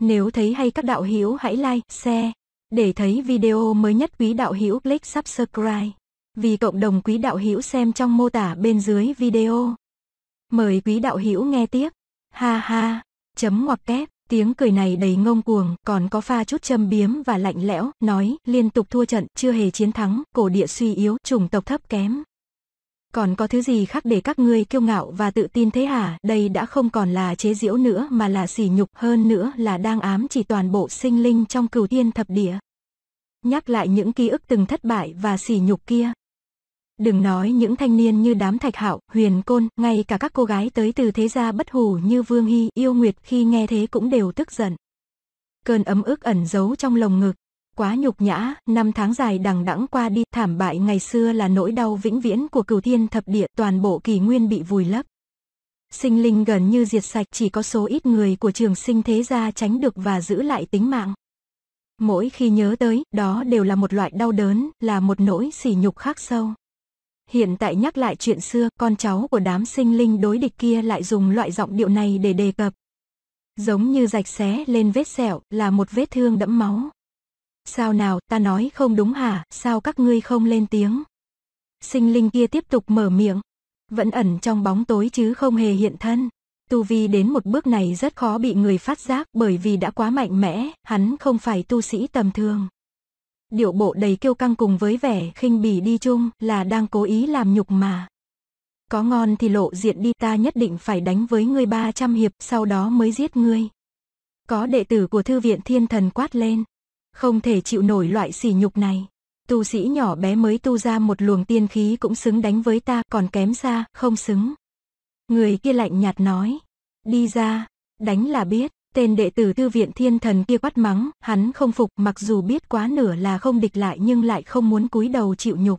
Nếu thấy hay các đạo hữu hãy like, share. Để thấy video mới nhất quý đạo hữu click subscribe. Vì cộng đồng quý đạo hữu xem trong mô tả bên dưới video. Mời quý đạo hữu nghe tiếp. Ha ha, chấm ngoặc kép, tiếng cười này đầy ngông cuồng, còn có pha chút châm biếm và lạnh lẽo, nói liên tục thua trận, chưa hề chiến thắng, cổ địa suy yếu, chủng tộc thấp kém. Còn có thứ gì khác để các ngươi kiêu ngạo và tự tin thế hả? Đây đã không còn là chế giễu nữa mà là sỉ nhục, hơn nữa là đang ám chỉ toàn bộ sinh linh trong cửu thiên thập địa. Nhắc lại những ký ức từng thất bại và sỉ nhục kia. Đừng nói những thanh niên như đám Thạch Hạo, Huyền Côn, ngay cả các cô gái tới từ thế gia bất hủ như Vương Hy, Yêu Nguyệt khi nghe thế cũng đều tức giận. Cơn ấm ức ẩn giấu trong lồng ngực. Quá nhục nhã, năm tháng dài đằng đẵng qua đi, thảm bại ngày xưa là nỗi đau vĩnh viễn của cửu thiên thập địa, toàn bộ kỷ nguyên bị vùi lấp. Sinh linh gần như diệt sạch, chỉ có số ít người của Trường Sinh thế gia tránh được và giữ lại tính mạng. Mỗi khi nhớ tới, đó đều là một loại đau đớn, là một nỗi sỉ nhục khắc sâu. Hiện tại nhắc lại chuyện xưa, con cháu của đám sinh linh đối địch kia lại dùng loại giọng điệu này để đề cập. Giống như rạch xé lên vết sẹo, là một vết thương đẫm máu. Sao nào, ta nói không đúng hả, sao các ngươi không lên tiếng? Sinh linh kia tiếp tục mở miệng, vẫn ẩn trong bóng tối chứ không hề hiện thân. Tu vi đến một bước này rất khó bị người phát giác bởi vì đã quá mạnh mẽ, hắn không phải tu sĩ tầm thường. Điệu bộ đầy kiêu căng cùng với vẻ khinh bỉ đi chung là đang cố ý làm nhục mà. Có ngon thì lộ diện đi, ta nhất định phải đánh với ngươi 300 hiệp, sau đó mới giết ngươi. Có đệ tử của Thư viện Thiên Thần quát lên. Không thể chịu nổi loại sỉ nhục này. Tu sĩ nhỏ bé mới tu ra một luồng tiên khí cũng xứng đánh với ta, còn kém xa, không xứng. Người kia lạnh nhạt nói. Đi ra, đánh là biết. Tên đệ tử Thư viện Thiên Thần kia quát mắng, hắn không phục, mặc dù biết quá nửa là không địch lại nhưng lại không muốn cúi đầu chịu nhục.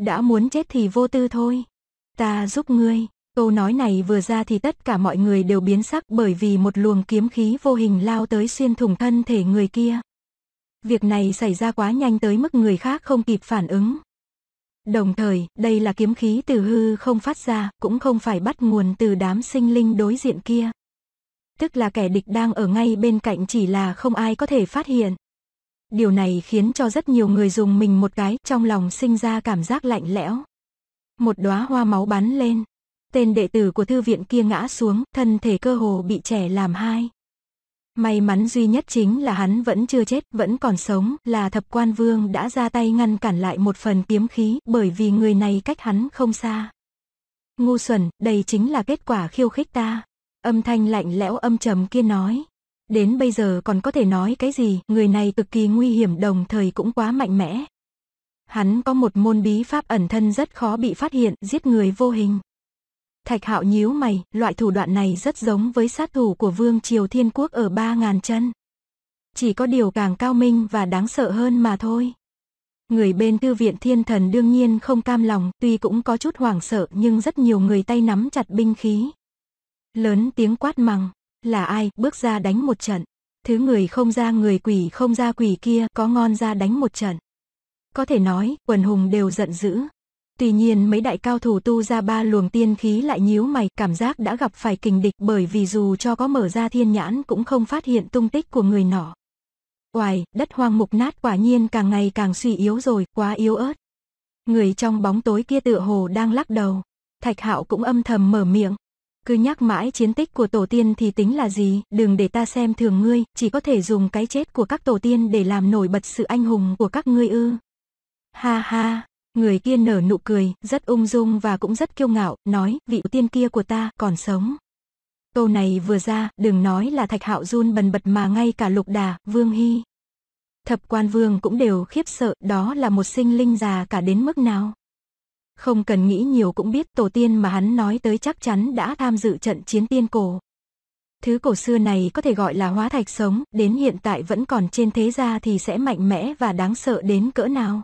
Đã muốn chết thì vô tư thôi. Ta giúp ngươi. Câu nói này vừa ra thì tất cả mọi người đều biến sắc, bởi vì một luồng kiếm khí vô hình lao tới xuyên thủng thân thể người kia. Việc này xảy ra quá nhanh tới mức người khác không kịp phản ứng. Đồng thời, đây là kiếm khí từ hư không phát ra, cũng không phải bắt nguồn từ đám sinh linh đối diện kia. Tức là kẻ địch đang ở ngay bên cạnh, chỉ là không ai có thể phát hiện. Điều này khiến cho rất nhiều người rùng mình một cái, trong lòng sinh ra cảm giác lạnh lẽo. Một đóa hoa máu bắn lên. Tên đệ tử của thư viện kia ngã xuống, thân thể cơ hồ bị chẻ làm hai. May mắn duy nhất chính là hắn vẫn chưa chết, vẫn còn sống, là Thập Quan Vương đã ra tay ngăn cản lại một phần kiếm khí, bởi vì người này cách hắn không xa. Ngu xuẩn, đây chính là kết quả khiêu khích ta. Âm thanh lạnh lẽo âm trầm kia nói. Đến bây giờ còn có thể nói cái gì, người này cực kỳ nguy hiểm đồng thời cũng quá mạnh mẽ. Hắn có một môn bí pháp ẩn thân rất khó bị phát hiện, giết người vô hình. Thạch Hạo nhíu mày, loại thủ đoạn này rất giống với sát thủ của Vương Triều Thiên Quốc ở 3000 chân. Chỉ có điều càng cao minh và đáng sợ hơn mà thôi. Người bên Thư viện Thiên Thần đương nhiên không cam lòng, tuy cũng có chút hoảng sợ nhưng rất nhiều người tay nắm chặt binh khí. Lớn tiếng quát mắng, là ai, bước ra đánh một trận. Thứ người không ra người, quỷ không ra quỷ kia, có ngon ra đánh một trận. Có thể nói, quần hùng đều giận dữ. Tuy nhiên mấy đại cao thủ tu ra ba luồng tiên khí lại nhíu mày, cảm giác đã gặp phải kình địch, bởi vì dù cho có mở ra thiên nhãn cũng không phát hiện tung tích của người nọ. Oài, đất hoang mục nát quả nhiên càng ngày càng suy yếu rồi, quá yếu ớt. Người trong bóng tối kia tựa hồ đang lắc đầu. Thạch Hạo cũng âm thầm mở miệng. Cứ nhắc mãi chiến tích của tổ tiên thì tính là gì, đừng để ta xem thường ngươi, chỉ có thể dùng cái chết của các tổ tiên để làm nổi bật sự anh hùng của các ngươi ư. Ha ha. Người kia nở nụ cười, rất ung dung và cũng rất kiêu ngạo, nói, vị tiên kia của ta, còn sống. Câu này vừa ra, đừng nói là Thạch Hạo run bần bật mà ngay cả Lục Đà, Vương Hy, Thập Quan Vương cũng đều khiếp sợ, đó là một sinh linh già cả đến mức nào. Không cần nghĩ nhiều cũng biết tổ tiên mà hắn nói tới chắc chắn đã tham dự trận chiến tiên cổ. Thứ cổ xưa này có thể gọi là hóa thạch sống, đến hiện tại vẫn còn trên thế gia thì sẽ mạnh mẽ và đáng sợ đến cỡ nào.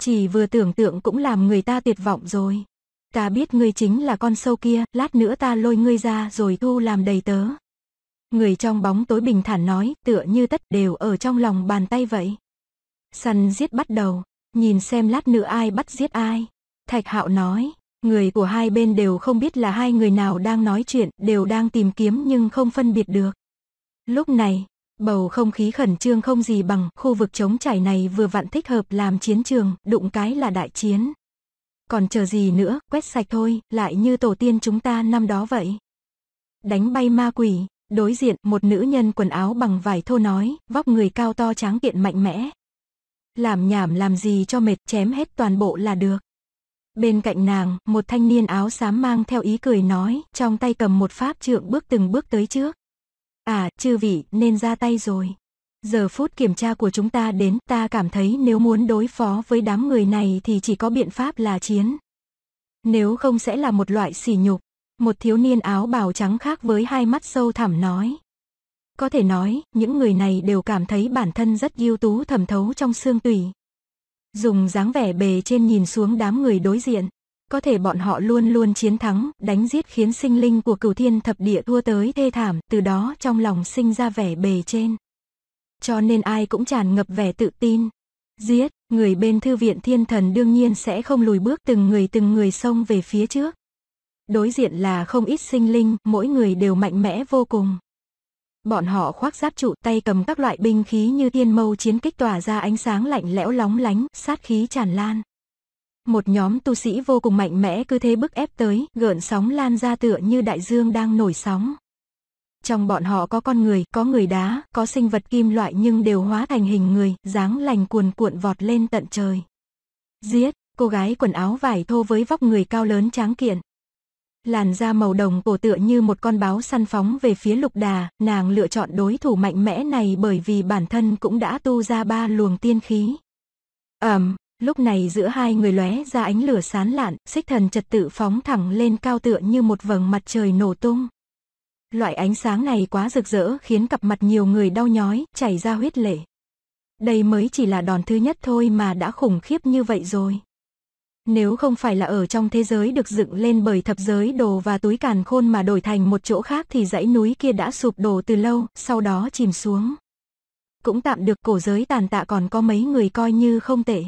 Chỉ vừa tưởng tượng cũng làm người ta tuyệt vọng rồi. Ta biết ngươi chính là con sâu kia, lát nữa ta lôi ngươi ra rồi thu làm đầy tớ. Người trong bóng tối bình thản nói, tựa như tất đều ở trong lòng bàn tay vậy. Săn giết bắt đầu, nhìn xem lát nữa ai bắt giết ai. Thạch Hạo nói, người của hai bên đều không biết là hai người nào đang nói chuyện, đều đang tìm kiếm nhưng không phân biệt được. Lúc này, Bầu không khí khẩn trương không gì bằng, khu vực trống trải này vừa vặn thích hợp làm chiến trường, đụng cái là đại chiến. Còn chờ gì nữa, quét sạch thôi, lại như tổ tiên chúng ta năm đó vậy. Đánh bay ma quỷ, đối diện một nữ nhân quần áo bằng vải thô nói, vóc người cao to tráng kiện mạnh mẽ. Làm nhảm làm gì cho mệt, chém hết toàn bộ là được. Bên cạnh nàng, một thanh niên áo xám mang theo ý cười nói, trong tay cầm một pháp trượng bước từng bước tới trước. À, chư vị, nên ra tay rồi. Giờ phút kiểm tra của chúng ta đến, ta cảm thấy nếu muốn đối phó với đám người này thì chỉ có biện pháp là chiến. Nếu không sẽ là một loại sỉ nhục. Một thiếu niên áo bào trắng khác với hai mắt sâu thẳm nói. Có thể nói, những người này đều cảm thấy bản thân rất ưu tú thẩm thấu trong xương tủy. Dùng dáng vẻ bề trên nhìn xuống đám người đối diện. Có thể bọn họ luôn luôn chiến thắng, đánh giết khiến sinh linh của cửu thiên thập địa thua tới thê thảm, từ đó trong lòng sinh ra vẻ bề trên. Cho nên ai cũng tràn ngập vẻ tự tin. Giết, người bên thư viện thiên thần đương nhiên sẽ không lùi bước, từng người xông về phía trước. Đối diện là không ít sinh linh, mỗi người đều mạnh mẽ vô cùng. Bọn họ khoác giáp trụ, tay cầm các loại binh khí như thiên mâu chiến kích tỏa ra ánh sáng lạnh lẽo lóng lánh, sát khí tràn lan. Một nhóm tu sĩ vô cùng mạnh mẽ cứ thế bức ép tới, gợn sóng lan ra tựa như đại dương đang nổi sóng. Trong bọn họ có con người, có người đá, có sinh vật kim loại nhưng đều hóa thành hình người, dáng lành cuồn cuộn vọt lên tận trời. Giết, cô gái quần áo vải thô với vóc người cao lớn tráng kiện. Làn da màu đồng cổ tựa như một con báo săn phóng về phía Lục Đà, nàng lựa chọn đối thủ mạnh mẽ này bởi vì bản thân cũng đã tu ra 3 luồng tiên khí. Lúc này giữa hai người lóe ra ánh lửa sáng lạn, xích thần trật tự phóng thẳng lên cao tựa như một vầng mặt trời nổ tung. Loại ánh sáng này quá rực rỡ khiến cặp mặt nhiều người đau nhói, chảy ra huyết lệ. Đây mới chỉ là đòn thứ nhất thôi mà đã khủng khiếp như vậy rồi. Nếu không phải là ở trong thế giới được dựng lên bởi thập giới đồ và túi càn khôn mà đổi thành một chỗ khác thì dãy núi kia đã sụp đổ từ lâu, sau đó chìm xuống. Cũng tạm được, cổ giới tàn tạ còn có mấy người coi như không tệ.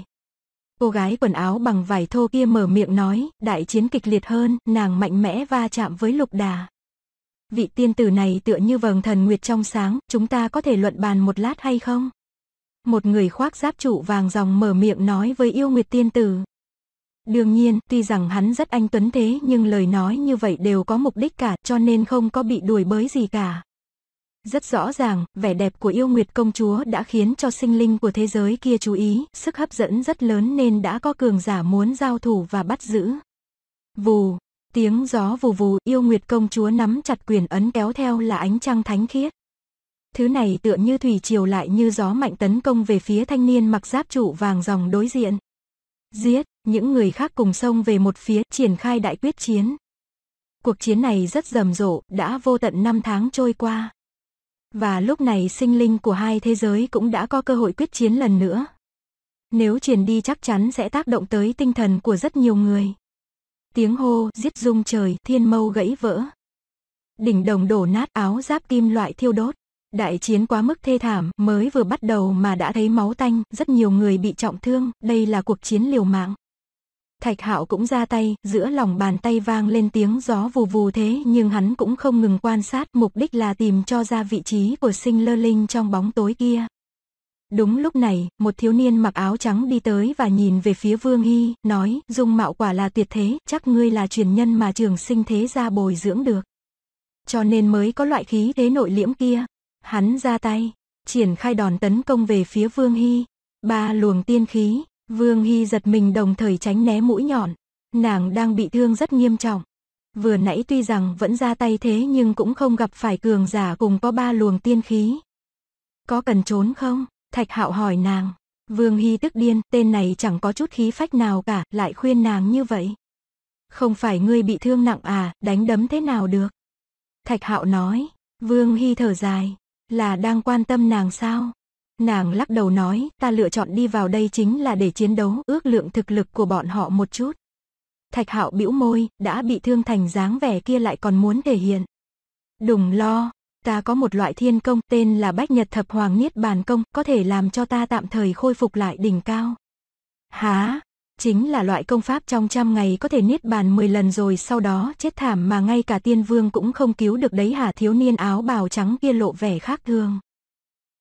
Cô gái quần áo bằng vải thô kia mở miệng nói, đại chiến kịch liệt hơn, nàng mạnh mẽ va chạm với Lục Đà. Vị tiên tử này tựa như vầng thần nguyệt trong sáng, chúng ta có thể luận bàn một lát hay không? Một người khoác giáp trụ vàng ròng mở miệng nói với Yêu Nguyệt tiên tử. Đương nhiên, tuy rằng hắn rất anh tuấn thế nhưng lời nói như vậy đều có mục đích cả, cho nên không có bị đuổi bới gì cả. Rất rõ ràng, vẻ đẹp của Yêu Nguyệt công chúa đã khiến cho sinh linh của thế giới kia chú ý, sức hấp dẫn rất lớn nên đã có cường giả muốn giao thủ và bắt giữ. Vù, tiếng gió vù vù, Yêu Nguyệt công chúa nắm chặt quyền ấn, kéo theo là ánh trăng thánh khiết. Thứ này tựa như thủy triều lại như gió mạnh tấn công về phía thanh niên mặc giáp trụ vàng ròng đối diện. Giết, những người khác cùng xông về một phía, triển khai đại quyết chiến. Cuộc chiến này rất rầm rộ, đã vô tận 5 tháng trôi qua. Và lúc này sinh linh của hai thế giới cũng đã có cơ hội quyết chiến lần nữa. Nếu truyền đi chắc chắn sẽ tác động tới tinh thần của rất nhiều người. Tiếng hô giết rung trời, thiên mâu gãy vỡ. Đỉnh đồng đổ nát, áo giáp kim loại thiêu đốt. Đại chiến quá mức thê thảm, mới vừa bắt đầu mà đã thấy máu tanh, rất nhiều người bị trọng thương, đây là cuộc chiến liều mạng. Thạch Hạo cũng ra tay, giữa lòng bàn tay vang lên tiếng gió vù vù, thế nhưng hắn cũng không ngừng quan sát, mục đích là tìm cho ra vị trí của sinh lơ linh trong bóng tối kia. Đúng lúc này, một thiếu niên mặc áo trắng đi tới và nhìn về phía Vương Hy, nói, dung mạo quả là tuyệt thế, chắc ngươi là truyền nhân mà Trường Sinh thế gia bồi dưỡng được. Cho nên mới có loại khí thế nội liễm kia. Hắn ra tay, triển khai đòn tấn công về phía Vương Hy. 3 luồng tiên khí, Vương Hy giật mình đồng thời tránh né mũi nhọn. Nàng đang bị thương rất nghiêm trọng. Vừa nãy tuy rằng vẫn ra tay thế nhưng cũng không gặp phải cường giả cùng có 3 luồng tiên khí. Có cần trốn không? Thạch Hạo hỏi nàng. Vương Hy tức điên, tên này chẳng có chút khí phách nào cả, lại khuyên nàng như vậy. Không phải ngươi bị thương nặng à, đánh đấm thế nào được? Thạch Hạo nói. Vương Hy thở dài. Là đang quan tâm nàng sao? Nàng lắc đầu nói, ta lựa chọn đi vào đây chính là để chiến đấu, ước lượng thực lực của bọn họ một chút. Thạch Hạo bĩu môi, đã bị thương thành dáng vẻ kia lại còn muốn thể hiện. Đừng lo, ta có một loại thiên công tên là Bách Nhật Thập Hoàng Niết Bàn Công, có thể làm cho ta tạm thời khôi phục lại đỉnh cao. Hả? Chính là loại công pháp trong 100 ngày có thể niết bàn 10 lần rồi sau đó chết thảm mà ngay cả tiên vương cũng không cứu được đấy hả? Thiếu niên áo bào trắng kia lộ vẻ khác thường.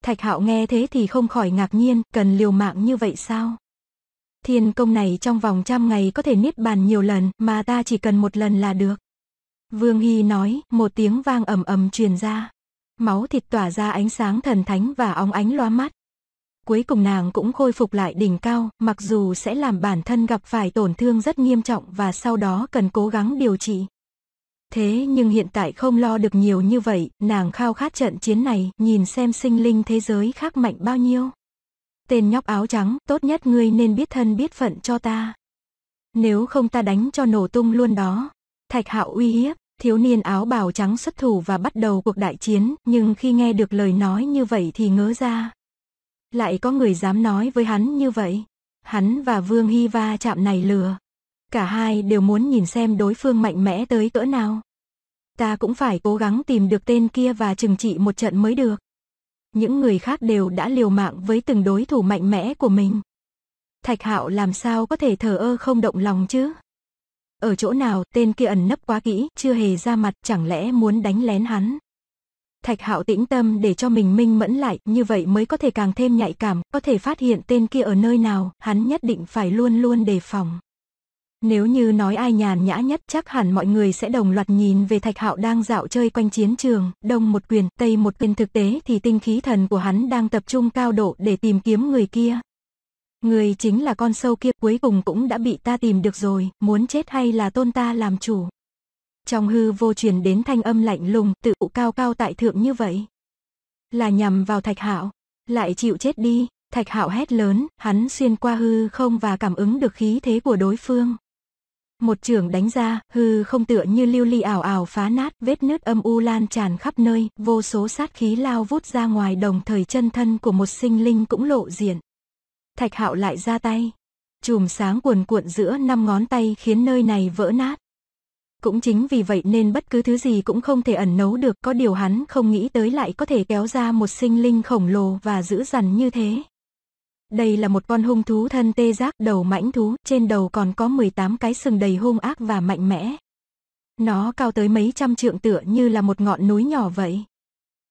Thạch Hạo nghe thế thì không khỏi ngạc nhiên, cần liều mạng như vậy sao? Thiên công này trong vòng 100 ngày có thể niết bàn nhiều lần, mà ta chỉ cần một lần là được. Vương Hy nói, một tiếng vang ầm ầm truyền ra. Máu thịt tỏa ra ánh sáng thần thánh và óng ánh lóa mắt. Cuối cùng nàng cũng khôi phục lại đỉnh cao, mặc dù sẽ làm bản thân gặp phải tổn thương rất nghiêm trọng và sau đó cần cố gắng điều trị. Thế nhưng hiện tại không lo được nhiều như vậy, nàng khao khát trận chiến này, nhìn xem sinh linh thế giới khác mạnh bao nhiêu. Tên nhóc áo trắng, tốt nhất ngươi nên biết thân biết phận cho ta. Nếu không ta đánh cho nổ tung luôn đó. Thạch Hạo uy hiếp, thiếu niên áo bào trắng xuất thủ và bắt đầu cuộc đại chiến, nhưng khi nghe được lời nói như vậy thì ngớ ra. Lại có người dám nói với hắn như vậy. Hắn và Vương Hy va chạm này lừa. Cả hai đều muốn nhìn xem đối phương mạnh mẽ tới cỡ nào. Ta cũng phải cố gắng tìm được tên kia và trừng trị một trận mới được. Những người khác đều đã liều mạng với từng đối thủ mạnh mẽ của mình. Thạch Hạo làm sao có thể thờ ơ không động lòng chứ? Ở chỗ nào tên kia ẩn nấp quá kỹ, chưa hề ra mặt, chẳng lẽ muốn đánh lén hắn? Thạch Hạo tĩnh tâm để cho mình minh mẫn lại, như vậy mới có thể càng thêm nhạy cảm, có thể phát hiện tên kia ở nơi nào, hắn nhất định phải luôn luôn đề phòng. Nếu như nói ai nhàn nhã nhất chắc hẳn mọi người sẽ đồng loạt nhìn về Thạch Hạo đang dạo chơi quanh chiến trường, đông một quyền, tây một quyền, thực tế thì tinh khí thần của hắn đang tập trung cao độ để tìm kiếm người kia. Người chính là con sâu kia, cuối cùng cũng đã bị ta tìm được rồi, muốn chết hay là tôn ta làm chủ. Trong hư vô truyền đến thanh âm lạnh lùng, tự cao cao tại thượng như vậy. Là nhằm vào Thạch Hạo, lại chịu chết đi, Thạch Hạo hét lớn, hắn xuyên qua hư không và cảm ứng được khí thế của đối phương. Một chưởng đánh ra, hư không tựa như lưu ly ảo ảo phá nát, vết nứt âm u lan tràn khắp nơi, vô số sát khí lao vút ra ngoài, đồng thời chân thân của một sinh linh cũng lộ diện. Thạch Hạo lại ra tay, chùm sáng cuồn cuộn giữa 5 ngón tay khiến nơi này vỡ nát. Cũng chính vì vậy nên bất cứ thứ gì cũng không thể ẩn nấu được, có điều hắn không nghĩ tới lại có thể kéo ra một sinh linh khổng lồ và dữ dằn như thế. Đây là một con hung thú thân tê giác, đầu mãnh thú, trên đầu còn có 18 cái sừng đầy hung ác và mạnh mẽ. Nó cao tới mấy trăm trượng tựa như là một ngọn núi nhỏ vậy.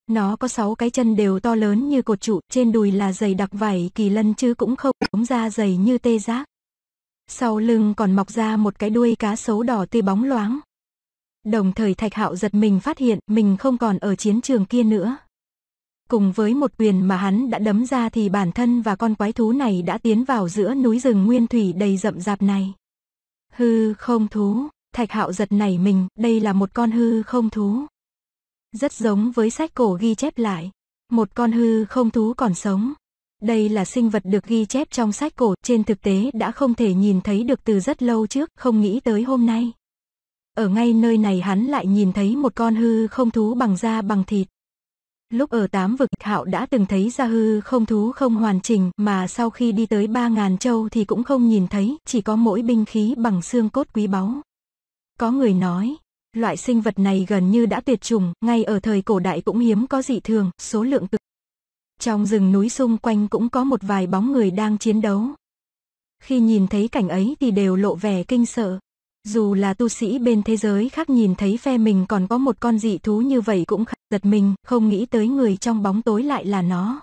Nó có 6 cái chân đều to lớn như cột trụ, trên đùi là giày đặc vảy kỳ lân chứ cũng không giống da giày như tê giác. Sau lưng còn mọc ra một cái đuôi cá sấu đỏ tươi bóng loáng. Đồng thời Thạch Hạo giật mình phát hiện mình không còn ở chiến trường kia nữa. Cùng với một quyền mà hắn đã đấm ra thì bản thân và con quái thú này đã tiến vào giữa núi rừng nguyên thủy đầy rậm rạp này. Hư không thú, Thạch Hạo giật nảy mình, đây là một con hư không thú. Rất giống với sách cổ ghi chép lại, một con hư không thú còn sống. Đây là sinh vật được ghi chép trong sách cổ, trên thực tế đã không thể nhìn thấy được từ rất lâu trước, không nghĩ tới hôm nay. Ở ngay nơi này hắn lại nhìn thấy một con hư không thú bằng da bằng thịt. Lúc ở 8 vực Hạo đã từng thấy ra hư không thú không hoàn chỉnh, mà sau khi đi tới 3000 châu thì cũng không nhìn thấy, chỉ có mỗi binh khí bằng xương cốt quý báu. Có người nói, loại sinh vật này gần như đã tuyệt chủng, ngay ở thời cổ đại cũng hiếm có dị thường, số lượng cực. Trong rừng núi xung quanh cũng có một vài bóng người đang chiến đấu. Khi nhìn thấy cảnh ấy thì đều lộ vẻ kinh sợ. Dù là tu sĩ bên thế giới khác nhìn thấy phe mình còn có một con dị thú như vậy cũng khá giật mình, không nghĩ tới người trong bóng tối lại là nó.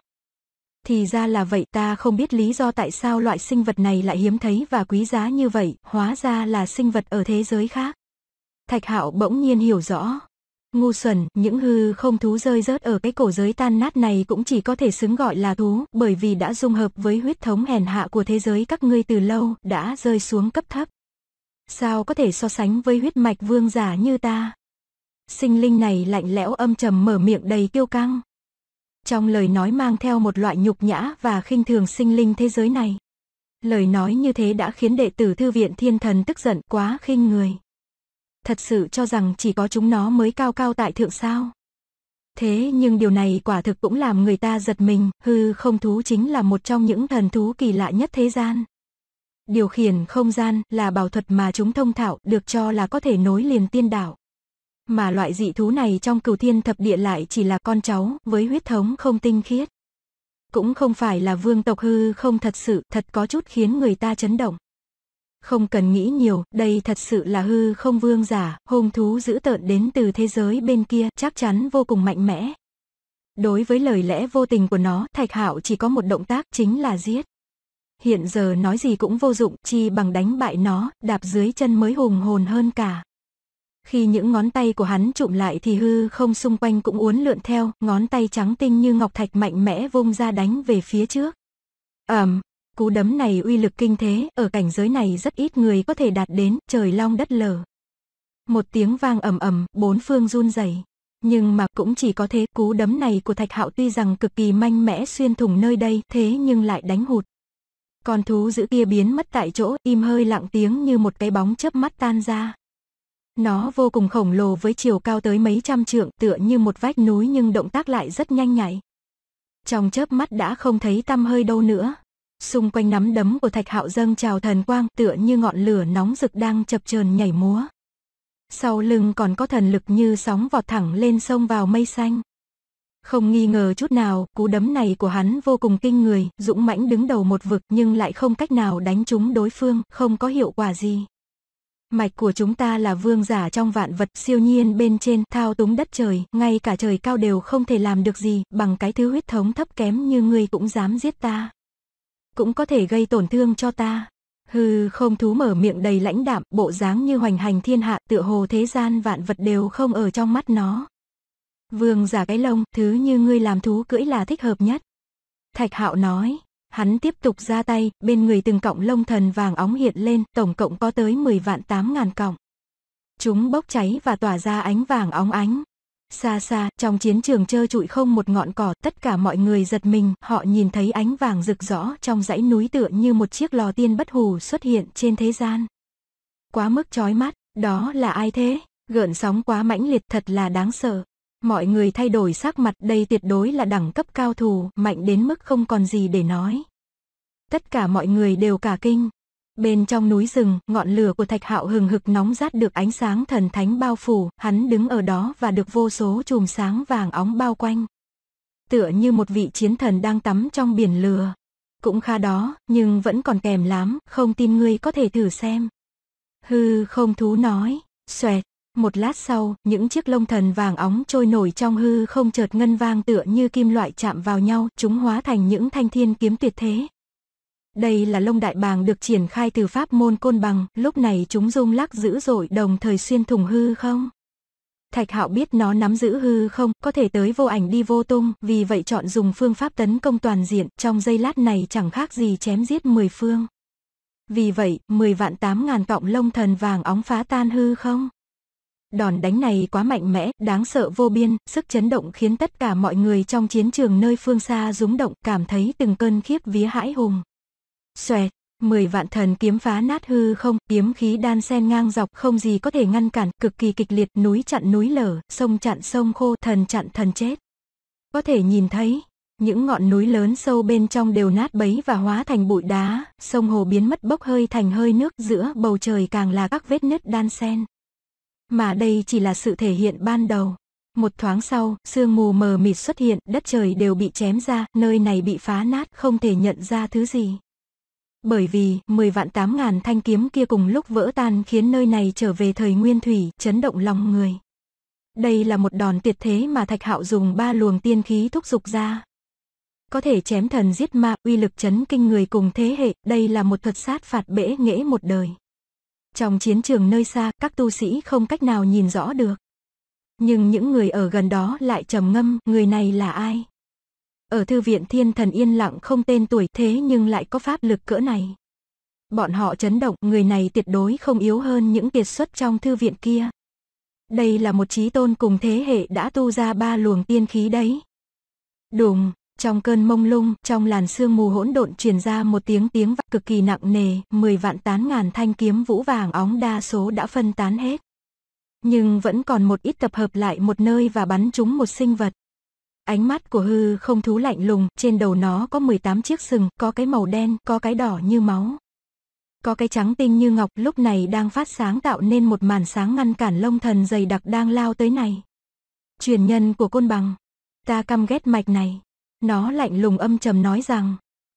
Thì ra là vậy, ta không biết lý do tại sao loại sinh vật này lại hiếm thấy và quý giá như vậy, hóa ra là sinh vật ở thế giới khác. Thạch Hạo bỗng nhiên hiểu rõ. Ngu xuẩn, những hư không thú rơi rớt ở cái cổ giới tan nát này cũng chỉ có thể xứng gọi là thú, bởi vì đã dung hợp với huyết thống hèn hạ của thế giới các ngươi từ lâu, đã rơi xuống cấp thấp. Sao có thể so sánh với huyết mạch vương giả như ta? Sinh linh này lạnh lẽo âm trầm mở miệng đầy kiêu căng. Trong lời nói mang theo một loại nhục nhã và khinh thường sinh linh thế giới này. Lời nói như thế đã khiến đệ tử thư viện Thiên Thần tức giận, quá khinh người. Thật sự cho rằng chỉ có chúng nó mới cao cao tại thượng sao? Thế nhưng điều này quả thực cũng làm người ta giật mình, hư không thú chính là một trong những thần thú kỳ lạ nhất thế gian. Điều khiển không gian là bảo thuật mà chúng thông thạo, được cho là có thể nối liền tiên đạo. Mà loại dị thú này trong Cửu Thiên Thập Địa lại chỉ là con cháu với huyết thống không tinh khiết. Cũng không phải là vương tộc hư không, thật sự thật có chút khiến người ta chấn động. Không cần nghĩ nhiều, đây thật sự là hư không vương giả, hung thú dữ tợn đến từ thế giới bên kia, chắc chắn vô cùng mạnh mẽ. Đối với lời lẽ vô tình của nó, Thạch Hạo chỉ có một động tác, chính là giết. Hiện giờ nói gì cũng vô dụng, chi bằng đánh bại nó, đạp dưới chân mới hùng hồn hơn cả. Khi những ngón tay của hắn chụm lại thì hư không xung quanh cũng uốn lượn theo, ngón tay trắng tinh như ngọc thạch mạnh mẽ vung ra đánh về phía trước. Cú đấm này uy lực kinh thế, ở cảnh giới này rất ít người có thể đạt đến, trời long đất lở. Một tiếng vang ầm ầm, bốn phương run rẩy. Nhưng mà cũng chỉ có thế, cú đấm này của Thạch Hạo tuy rằng cực kỳ mạnh mẽ xuyên thủng nơi đây, thế nhưng lại đánh hụt. Con thú dữ kia biến mất tại chỗ, im hơi lặng tiếng như một cái bóng chớp mắt tan ra. Nó vô cùng khổng lồ với chiều cao tới mấy trăm trượng, tựa như một vách núi nhưng động tác lại rất nhanh nhạy. Trong chớp mắt đã không thấy tăm hơi đâu nữa. Xung quanh nắm đấm của Thạch Hạo dâng trào thần quang, tựa như ngọn lửa nóng rực đang chập chờn nhảy múa. Sau lưng còn có thần lực như sóng vọt thẳng lên sông vào mây xanh. Không nghi ngờ chút nào, cú đấm này của hắn vô cùng kinh người, dũng mãnh đứng đầu một vực nhưng lại không cách nào đánh trúng đối phương, không có hiệu quả gì. Mạch của chúng ta là vương giả trong vạn vật, siêu nhiên bên trên, thao túng đất trời, ngay cả trời cao đều không thể làm được gì, bằng cái thứ huyết thống thấp kém như ngươi cũng dám giết ta. Cũng có thể gây tổn thương cho ta. Hư không thú mở miệng đầy lãnh đạm, bộ dáng như hoành hành thiên hạ, tựa hồ thế gian vạn vật đều không ở trong mắt nó. Vương giả cái lông, thứ như ngươi làm thú cưỡi là thích hợp nhất. Thạch Hạo nói, hắn tiếp tục ra tay, bên người từng cọng lông thần vàng óng hiện lên, tổng cộng có tới 10.8.000 cọng. Chúng bốc cháy và tỏa ra ánh vàng óng ánh. Xa xa, trong chiến trường trơ trụi không một ngọn cỏ, tất cả mọi người giật mình, họ nhìn thấy ánh vàng rực rõ trong dãy núi tựa như một chiếc lò tiên bất hủ xuất hiện trên thế gian. Quá mức chói mắt, đó là ai thế? Gợn sóng quá mãnh liệt, thật là đáng sợ. Mọi người thay đổi sắc mặt, đây tuyệt đối là đẳng cấp cao thủ, mạnh đến mức không còn gì để nói. Tất cả mọi người đều cả kinh. Bên trong núi rừng, ngọn lửa của Thạch Hạo hừng hực nóng rát được ánh sáng thần thánh bao phủ, hắn đứng ở đó và được vô số chùm sáng vàng óng bao quanh. Tựa như một vị chiến thần đang tắm trong biển lửa. Cũng khá đó, nhưng vẫn còn kèm lắm, không tin ngươi có thể thử xem. Hư không thú nói, xoẹt. Một lát sau, những chiếc lông thần vàng óng trôi nổi trong hư không chợt ngân vang tựa như kim loại chạm vào nhau, chúng hóa thành những thanh thiên kiếm tuyệt thế. Đây là lông đại bàng được triển khai từ pháp môn côn bằng, lúc này chúng rung lắc dữ dội đồng thời xuyên thủng hư không. Thạch Hạo biết nó nắm giữ hư không, có thể tới vô ảnh đi vô tung, vì vậy chọn dùng phương pháp tấn công toàn diện, trong giây lát này chẳng khác gì chém giết 10 phương. Vì vậy, 10.8.000 cọng lông thần vàng óng phá tan hư không. Đòn đánh này quá mạnh mẽ, đáng sợ vô biên, sức chấn động khiến tất cả mọi người trong chiến trường nơi phương xa rúng động, cảm thấy từng cơn khiếp vía hãi hùng. Xoẹt, 10.000 thần kiếm phá nát hư không, kiếm khí đan xen ngang dọc, không gì có thể ngăn cản, cực kỳ kịch liệt, núi chặn núi lở, sông chặn sông khô, thần chặn thần chết. Có thể nhìn thấy, những ngọn núi lớn sâu bên trong đều nát bấy và hóa thành bụi đá, sông hồ biến mất bốc hơi thành hơi nước, giữa bầu trời càng là các vết nứt đan xen. Mà đây chỉ là sự thể hiện ban đầu. Một thoáng sau, sương mù mờ mịt xuất hiện, đất trời đều bị chém ra, nơi này bị phá nát, không thể nhận ra thứ gì. Bởi vì, 10.8.000 thanh kiếm kia cùng lúc vỡ tan khiến nơi này trở về thời nguyên thủy, chấn động lòng người. Đây là một đòn tuyệt thế mà Thạch Hạo dùng 3 luồng tiên khí thúc giục ra. Có thể chém thần giết ma, uy lực chấn kinh người cùng thế hệ, đây là một thuật sát phạt bẽ nghẽ một đời. Trong chiến trường nơi xa, các tu sĩ không cách nào nhìn rõ được. Nhưng những người ở gần đó lại trầm ngâm, người này là ai? Ở thư viện thiên thần yên lặng không tên tuổi, thế nhưng lại có pháp lực cỡ này. Bọn họ chấn động, người này tuyệt đối không yếu hơn những kiệt xuất trong thư viện kia. Đây là một chí tôn cùng thế hệ đã tu ra 3 luồng tiên khí đấy. Đùng, trong cơn mông lung, trong làn sương mù hỗn độn truyền ra một tiếng vang cực kỳ nặng nề, 10.8.000 thanh kiếm vũ vàng óng đa số đã phân tán hết. Nhưng vẫn còn một ít tập hợp lại một nơi và bắn trúng một sinh vật. Ánh mắt của hư không thú lạnh lùng, trên đầu nó có 18 chiếc sừng, có cái màu đen, có cái đỏ như máu, có cái trắng tinh như ngọc, lúc này đang phát sáng tạo nên một màn sáng ngăn cản lông thần dày đặc đang lao tới này. Truyền nhân của côn bằng, ta căm ghét mạch này. Nó lạnh lùng âm trầm nói rằng,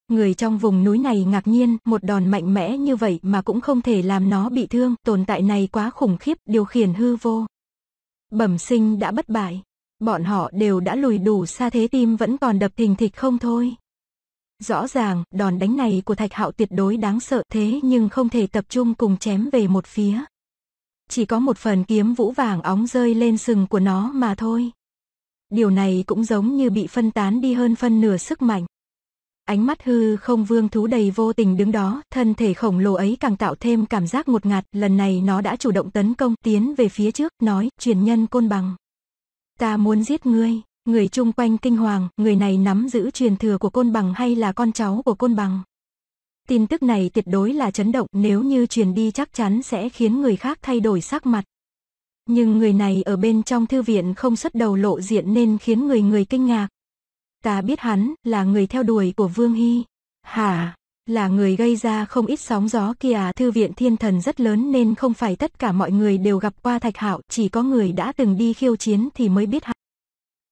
người trong vùng núi này ngạc nhiên, một đòn mạnh mẽ như vậy mà cũng không thể làm nó bị thương, tồn tại này quá khủng khiếp, điều khiển hư vô. Bẩm sinh đã bất bại. bọn họ đều đã lùi đủ xa, thế tim vẫn còn đập thình thịch không thôi. Rõ ràng, đòn đánh này của Thạch Hạo tuyệt đối đáng sợ, thế nhưng không thể tập trung cùng chém về một phía. Chỉ có một phần kiếm vũ vàng óng rơi lên sừng của nó mà thôi. Điều này cũng giống như bị phân tán đi hơn phân nửa sức mạnh. Ánh mắt hư không vương thú đầy vô tình đứng đó, thân thể khổng lồ ấy càng tạo thêm cảm giác ngột ngạt. Lần này nó đã chủ động tấn công, tiến về phía trước, nói, truyền nhân côn bằng. Ta muốn giết ngươi. Người chung quanh kinh hoàng, người này nắm giữ truyền thừa của côn bằng hay là con cháu của côn bằng? Tin tức này tuyệt đối là chấn động, nếu như truyền đi chắc chắn sẽ khiến người khác thay đổi sắc mặt. Nhưng người này ở bên trong thư viện không xuất đầu lộ diện nên khiến người kinh ngạc. Ta biết hắn là người theo đuổi của Vương Hy. Hả? Là người gây ra không ít sóng gió kìa. Thư viện thiên thần rất lớn nên không phải tất cả mọi người đều gặp qua Thạch Hạo, chỉ có người đã từng đi khiêu chiến thì mới biết hắn.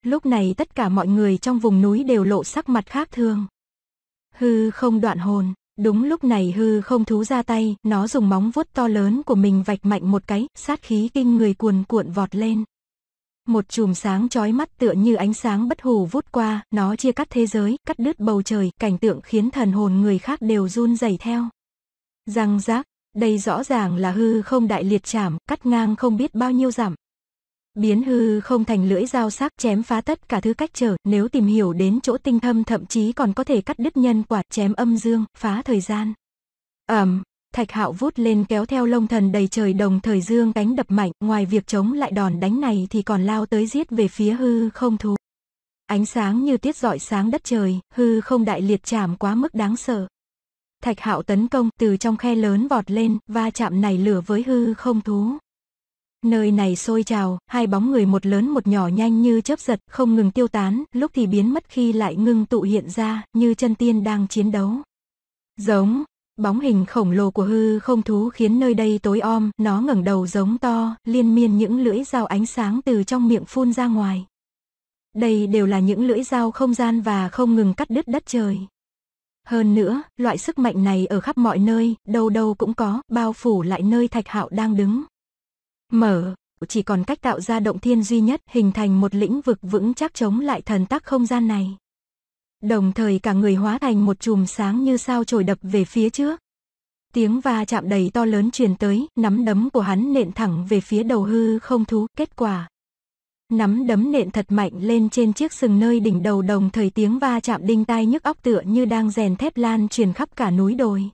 Lúc này tất cả mọi người trong vùng núi đều lộ sắc mặt khác thường. Hư không đoạn hồn. Đúng lúc này hư không thú ra tay, nó dùng móng vuốt to lớn của mình vạch mạnh một cái, sát khí kinh người cuồn cuộn vọt lên. Một chùm sáng chói mắt tựa như ánh sáng bất hủ vút qua, nó chia cắt thế giới, cắt đứt bầu trời, cảnh tượng khiến thần hồn người khác đều run rẩy theo. Răng rác, đây rõ ràng là hư không đại liệt chảm, cắt ngang không biết bao nhiêu dặm. Biến hư không thành lưỡi dao sắc chém phá tất cả thứ cách trở, nếu tìm hiểu đến chỗ tinh thâm thậm chí còn có thể cắt đứt nhân quả, chém âm dương, phá thời gian. Thạch Hạo vút lên kéo theo lông thần đầy trời đồng thời dương cánh đập mạnh, ngoài việc chống lại đòn đánh này thì còn lao tới giết về phía hư không thú. Ánh sáng như tiết rọi sáng đất trời, hư không đại liệt chảm quá mức đáng sợ. Thạch Hạo tấn công từ trong khe lớn vọt lên, va chạm này lửa với hư không thú. Nơi này sôi trào, hai bóng người một lớn một nhỏ nhanh như chớp giật, không ngừng tiêu tán, lúc thì biến mất khi lại ngưng tụ hiện ra, như chân tiên đang chiến đấu. Giống, bóng hình khổng lồ của hư không thú khiến nơi đây tối om, nó ngẩng đầu giống to, liên miên những lưỡi dao ánh sáng từ trong miệng phun ra ngoài. Đây đều là những lưỡi dao không gian và không ngừng cắt đứt đất trời. Hơn nữa, loại sức mạnh này ở khắp mọi nơi, đâu đâu cũng có, bao phủ lại nơi Thạch Hạo đang đứng. Mở, chỉ còn cách tạo ra động thiên duy nhất, hình thành một lĩnh vực vững chắc chống lại thần tắc không gian này. Đồng thời cả người hóa thành một chùm sáng như sao chổi đập về phía trước. Tiếng va chạm đầy to lớn truyền tới, nắm đấm của hắn nện thẳng về phía đầu hư không thú, kết quả. Nắm đấm nện thật mạnh lên trên chiếc sừng nơi đỉnh đầu, đồng thời tiếng va chạm đinh tai nhức óc tựa như đang rèn thép lan truyền khắp cả núi đồi.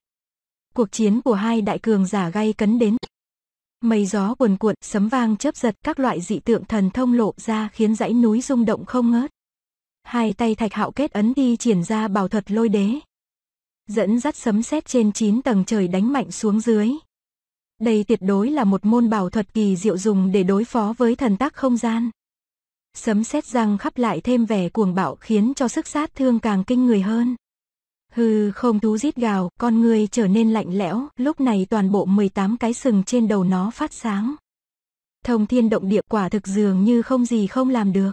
Cuộc chiến của hai đại cường giả gay cấn đến. Mây gió cuồn cuộn, sấm vang chớp giật, các loại dị tượng thần thông lộ ra khiến dãy núi rung động không ngớt. Hai tay Thạch Hạo kết ấn thi triển ra bảo thuật lôi đế. Dẫn dắt sấm sét trên 9 tầng trời đánh mạnh xuống dưới. Đây tuyệt đối là một môn bảo thuật kỳ diệu dùng để đối phó với thần tắc không gian. Sấm sét răng khắp lại thêm vẻ cuồng bạo khiến cho sức sát thương càng kinh người hơn. Hư không thú rít gào, con người trở nên lạnh lẽo, lúc này toàn bộ 18 cái sừng trên đầu nó phát sáng. Thông thiên động địa, quả thực dường như không gì không làm được.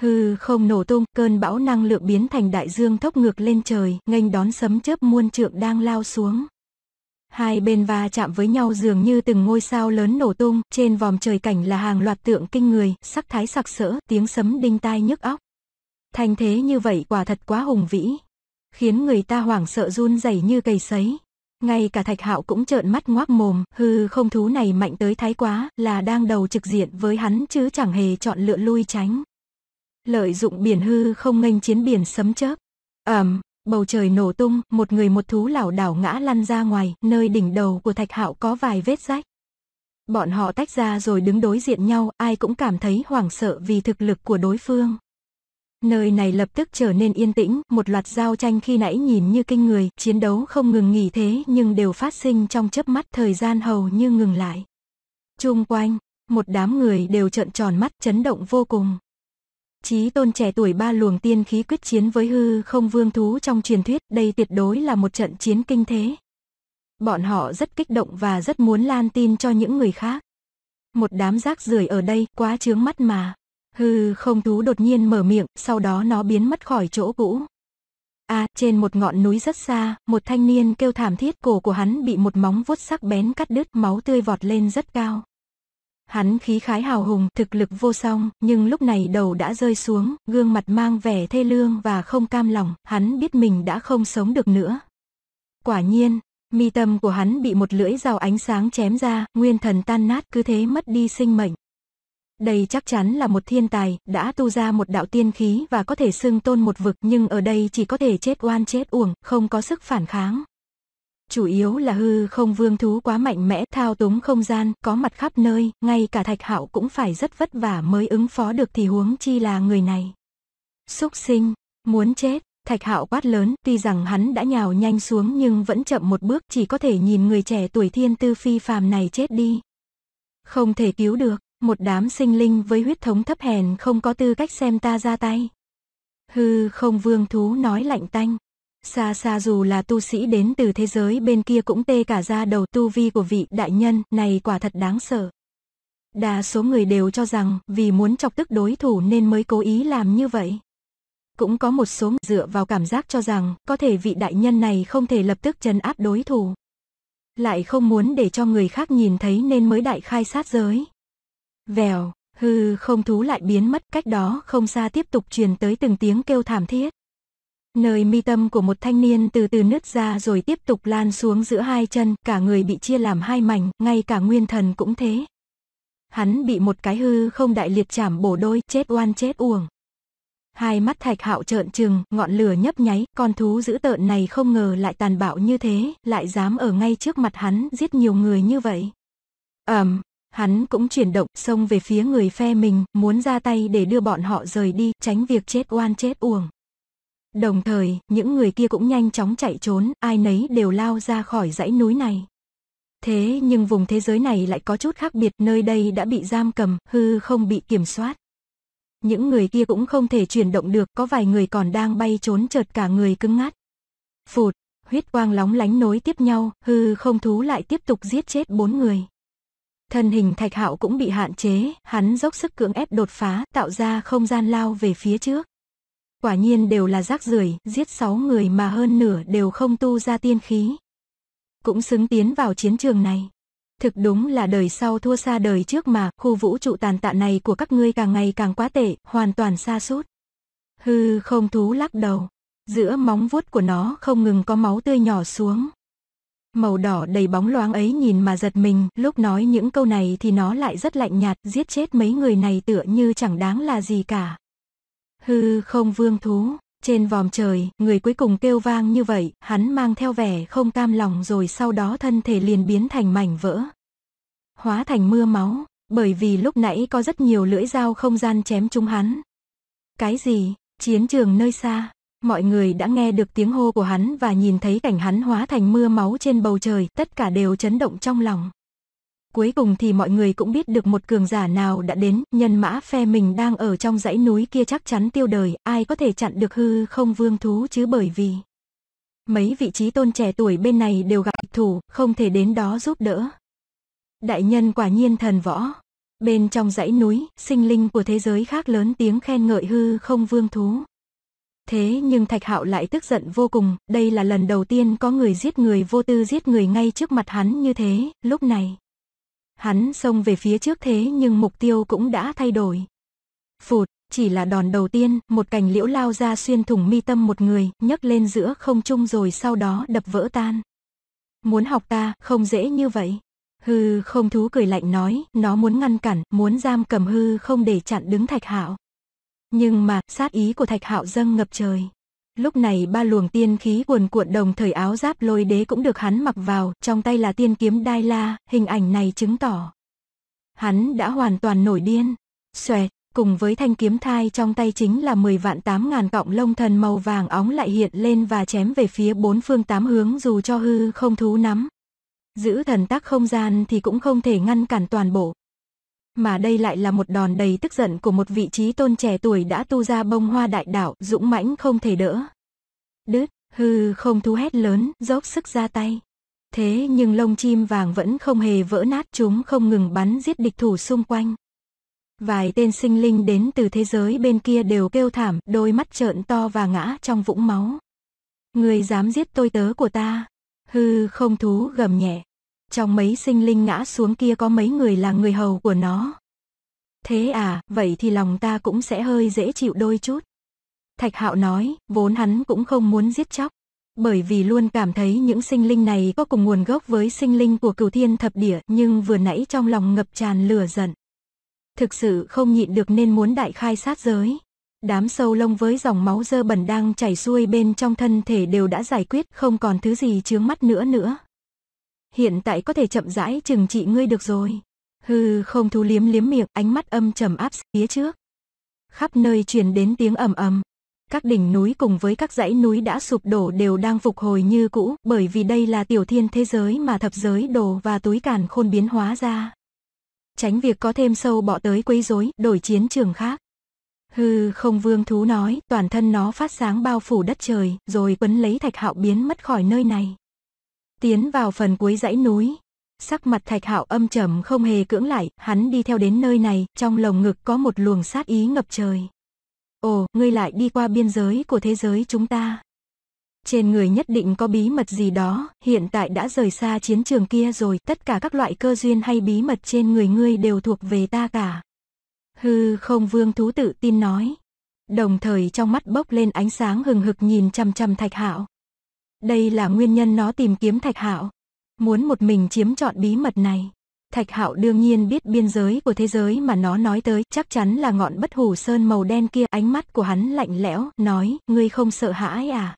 Hư không nổ tung, cơn bão năng lượng biến thành đại dương thốc ngược lên trời, nghênh đón sấm chớp muôn trượng đang lao xuống. Hai bên va chạm với nhau dường như từng ngôi sao lớn nổ tung, trên vòm trời cảnh là hàng loạt tượng kinh người, sắc thái sặc sỡ, tiếng sấm đinh tai nhức óc. Thanh thế như vậy quả thật quá hùng vĩ, khiến người ta hoảng sợ run rẩy như cầy sấy. Ngay cả Thạch Hạo cũng trợn mắt ngoác mồm, hư không thú này mạnh tới thái quá, là đang đầu trực diện với hắn chứ chẳng hề chọn lựa lui tránh. Lợi dụng biển hư không nghênh chiến biển sấm chớp. Bầu trời nổ tung, một người một thú lảo đảo ngã lăn ra ngoài, nơi đỉnh đầu của Thạch Hạo có vài vết rách. Bọn họ tách ra rồi đứng đối diện nhau, ai cũng cảm thấy hoảng sợ vì thực lực của đối phương. Nơi này lập tức trở nên yên tĩnh, một loạt giao tranh khi nãy nhìn như kinh người, chiến đấu không ngừng nghỉ thế nhưng đều phát sinh trong chớp mắt, thời gian hầu như ngừng lại. Chung quanh, một đám người đều trợn tròn mắt, chấn động vô cùng. Chí tôn trẻ tuổi ba luồng tiên khí quyết chiến với hư không vương thú trong truyền thuyết, đây tuyệt đối là một trận chiến kinh thế. Bọn họ rất kích động và rất muốn lan tin cho những người khác. Một đám rác rưởi ở đây, quá chướng mắt mà. Hư không thú đột nhiên mở miệng, sau đó nó biến mất khỏi chỗ cũ. Trên một ngọn núi rất xa, một thanh niên kêu thảm thiết, cổ của hắn bị một móng vuốt sắc bén cắt đứt, máu tươi vọt lên rất cao. Hắn khí khái hào hùng, thực lực vô song, nhưng lúc này đầu đã rơi xuống, gương mặt mang vẻ thê lương và không cam lòng, hắn biết mình đã không sống được nữa. Quả nhiên, mi tâm của hắn bị một lưỡi dao ánh sáng chém ra, nguyên thần tan nát cứ thế mất đi sinh mệnh. Đây chắc chắn là một thiên tài, đã tu ra một đạo tiên khí và có thể xưng tôn một vực, nhưng ở đây chỉ có thể chết oan chết uổng, không có sức phản kháng. Chủ yếu là hư không vương thú quá mạnh mẽ, thao túng không gian, có mặt khắp nơi, ngay cả Thạch Hạo cũng phải rất vất vả mới ứng phó được thì huống chi là người này. Súc sinh, muốn chết, Thạch Hạo quát lớn, tuy rằng hắn đã nhào nhanh xuống nhưng vẫn chậm một bước, chỉ có thể nhìn người trẻ tuổi thiên tư phi phàm này chết đi. Không thể cứu được, một đám sinh linh với huyết thống thấp hèn không có tư cách xem ta ra tay. Hư không vương thú nói lạnh tanh. Xa xa dù là tu sĩ đến từ thế giới bên kia cũng tê cả da đầu, tu vi của vị đại nhân này quả thật đáng sợ. Đa số người đều cho rằng vì muốn chọc tức đối thủ nên mới cố ý làm như vậy. Cũng có một số người dựa vào cảm giác cho rằng có thể vị đại nhân này không thể lập tức trấn áp đối thủ. Lại không muốn để cho người khác nhìn thấy nên mới đại khai sát giới. Vèo, hư không thú lại biến mất, cách đó không xa tiếp tục truyền tới từng tiếng kêu thảm thiết. Nơi mi tâm của một thanh niên từ từ nứt ra rồi tiếp tục lan xuống giữa hai chân, cả người bị chia làm hai mảnh, ngay cả nguyên thần cũng thế. Hắn bị một cái hư không đại liệt chảm bổ đôi, chết oan chết uổng. Hai mắt Thạch Hạo trợn trừng, ngọn lửa nhấp nháy, con thú dữ tợn này không ngờ lại tàn bạo như thế, lại dám ở ngay trước mặt hắn giết nhiều người như vậy. Hắn cũng chuyển động, xông về phía người phe mình, muốn ra tay để đưa bọn họ rời đi, tránh việc chết oan chết uổng. Đồng thời, những người kia cũng nhanh chóng chạy trốn, ai nấy đều lao ra khỏi dãy núi này. Thế nhưng vùng thế giới này lại có chút khác biệt, nơi đây đã bị giam cầm, hư không bị kiểm soát. Những người kia cũng không thể chuyển động được, có vài người còn đang bay trốn chợt cả người cứng ngắt. Phụt, huyết quang lóng lánh nối tiếp nhau, hư không thú lại tiếp tục giết chết 4 người. Thân hình Thạch Hạo cũng bị hạn chế, hắn dốc sức cưỡng ép đột phá, tạo ra không gian lao về phía trước. Quả nhiên đều là rác rưởi, giết 6 người mà hơn nửa đều không tu ra tiên khí. Cũng xứng tiến vào chiến trường này. Thực đúng là đời sau thua xa đời trước mà, khu vũ trụ tàn tạ này của các ngươi càng ngày càng quá tệ, hoàn toàn sa sút. Hư không thú lắc đầu, giữa móng vuốt của nó không ngừng có máu tươi nhỏ xuống. Màu đỏ đầy bóng loáng ấy nhìn mà giật mình, lúc nói những câu này thì nó lại rất lạnh nhạt, giết chết mấy người này tựa như chẳng đáng là gì cả. Hư không vương thú, trên vòm trời, người cuối cùng kêu vang như vậy, hắn mang theo vẻ không cam lòng rồi sau đó thân thể liền biến thành mảnh vỡ. Hóa thành mưa máu, bởi vì lúc nãy có rất nhiều lưỡi dao không gian chém trúng hắn. Cái gì, chiến trường nơi xa, mọi người đã nghe được tiếng hô của hắn và nhìn thấy cảnh hắn hóa thành mưa máu trên bầu trời, tất cả đều chấn động trong lòng. Cuối cùng thì mọi người cũng biết được một cường giả nào đã đến, nhân mã phe mình đang ở trong dãy núi kia chắc chắn tiêu đời, ai có thể chặn được hư không vương thú chứ, bởi vì mấy vị trí tôn trẻ tuổi bên này đều gặp địch thủ, không thể đến đó giúp đỡ. Đại nhân quả nhiên thần võ. Bên trong dãy núi, sinh linh của thế giới khác lớn tiếng khen ngợi hư không vương thú. Thế nhưng Thạch Hạo lại tức giận vô cùng, đây là lần đầu tiên có người giết người vô tư, giết người ngay trước mặt hắn như thế, lúc này. Hắn xông về phía trước thế nhưng mục tiêu cũng đã thay đổi. Phụt, chỉ là đòn đầu tiên, một cành liễu lao ra xuyên thủng mi tâm một người, nhấc lên giữa không trung rồi sau đó đập vỡ tan. Muốn học ta, không dễ như vậy. Hư không thú cười lạnh nói, nó muốn ngăn cản, muốn giam cầm hư không để chặn đứng Thạch Hạo. Nhưng mà, sát ý của Thạch Hạo dâng ngập trời. Lúc này ba luồng tiên khí cuồn cuộn đồng thời, áo giáp lôi đế cũng được hắn mặc vào, trong tay là tiên kiếm Đai La, hình ảnh này chứng tỏ hắn đã hoàn toàn nổi điên. Xoẹt, cùng với thanh kiếm thai trong tay chính là 10.000 cọng lông thần màu vàng óng lại hiện lên và chém về phía 4 phương 8 hướng, dù cho hư không thú nắm giữ thần tác không gian thì cũng không thể ngăn cản toàn bộ. Mà đây lại là một đòn đầy tức giận của một vị trí tôn trẻ tuổi đã tu ra bông hoa đại đạo, dũng mãnh không thể đỡ. Đứt, hư không thú hét lớn, dốc sức ra tay. Thế nhưng lông chim vàng vẫn không hề vỡ nát, chúng không ngừng bắn giết địch thủ xung quanh. Vài tên sinh linh đến từ thế giới bên kia đều kêu thảm, đôi mắt trợn to và ngã trong vũng máu. Người dám giết tôi tớ của ta, hư không thú gầm nhẹ. Trong mấy sinh linh ngã xuống kia có mấy người là người hầu của nó. Thế à, vậy thì lòng ta cũng sẽ hơi dễ chịu đôi chút. Thạch Hạo nói, vốn hắn cũng không muốn giết chóc, bởi vì luôn cảm thấy những sinh linh này có cùng nguồn gốc với sinh linh của Cửu Thiên Thập Địa, nhưng vừa nãy trong lòng ngập tràn lửa giận. Thực sự không nhịn được nên muốn đại khai sát giới. Đám sâu lông với dòng máu dơ bẩn đang chảy xuôi bên trong thân thể đều đã giải quyết, không còn thứ gì chướng mắt nữa. Hiện tại có thể chậm rãi trừng trị ngươi được rồi. Hừ, không thú liếm miệng, ánh mắt âm trầm áp phía trước. Khắp nơi truyền đến tiếng ầm ầm. Các đỉnh núi cùng với các dãy núi đã sụp đổ đều đang phục hồi như cũ, bởi vì đây là tiểu thiên thế giới mà thập giới đồ và túi càn khôn biến hóa ra. Tránh việc có thêm sâu bọ tới quấy rối, đổi chiến trường khác. Hừ, không vương thú nói, toàn thân nó phát sáng bao phủ đất trời, rồi quấn lấy Thạch Hạo biến mất khỏi nơi này. Tiến vào phần cuối dãy núi. Sắc mặt Thạch Hạo âm trầm không hề cưỡng lại, hắn đi theo đến nơi này, trong lồng ngực có một luồng sát ý ngập trời. Ồ, ngươi lại đi qua biên giới của thế giới chúng ta. Trên người nhất định có bí mật gì đó, hiện tại đã rời xa chiến trường kia rồi, tất cả các loại cơ duyên hay bí mật trên người ngươi đều thuộc về ta cả. Hư không vương thú tự tin nói, đồng thời trong mắt bốc lên ánh sáng hừng hực nhìn chằm chằm Thạch Hạo. Đây là nguyên nhân nó tìm kiếm Thạch Hạo, muốn một mình chiếm trọn bí mật này. Thạch Hạo đương nhiên biết biên giới của thế giới mà nó nói tới chắc chắn là ngọn Bất Hủ Sơn màu đen kia. Ánh mắt của hắn lạnh lẽo, nói, ngươi không sợ hãi à?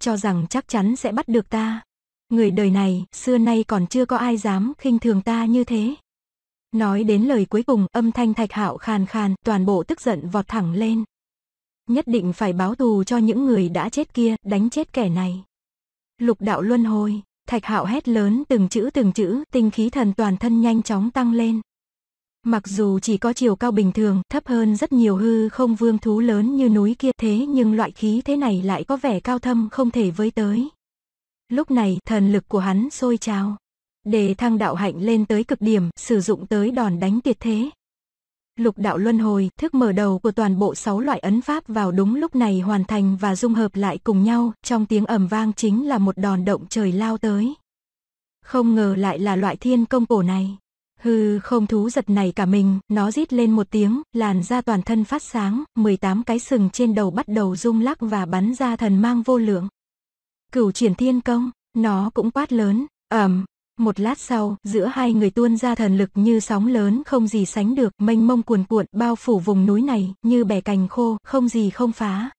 Cho rằng chắc chắn sẽ bắt được ta? Người đời này, xưa nay còn chưa có ai dám khinh thường ta như thế. Nói đến lời cuối cùng, âm thanh Thạch Hạo khàn khàn, toàn bộ tức giận vọt thẳng lên. Nhất định phải báo thù cho những người đã chết kia, đánh chết kẻ này. Lục đạo luân hồi. Thạch Hạo hét lớn từng chữ, tinh khí thần toàn thân nhanh chóng tăng lên. Mặc dù chỉ có chiều cao bình thường, thấp hơn rất nhiều hư không vương thú lớn như núi kia, thế nhưng loại khí thế này lại có vẻ cao thâm không thể với tới. Lúc này, thần lực của hắn sôi trào, để thăng đạo hạnh lên tới cực điểm, sử dụng tới đòn đánh tuyệt thế. Lục đạo luân hồi, thức mở đầu của toàn bộ 6 loại ấn pháp vào đúng lúc này hoàn thành và dung hợp lại cùng nhau, trong tiếng ầm vang chính là một đòn động trời lao tới. Không ngờ lại là loại thiên công cổ này. Hư không thú giật này cả mình, nó rít lên một tiếng, làn da toàn thân phát sáng, 18 cái sừng trên đầu bắt đầu rung lắc và bắn ra thần mang vô lượng. Cửu chuyển thiên công, nó cũng quát lớn, ầm. Một lát sau, giữa hai người tuôn ra thần lực như sóng lớn không gì sánh được, mênh mông cuồn cuộn bao phủ vùng núi này, như bẻ cành khô, không gì không phá.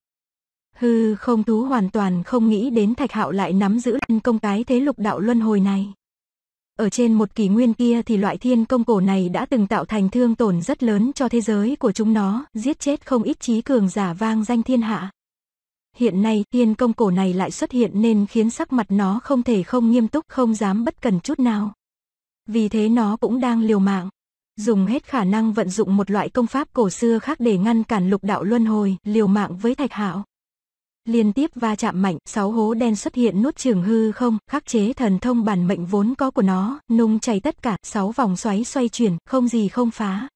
Hư không thú hoàn toàn không nghĩ đến Thạch Hạo lại nắm giữ thiên công cái thế lục đạo luân hồi này. Ở trên một kỷ nguyên kia thì loại thiên công cổ này đã từng tạo thành thương tổn rất lớn cho thế giới của chúng nó, giết chết không ít chí cường giả vang danh thiên hạ. Hiện nay, thiên công cổ này lại xuất hiện nên khiến sắc mặt nó không thể không nghiêm túc, không dám bất cần chút nào. Vì thế nó cũng đang liều mạng, dùng hết khả năng vận dụng một loại công pháp cổ xưa khác để ngăn cản lục đạo luân hồi, liều mạng với Thạch Hạo. Liên tiếp va chạm mạnh, 6 hố đen xuất hiện nuốt chửng hư không, khắc chế thần thông bản mệnh vốn có của nó, nung chảy tất cả, 6 vòng xoáy xoay chuyển, không gì không phá.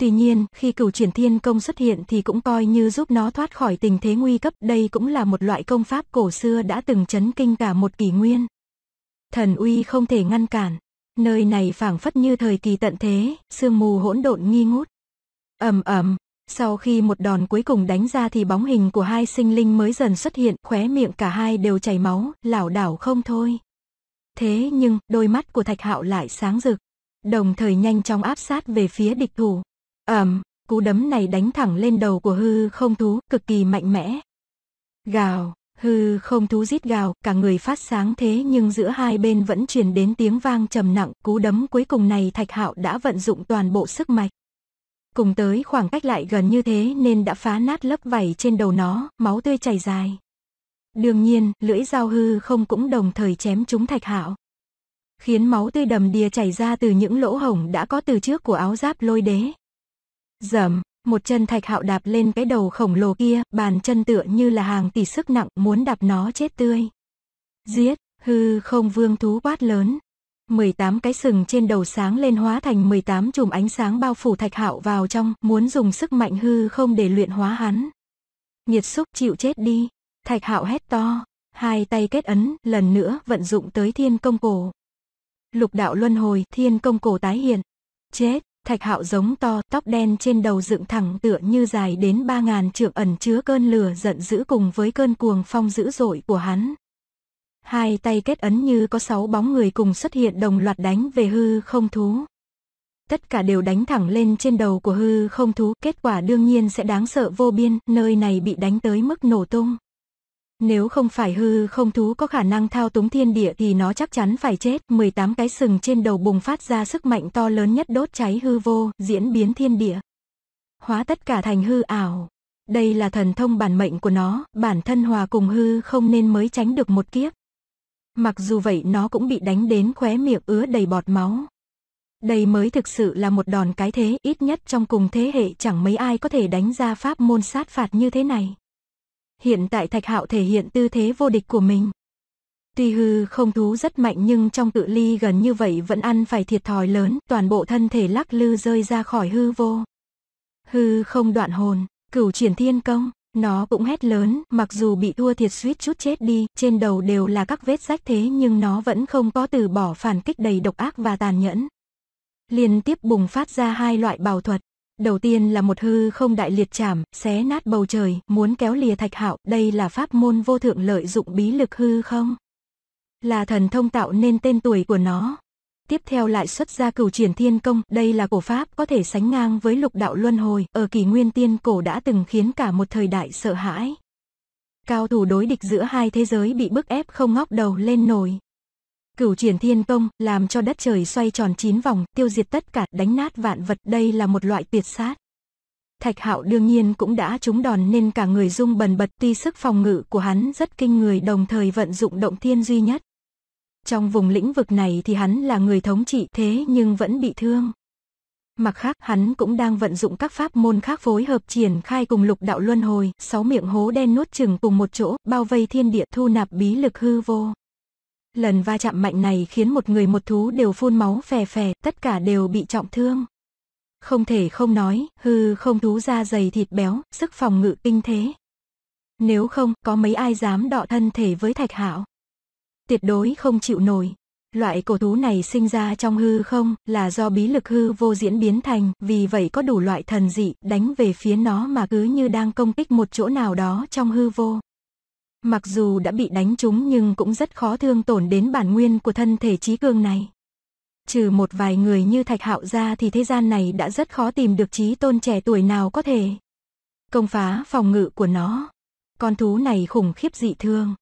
Tuy nhiên, khi cửu chuyển thiên công xuất hiện thì cũng coi như giúp nó thoát khỏi tình thế nguy cấp. Đây cũng là một loại công pháp cổ xưa đã từng chấn kinh cả một kỷ nguyên. Thần uy không thể ngăn cản. Nơi này phảng phất như thời kỳ tận thế, sương mù hỗn độn nghi ngút. Ầm ầm, sau khi một đòn cuối cùng đánh ra thì bóng hình của hai sinh linh mới dần xuất hiện, khóe miệng cả hai đều chảy máu, lảo đảo không thôi. Thế nhưng, đôi mắt của Thạch Hạo lại sáng rực, đồng thời nhanh chóng áp sát về phía địch thủ. Cú đấm này đánh thẳng lên đầu của hư không thú, cực kỳ mạnh mẽ. Gào, hư không thú rít gào, cả người phát sáng, thế nhưng giữa hai bên vẫn truyền đến tiếng vang trầm nặng. Cú đấm cuối cùng này Thạch Hạo đã vận dụng toàn bộ sức mạch. Cùng tới khoảng cách lại gần như thế nên đã phá nát lớp vảy trên đầu nó, máu tươi chảy dài. Đương nhiên, lưỡi dao hư không cũng đồng thời chém trúng Thạch Hạo, khiến máu tươi đầm đìa chảy ra từ những lỗ hổng đã có từ trước của áo giáp lôi đế. Dầm, một chân Thạch Hạo đạp lên cái đầu khổng lồ kia, bàn chân tựa như là hàng tỷ sức nặng, muốn đạp nó chết tươi. Giết, hư không vương thú quát lớn. 18 cái sừng trên đầu sáng lên hóa thành 18 chùm ánh sáng bao phủ Thạch Hạo vào trong, muốn dùng sức mạnh hư không để luyện hóa hắn. Nghiệt xúc, chịu chết đi, Thạch Hạo hét to, hai tay kết ấn, lần nữa vận dụng tới thiên công cổ. Lục đạo luân hồi, thiên công cổ tái hiện. Chết! Thạch Hạo giống to, tóc đen trên đầu dựng thẳng tựa như dài đến 3.000 trượng, ẩn chứa cơn lửa giận dữ cùng với cơn cuồng phong dữ dội của hắn. Hai tay kết ấn như có 6 bóng người cùng xuất hiện, đồng loạt đánh về hư không thú. Tất cả đều đánh thẳng lên trên đầu của hư không thú, kết quả đương nhiên sẽ đáng sợ vô biên, nơi này bị đánh tới mức nổ tung. Nếu không phải hư không thú có khả năng thao túng thiên địa thì nó chắc chắn phải chết. 18 cái sừng trên đầu bùng phát ra sức mạnh to lớn nhất, đốt cháy hư vô, diễn biến thiên địa, hóa tất cả thành hư ảo. Đây là thần thông bản mệnh của nó, bản thân hòa cùng hư không nên mới tránh được một kiếp. Mặc dù vậy nó cũng bị đánh đến khóe miệng ứa đầy bọt máu. Đây mới thực sự là một đòn cái thế, ít nhất trong cùng thế hệ chẳng mấy ai có thể đánh ra pháp môn sát phạt như thế này. Hiện tại Thạch Hạo thể hiện tư thế vô địch của mình. Tuy hư không thú rất mạnh nhưng trong cự ly gần như vậy vẫn ăn phải thiệt thòi lớn, toàn bộ thân thể lắc lư rơi ra khỏi hư vô. Hư không đoạn hồn, cửu chuyển thiên công, nó cũng hét lớn, mặc dù bị thua thiệt suýt chút chết đi, trên đầu đều là các vết rách, thế nhưng nó vẫn không có từ bỏ phản kích đầy độc ác và tàn nhẫn. Liên tiếp bùng phát ra hai loại bảo thuật. Đầu tiên là một hư không đại liệt chảm, xé nát bầu trời, muốn kéo lìa Thạch Hạo. Đây là pháp môn vô thượng lợi dụng bí lực hư không, là thần thông tạo nên tên tuổi của nó. Tiếp theo lại xuất ra cửu chuyển thiên công, đây là cổ pháp có thể sánh ngang với lục đạo luân hồi, ở kỷ nguyên tiên cổ đã từng khiến cả một thời đại sợ hãi. Cao thủ đối địch giữa hai thế giới bị bức ép không ngóc đầu lên nổi. Cửu chuyển thiên công làm cho đất trời xoay tròn 9 vòng, tiêu diệt tất cả, đánh nát vạn vật, đây là một loại tuyệt sát. Thạch Hạo đương nhiên cũng đã trúng đòn nên cả người rung bần bật, tuy sức phòng ngự của hắn rất kinh người, đồng thời vận dụng động thiên duy nhất. Trong vùng lĩnh vực này thì hắn là người thống trị, thế nhưng vẫn bị thương. Mặt khác hắn cũng đang vận dụng các pháp môn khác phối hợp triển khai cùng lục đạo luân hồi, 6 miệng hố đen nuốt chừng cùng một chỗ, bao vây thiên địa, thu nạp bí lực hư vô. Lần va chạm mạnh này khiến một người một thú đều phun máu phè phè, tất cả đều bị trọng thương. Không thể không nói, hư không thú da dày thịt béo, sức phòng ngự kinh thế. Nếu không, có mấy ai dám đọ thân thể với Thạch Hạo? Tuyệt đối không chịu nổi. Loại cổ thú này sinh ra trong hư không, là do bí lực hư vô diễn biến thành, vì vậy có đủ loại thần dị, đánh về phía nó mà cứ như đang công kích một chỗ nào đó trong hư vô. Mặc dù đã bị đánh trúng nhưng cũng rất khó thương tổn đến bản nguyên của thân thể trí cường này. Trừ một vài người như Thạch Hạo ra thì thế gian này đã rất khó tìm được trí tôn trẻ tuổi nào có thể công phá phòng ngự của nó. Con thú này khủng khiếp dị thương.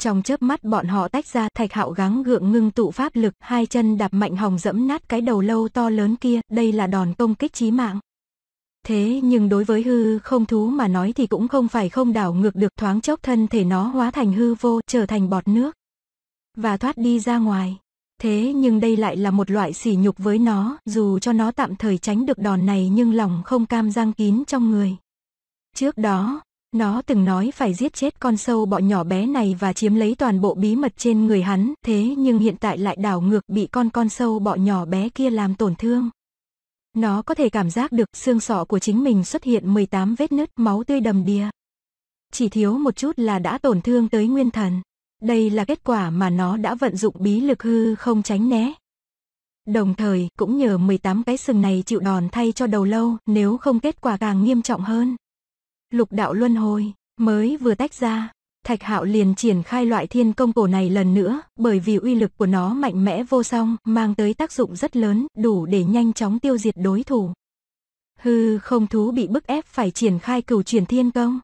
Trong chớp mắt bọn họ tách ra, Thạch Hạo gắng gượng ngưng tụ pháp lực, hai chân đạp mạnh hòng dẫm nát cái đầu lâu to lớn kia, đây là đòn công kích chí mạng. Thế nhưng đối với hư không thú mà nói thì cũng không phải không đảo ngược được, thoáng chốc thân thể nó hóa thành hư vô, trở thành bọt nước và thoát đi ra ngoài. Thế nhưng đây lại là một loại sỉ nhục với nó, dù cho nó tạm thời tránh được đòn này nhưng lòng không cam răng kín trong người. Trước đó, nó từng nói phải giết chết con sâu bọ nhỏ bé này và chiếm lấy toàn bộ bí mật trên người hắn, thế nhưng hiện tại lại đảo ngược, bị con sâu bọ nhỏ bé kia làm tổn thương. Nó có thể cảm giác được xương sọ của chính mình xuất hiện 18 vết nứt, máu tươi đầm đìa. Chỉ thiếu một chút là đã tổn thương tới nguyên thần. Đây là kết quả mà nó đã vận dụng bí lực hư không tránh né. Đồng thời, cũng nhờ 18 cái sừng này chịu đòn thay cho đầu lâu, nếu không kết quả càng nghiêm trọng hơn. Lục đạo luân hồi, mới vừa tách ra, Thạch Hạo liền triển khai loại thiên công cổ này lần nữa, bởi vì uy lực của nó mạnh mẽ vô song, mang tới tác dụng rất lớn, đủ để nhanh chóng tiêu diệt đối thủ. Hư không thú bị bức ép phải triển khai cửu chuyển thiên công.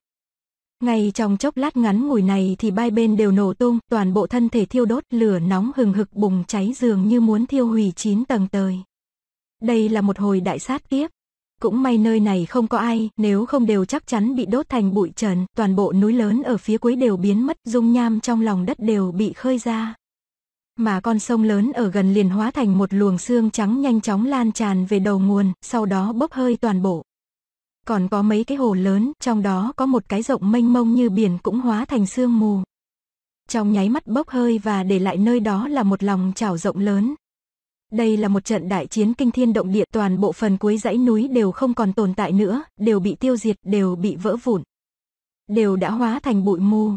Ngay trong chốc lát ngắn ngủi này thì ba bên đều nổ tung, toàn bộ thân thể thiêu đốt, lửa nóng hừng hực bùng cháy dường như muốn thiêu hủy 9 tầng trời. Đây là một hồi đại sát kiếp. Cũng may nơi này không có ai, nếu không đều chắc chắn bị đốt thành bụi trần, toàn bộ núi lớn ở phía cuối đều biến mất, dung nham trong lòng đất đều bị khơi ra. Mà con sông lớn ở gần liền hóa thành một luồng xương trắng nhanh chóng lan tràn về đầu nguồn, sau đó bốc hơi toàn bộ. Còn có mấy cái hồ lớn, trong đó có một cái rộng mênh mông như biển cũng hóa thành sương mù. Trong nháy mắt bốc hơi và để lại nơi đó là một lòng chảo rộng lớn. Đây là một trận đại chiến kinh thiên động địa, toàn bộ phần cuối dãy núi đều không còn tồn tại nữa, đều bị tiêu diệt, đều bị vỡ vụn. Đều đã hóa thành bụi mù.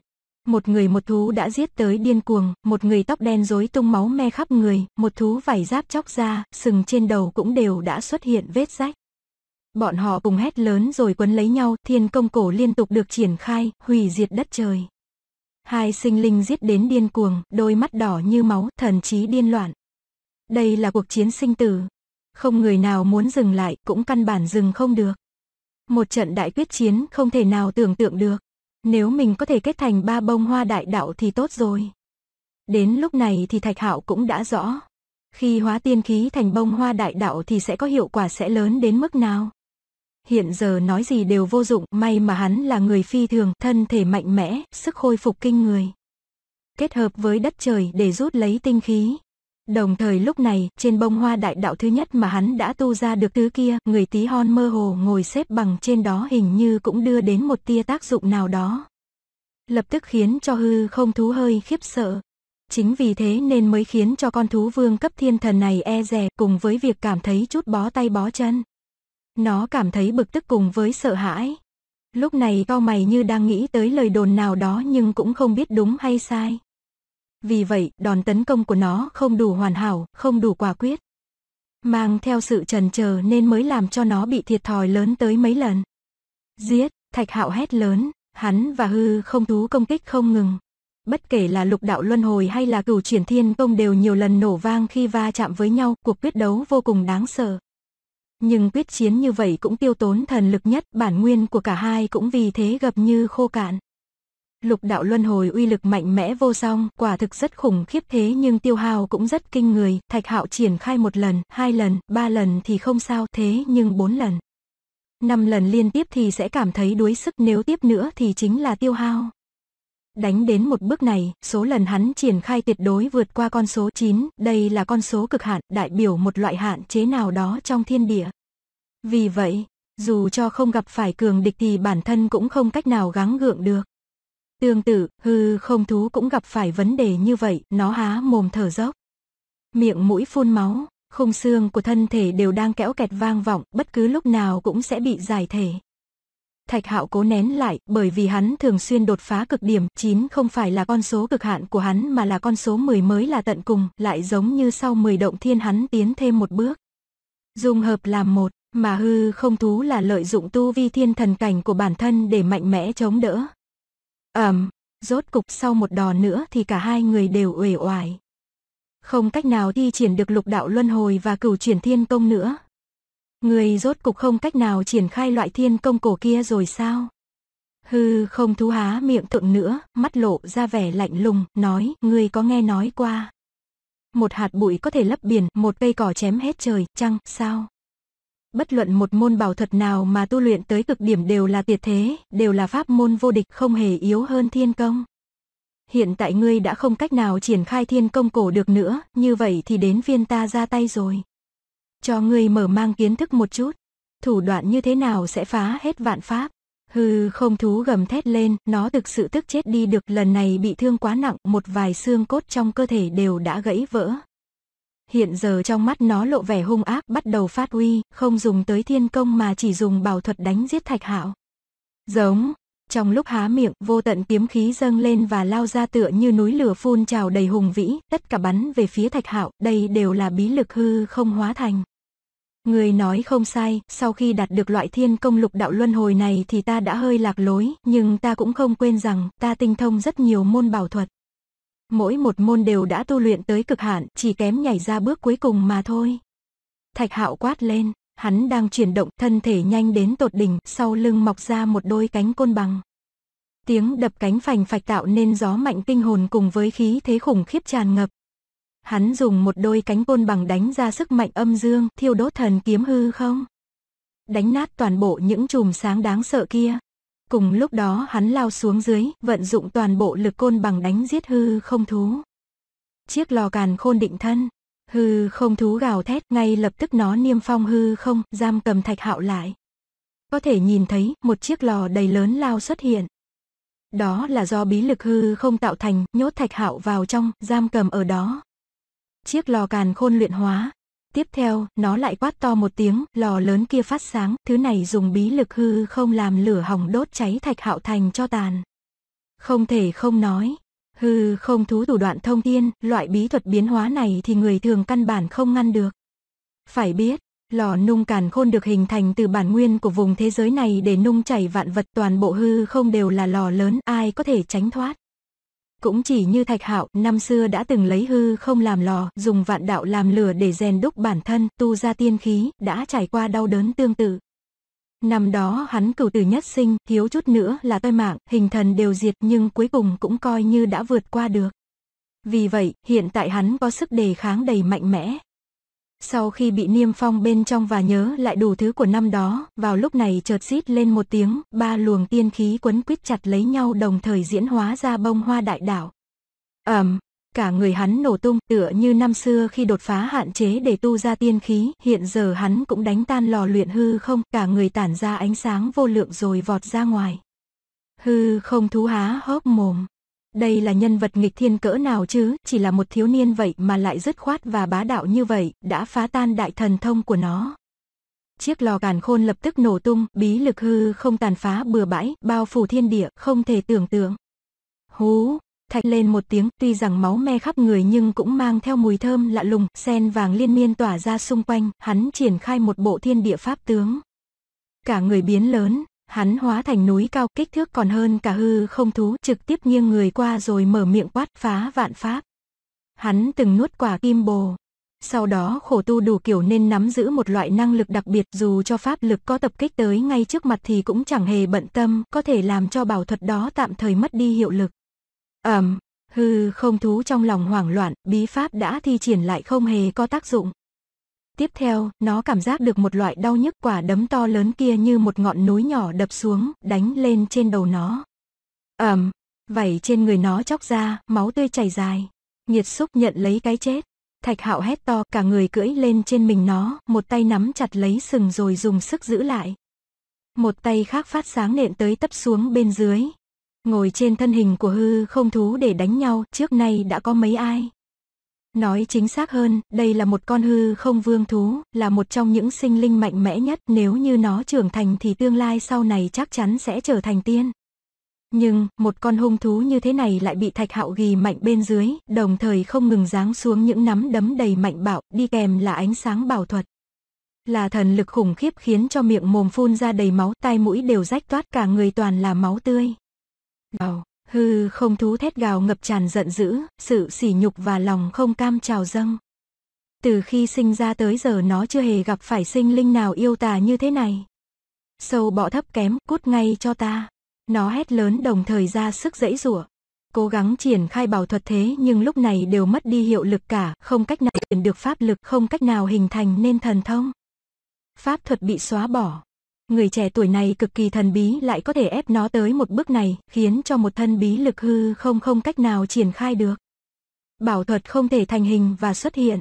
Một người một thú đã giết tới điên cuồng, một người tóc đen rối tung máu me khắp người, một thú vải giáp chóc ra, sừng trên đầu cũng đều đã xuất hiện vết rách. Bọn họ cùng hét lớn rồi quấn lấy nhau, thiên công cổ liên tục được triển khai, hủy diệt đất trời. Hai sinh linh giết đến điên cuồng, đôi mắt đỏ như máu, thần trí điên loạn. Đây là cuộc chiến sinh tử. Không người nào muốn dừng lại, cũng căn bản dừng không được. Một trận đại quyết chiến không thể nào tưởng tượng được. Nếu mình có thể kết thành ba bông hoa đại đạo thì tốt rồi. Đến lúc này thì Thạch Hạo cũng đã rõ. Khi hóa tiên khí thành bông hoa đại đạo thì sẽ có hiệu quả sẽ lớn đến mức nào. Hiện giờ nói gì đều vô dụng, may mà hắn là người phi thường, thân thể mạnh mẽ, sức hồi phục kinh người. Kết hợp với đất trời để rút lấy tinh khí. Đồng thời lúc này, trên bông hoa đại đạo thứ nhất mà hắn đã tu ra được thứ kia, người tí hon mơ hồ ngồi xếp bằng trên đó hình như cũng đưa đến một tia tác dụng nào đó. Lập tức khiến cho hư không thú hơi khiếp sợ. Chính vì thế nên mới khiến cho con thú vương cấp thiên thần này e dè cùng với việc cảm thấy chút bó tay bó chân. Nó cảm thấy bực tức cùng với sợ hãi. Lúc này cau mày như đang nghĩ tới lời đồn nào đó nhưng cũng không biết đúng hay sai. Vì vậy, đòn tấn công của nó không đủ hoàn hảo, không đủ quả quyết. Mang theo sự chần chờ nên mới làm cho nó bị thiệt thòi lớn tới mấy lần. Giết, Thạch Hạo hét lớn, hắn và hư không thú công kích không ngừng. Bất kể là lục đạo luân hồi hay là cửu chuyển thiên công đều nhiều lần nổ vang khi va chạm với nhau, cuộc quyết đấu vô cùng đáng sợ. Nhưng quyết chiến như vậy cũng tiêu tốn thần lực nhất, bản nguyên của cả hai cũng vì thế gập như khô cạn. Lục đạo luân hồi uy lực mạnh mẽ vô song, quả thực rất khủng khiếp, thế nhưng tiêu hao cũng rất kinh người. Thạch Hạo triển khai một lần, hai lần, ba lần thì không sao, thế nhưng 4 lần, 5 lần liên tiếp thì sẽ cảm thấy đuối sức, nếu tiếp nữa thì chính là tiêu hao. Đánh đến một bước này, số lần hắn triển khai tuyệt đối vượt qua con số 9, đây là con số cực hạn, đại biểu một loại hạn chế nào đó trong thiên địa. Vì vậy, dù cho không gặp phải cường địch thì bản thân cũng không cách nào gắng gượng được. Tương tự, hư không thú cũng gặp phải vấn đề như vậy, nó há mồm thở dốc. Miệng mũi phun máu, khung xương của thân thể đều đang kéo kẹt vang vọng, bất cứ lúc nào cũng sẽ bị giải thể. Thạch Hạo cố nén lại, bởi vì hắn thường xuyên đột phá cực điểm, 9 không phải là con số cực hạn của hắn mà là con số 10 mới là tận cùng, lại giống như sau 10 động thiên hắn tiến thêm một bước. Dung hợp làm một, mà hư không thú là lợi dụng tu vi thiên thần cảnh của bản thân để mạnh mẽ chống đỡ. Rốt cục sau một đòn nữa thì cả hai người đều uể oải. Không cách nào thi triển được lục đạo luân hồi và cửu chuyển thiên công nữa. Người rốt cục không cách nào triển khai loại thiên công cổ kia rồi sao? Hư không thú há miệng thượng nữa, mắt lộ ra vẻ lạnh lùng, nói, ngươi có nghe nói qua. Một hạt bụi có thể lấp biển, một cây cỏ chém hết trời, chăng, sao? Bất luận một môn bảo thuật nào mà tu luyện tới cực điểm đều là tuyệt thế, đều là pháp môn vô địch, không hề yếu hơn thiên công. Hiện tại ngươi đã không cách nào triển khai thiên công cổ được nữa, như vậy thì đến phiên ta ra tay rồi. Cho ngươi mở mang kiến thức một chút, thủ đoạn như thế nào sẽ phá hết vạn pháp. Hư không thú gầm thét lên, nó thực sự tức chết đi được, lần này bị thương quá nặng, một vài xương cốt trong cơ thể đều đã gãy vỡ. Hiện giờ trong mắt nó lộ vẻ hung ác, bắt đầu phát uy, không dùng tới thiên công mà chỉ dùng bảo thuật đánh giết Thạch Hạo. Giống, trong lúc há miệng, vô tận kiếm khí dâng lên và lao ra tựa như núi lửa phun trào đầy hùng vĩ, tất cả bắn về phía Thạch Hạo, đây đều là bí lực hư không hóa thành. Người nói không sai, sau khi đạt được loại thiên công lục đạo luân hồi này thì ta đã hơi lạc lối, nhưng ta cũng không quên rằng ta tinh thông rất nhiều môn bảo thuật. Mỗi một môn đều đã tu luyện tới cực hạn, chỉ kém nhảy ra bước cuối cùng mà thôi. Thạch Hạo quát lên, hắn đang chuyển động thân thể nhanh đến tột đỉnh, sau lưng mọc ra một đôi cánh côn bằng. Tiếng đập cánh phành phạch tạo nên gió mạnh kinh hồn cùng với khí thế khủng khiếp tràn ngập. Hắn dùng một đôi cánh côn bằng đánh ra sức mạnh âm dương, thiêu đốt thần kiếm hư không. Đánh nát toàn bộ những chùm sáng đáng sợ kia. Cùng lúc đó hắn lao xuống dưới, vận dụng toàn bộ lực côn bằng đánh giết hư không thú. Chiếc lò càn khôn định thân, hư không thú gào thét, ngay lập tức nó niêm phong hư không, giam cầm Thạch Hạo lại. Có thể nhìn thấy một chiếc lò đầy lớn lao xuất hiện. Đó là do bí lực hư không tạo thành, nhốt Thạch Hạo vào trong, giam cầm ở đó. Chiếc lò càn khôn luyện hóa. Tiếp theo, nó lại quát to một tiếng, lò lớn kia phát sáng, thứ này dùng bí lực hư không làm lửa hỏng đốt cháy Thạch Hạo thành cho tàn. Không thể không nói, hư không thú thủ đoạn thông thiên, loại bí thuật biến hóa này thì người thường căn bản không ngăn được. Phải biết, lò nung càn khôn được hình thành từ bản nguyên của vùng thế giới này để nung chảy vạn vật, toàn bộ hư không đều là lò lớn, ai có thể tránh thoát. Cũng chỉ như Thạch Hạo năm xưa đã từng lấy hư không làm lò, dùng vạn đạo làm lửa để rèn đúc bản thân, tu ra tiên khí, đã trải qua đau đớn tương tự. Năm đó hắn cửu tử nhất sinh, thiếu chút nữa là toi mạng, hình thần đều diệt, nhưng cuối cùng cũng coi như đã vượt qua được. Vì vậy, hiện tại hắn có sức đề kháng đầy mạnh mẽ. Sau khi bị niêm phong bên trong và nhớ lại đủ thứ của năm đó, vào lúc này chợt rít lên một tiếng, ba luồng tiên khí quấn quít chặt lấy nhau đồng thời diễn hóa ra bông hoa đại đạo. Cả người hắn nổ tung, tựa như năm xưa khi đột phá hạn chế để tu ra tiên khí, hiện giờ hắn cũng đánh tan lò luyện hư không, cả người tản ra ánh sáng vô lượng rồi vọt ra ngoài. Hư không thú há hốc mồm. Đây là nhân vật nghịch thiên cỡ nào chứ, chỉ là một thiếu niên vậy mà lại dứt khoát và bá đạo như vậy, đã phá tan đại thần thông của nó. Chiếc lò càn khôn lập tức nổ tung, bí lực hư không tàn phá bừa bãi, bao phủ thiên địa, không thể tưởng tượng. Hú! Thạch lên một tiếng, tuy rằng máu me khắp người nhưng cũng mang theo mùi thơm lạ lùng, sen vàng liên miên tỏa ra xung quanh, hắn triển khai một bộ thiên địa pháp tướng. Cả người biến lớn, hắn hóa thành núi cao, kích thước còn hơn cả hư không thú, trực tiếp nghiêng người qua rồi mở miệng quát phá vạn pháp. Hắn từng nuốt quả kim bồ, sau đó khổ tu đủ kiểu nên nắm giữ một loại năng lực đặc biệt, dù cho pháp lực có tập kích tới ngay trước mặt thì cũng chẳng hề bận tâm, có thể làm cho bảo thuật đó tạm thời mất đi hiệu lực. Hư không thú trong lòng hoảng loạn, bí pháp đã thi triển lại không hề có tác dụng. Tiếp theo, nó cảm giác được một loại đau nhức, quả đấm to lớn kia như một ngọn núi nhỏ đập xuống, đánh lên trên đầu nó. Vảy trên người nó chóc ra, máu tươi chảy dài. Nhiệt xúc nhận lấy cái chết. Thạch Hạo hét to, cả người cưỡi lên trên mình nó, một tay nắm chặt lấy sừng rồi dùng sức giữ lại. Một tay khác phát sáng nện tới tấp xuống bên dưới. Ngồi trên thân hình của hư không thú để đánh nhau, trước nay đã có mấy ai. Nói chính xác hơn, đây là một con hư không vương thú, là một trong những sinh linh mạnh mẽ nhất, nếu như nó trưởng thành thì tương lai sau này chắc chắn sẽ trở thành tiên. Nhưng, một con hung thú như thế này lại bị Thạch Hạo ghì mạnh bên dưới, đồng thời không ngừng giáng xuống những nắm đấm đầy mạnh bạo, đi kèm là ánh sáng bảo thuật. Là thần lực khủng khiếp khiến cho miệng mồm phun ra đầy máu, tai mũi đều rách toát, cả người toàn là máu tươi. Hư không thú thét gào ngập tràn giận dữ, sự sỉ nhục và lòng không cam trào dâng. Từ khi sinh ra tới giờ nó chưa hề gặp phải sinh linh nào yêu tà như thế này. Sâu bọ thấp kém, cút ngay cho ta. Nó hét lớn đồng thời ra sức giãy giụa, cố gắng triển khai bảo thuật, thế nhưng lúc này đều mất đi hiệu lực cả, không cách nào chuyển được pháp lực, không cách nào hình thành nên thần thông. Pháp thuật bị xóa bỏ. Người trẻ tuổi này cực kỳ thần bí, lại có thể ép nó tới một bước này, khiến cho một thân bí lực hư không cách nào triển khai được. Bảo thuật không thể thành hình và xuất hiện.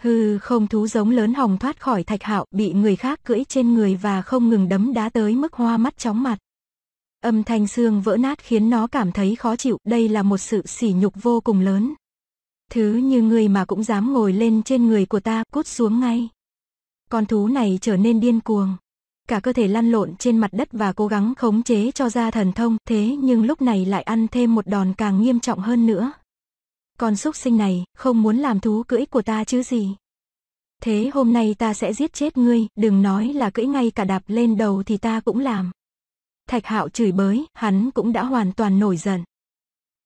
Hư không thú giống lớn hòng thoát khỏi Thạch Hạo, bị người khác cưỡi trên người và không ngừng đấm đá tới mức hoa mắt chóng mặt. Âm thanh xương vỡ nát khiến nó cảm thấy khó chịu, đây là một sự sỉ nhục vô cùng lớn. Thứ như ngươi mà cũng dám ngồi lên trên người của ta, cút xuống ngay. Con thú này trở nên điên cuồng. Cả cơ thể lăn lộn trên mặt đất và cố gắng khống chế cho ra thần thông, thế nhưng lúc này lại ăn thêm một đòn càng nghiêm trọng hơn nữa. Con súc sinh này, không muốn làm thú cưỡi của ta chứ gì. Thế hôm nay ta sẽ giết chết ngươi, đừng nói là cưỡi, ngay cả đạp lên đầu thì ta cũng làm. Thạch Hạo chửi bới, hắn cũng đã hoàn toàn nổi giận.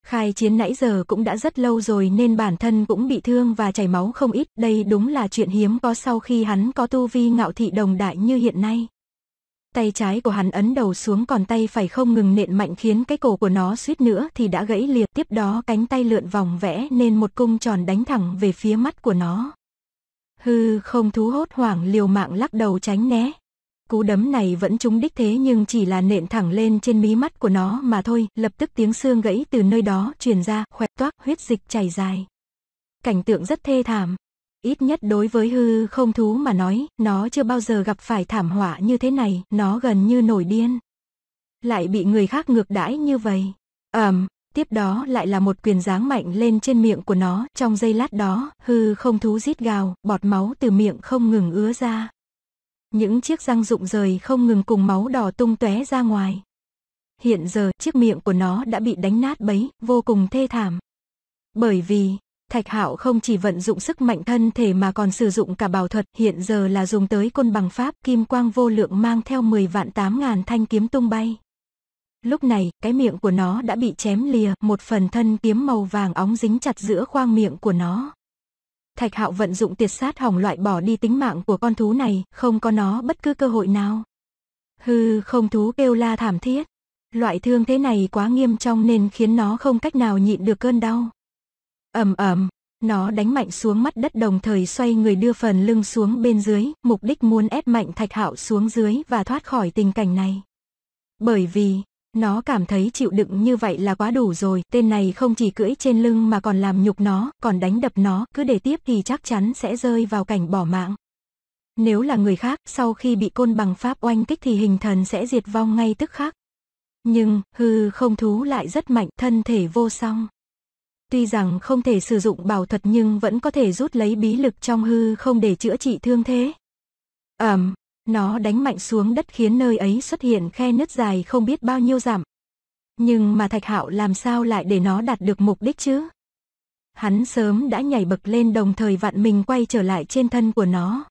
Khai chiến nãy giờ cũng đã rất lâu rồi nên bản thân cũng bị thương và chảy máu không ít, đây đúng là chuyện hiếm có sau khi hắn có tu vi ngạo thị đồng đại như hiện nay. Tay trái của hắn ấn đầu xuống, còn tay phải không ngừng nện mạnh khiến cái cổ của nó suýt nữa thì đã gãy liệt. Tiếp đó cánh tay lượn vòng vẽ nên một cung tròn đánh thẳng về phía mắt của nó. Hư không thú hốt hoảng liều mạng lắc đầu tránh né. Cú đấm này vẫn trúng đích, thế nhưng chỉ là nện thẳng lên trên mí mắt của nó mà thôi. Lập tức tiếng xương gãy từ nơi đó truyền ra, khoẹt toác, huyết dịch chảy dài. Cảnh tượng rất thê thảm. Ít nhất đối với hư không thú mà nói, nó chưa bao giờ gặp phải thảm họa như thế này, nó gần như nổi điên. Lại bị người khác ngược đãi như vậy. Tiếp đó lại là một quyền giáng mạnh lên trên miệng của nó, trong giây lát đó, hư không thú rít gào, bọt máu từ miệng không ngừng ứa ra. Những chiếc răng rụng rời không ngừng cùng máu đỏ tung tóe ra ngoài. Hiện giờ chiếc miệng của nó đã bị đánh nát bấy, vô cùng thê thảm. Bởi vì Thạch Hạo không chỉ vận dụng sức mạnh thân thể mà còn sử dụng cả bảo thuật, hiện giờ là dùng tới côn bằng pháp, kim quang vô lượng mang theo 10.000 thanh kiếm tung bay. Lúc này, cái miệng của nó đã bị chém lìa, một phần thân kiếm màu vàng óng dính chặt giữa khoang miệng của nó. Thạch Hạo vận dụng tiệt sát hỏng loại bỏ đi tính mạng của con thú này, không có nó bất cứ cơ hội nào. Hư không thú kêu la thảm thiết. Loại thương thế này quá nghiêm trọng nên khiến nó không cách nào nhịn được cơn đau. Ầm ầm, nó đánh mạnh xuống mặt đất, đồng thời xoay người đưa phần lưng xuống bên dưới, mục đích muốn ép mạnh Thạch Hạo xuống dưới và thoát khỏi tình cảnh này. Bởi vì nó cảm thấy chịu đựng như vậy là quá đủ rồi, tên này không chỉ cưỡi trên lưng mà còn làm nhục nó, còn đánh đập nó, cứ để tiếp thì chắc chắn sẽ rơi vào cảnh bỏ mạng. Nếu là người khác, sau khi bị côn bằng pháp oanh kích thì hình thần sẽ diệt vong ngay tức khắc. Nhưng hư không thú lại rất mạnh, thân thể vô song. Tuy rằng không thể sử dụng bảo thuật nhưng vẫn có thể rút lấy bí lực trong hư không để chữa trị thương thế. Nó đánh mạnh xuống đất khiến nơi ấy xuất hiện khe nứt dài không biết bao nhiêu dặm. Nhưng mà Thạch Hạo làm sao lại để nó đạt được mục đích chứ? Hắn sớm đã nhảy bậc lên, đồng thời vặn mình quay trở lại trên thân của nó.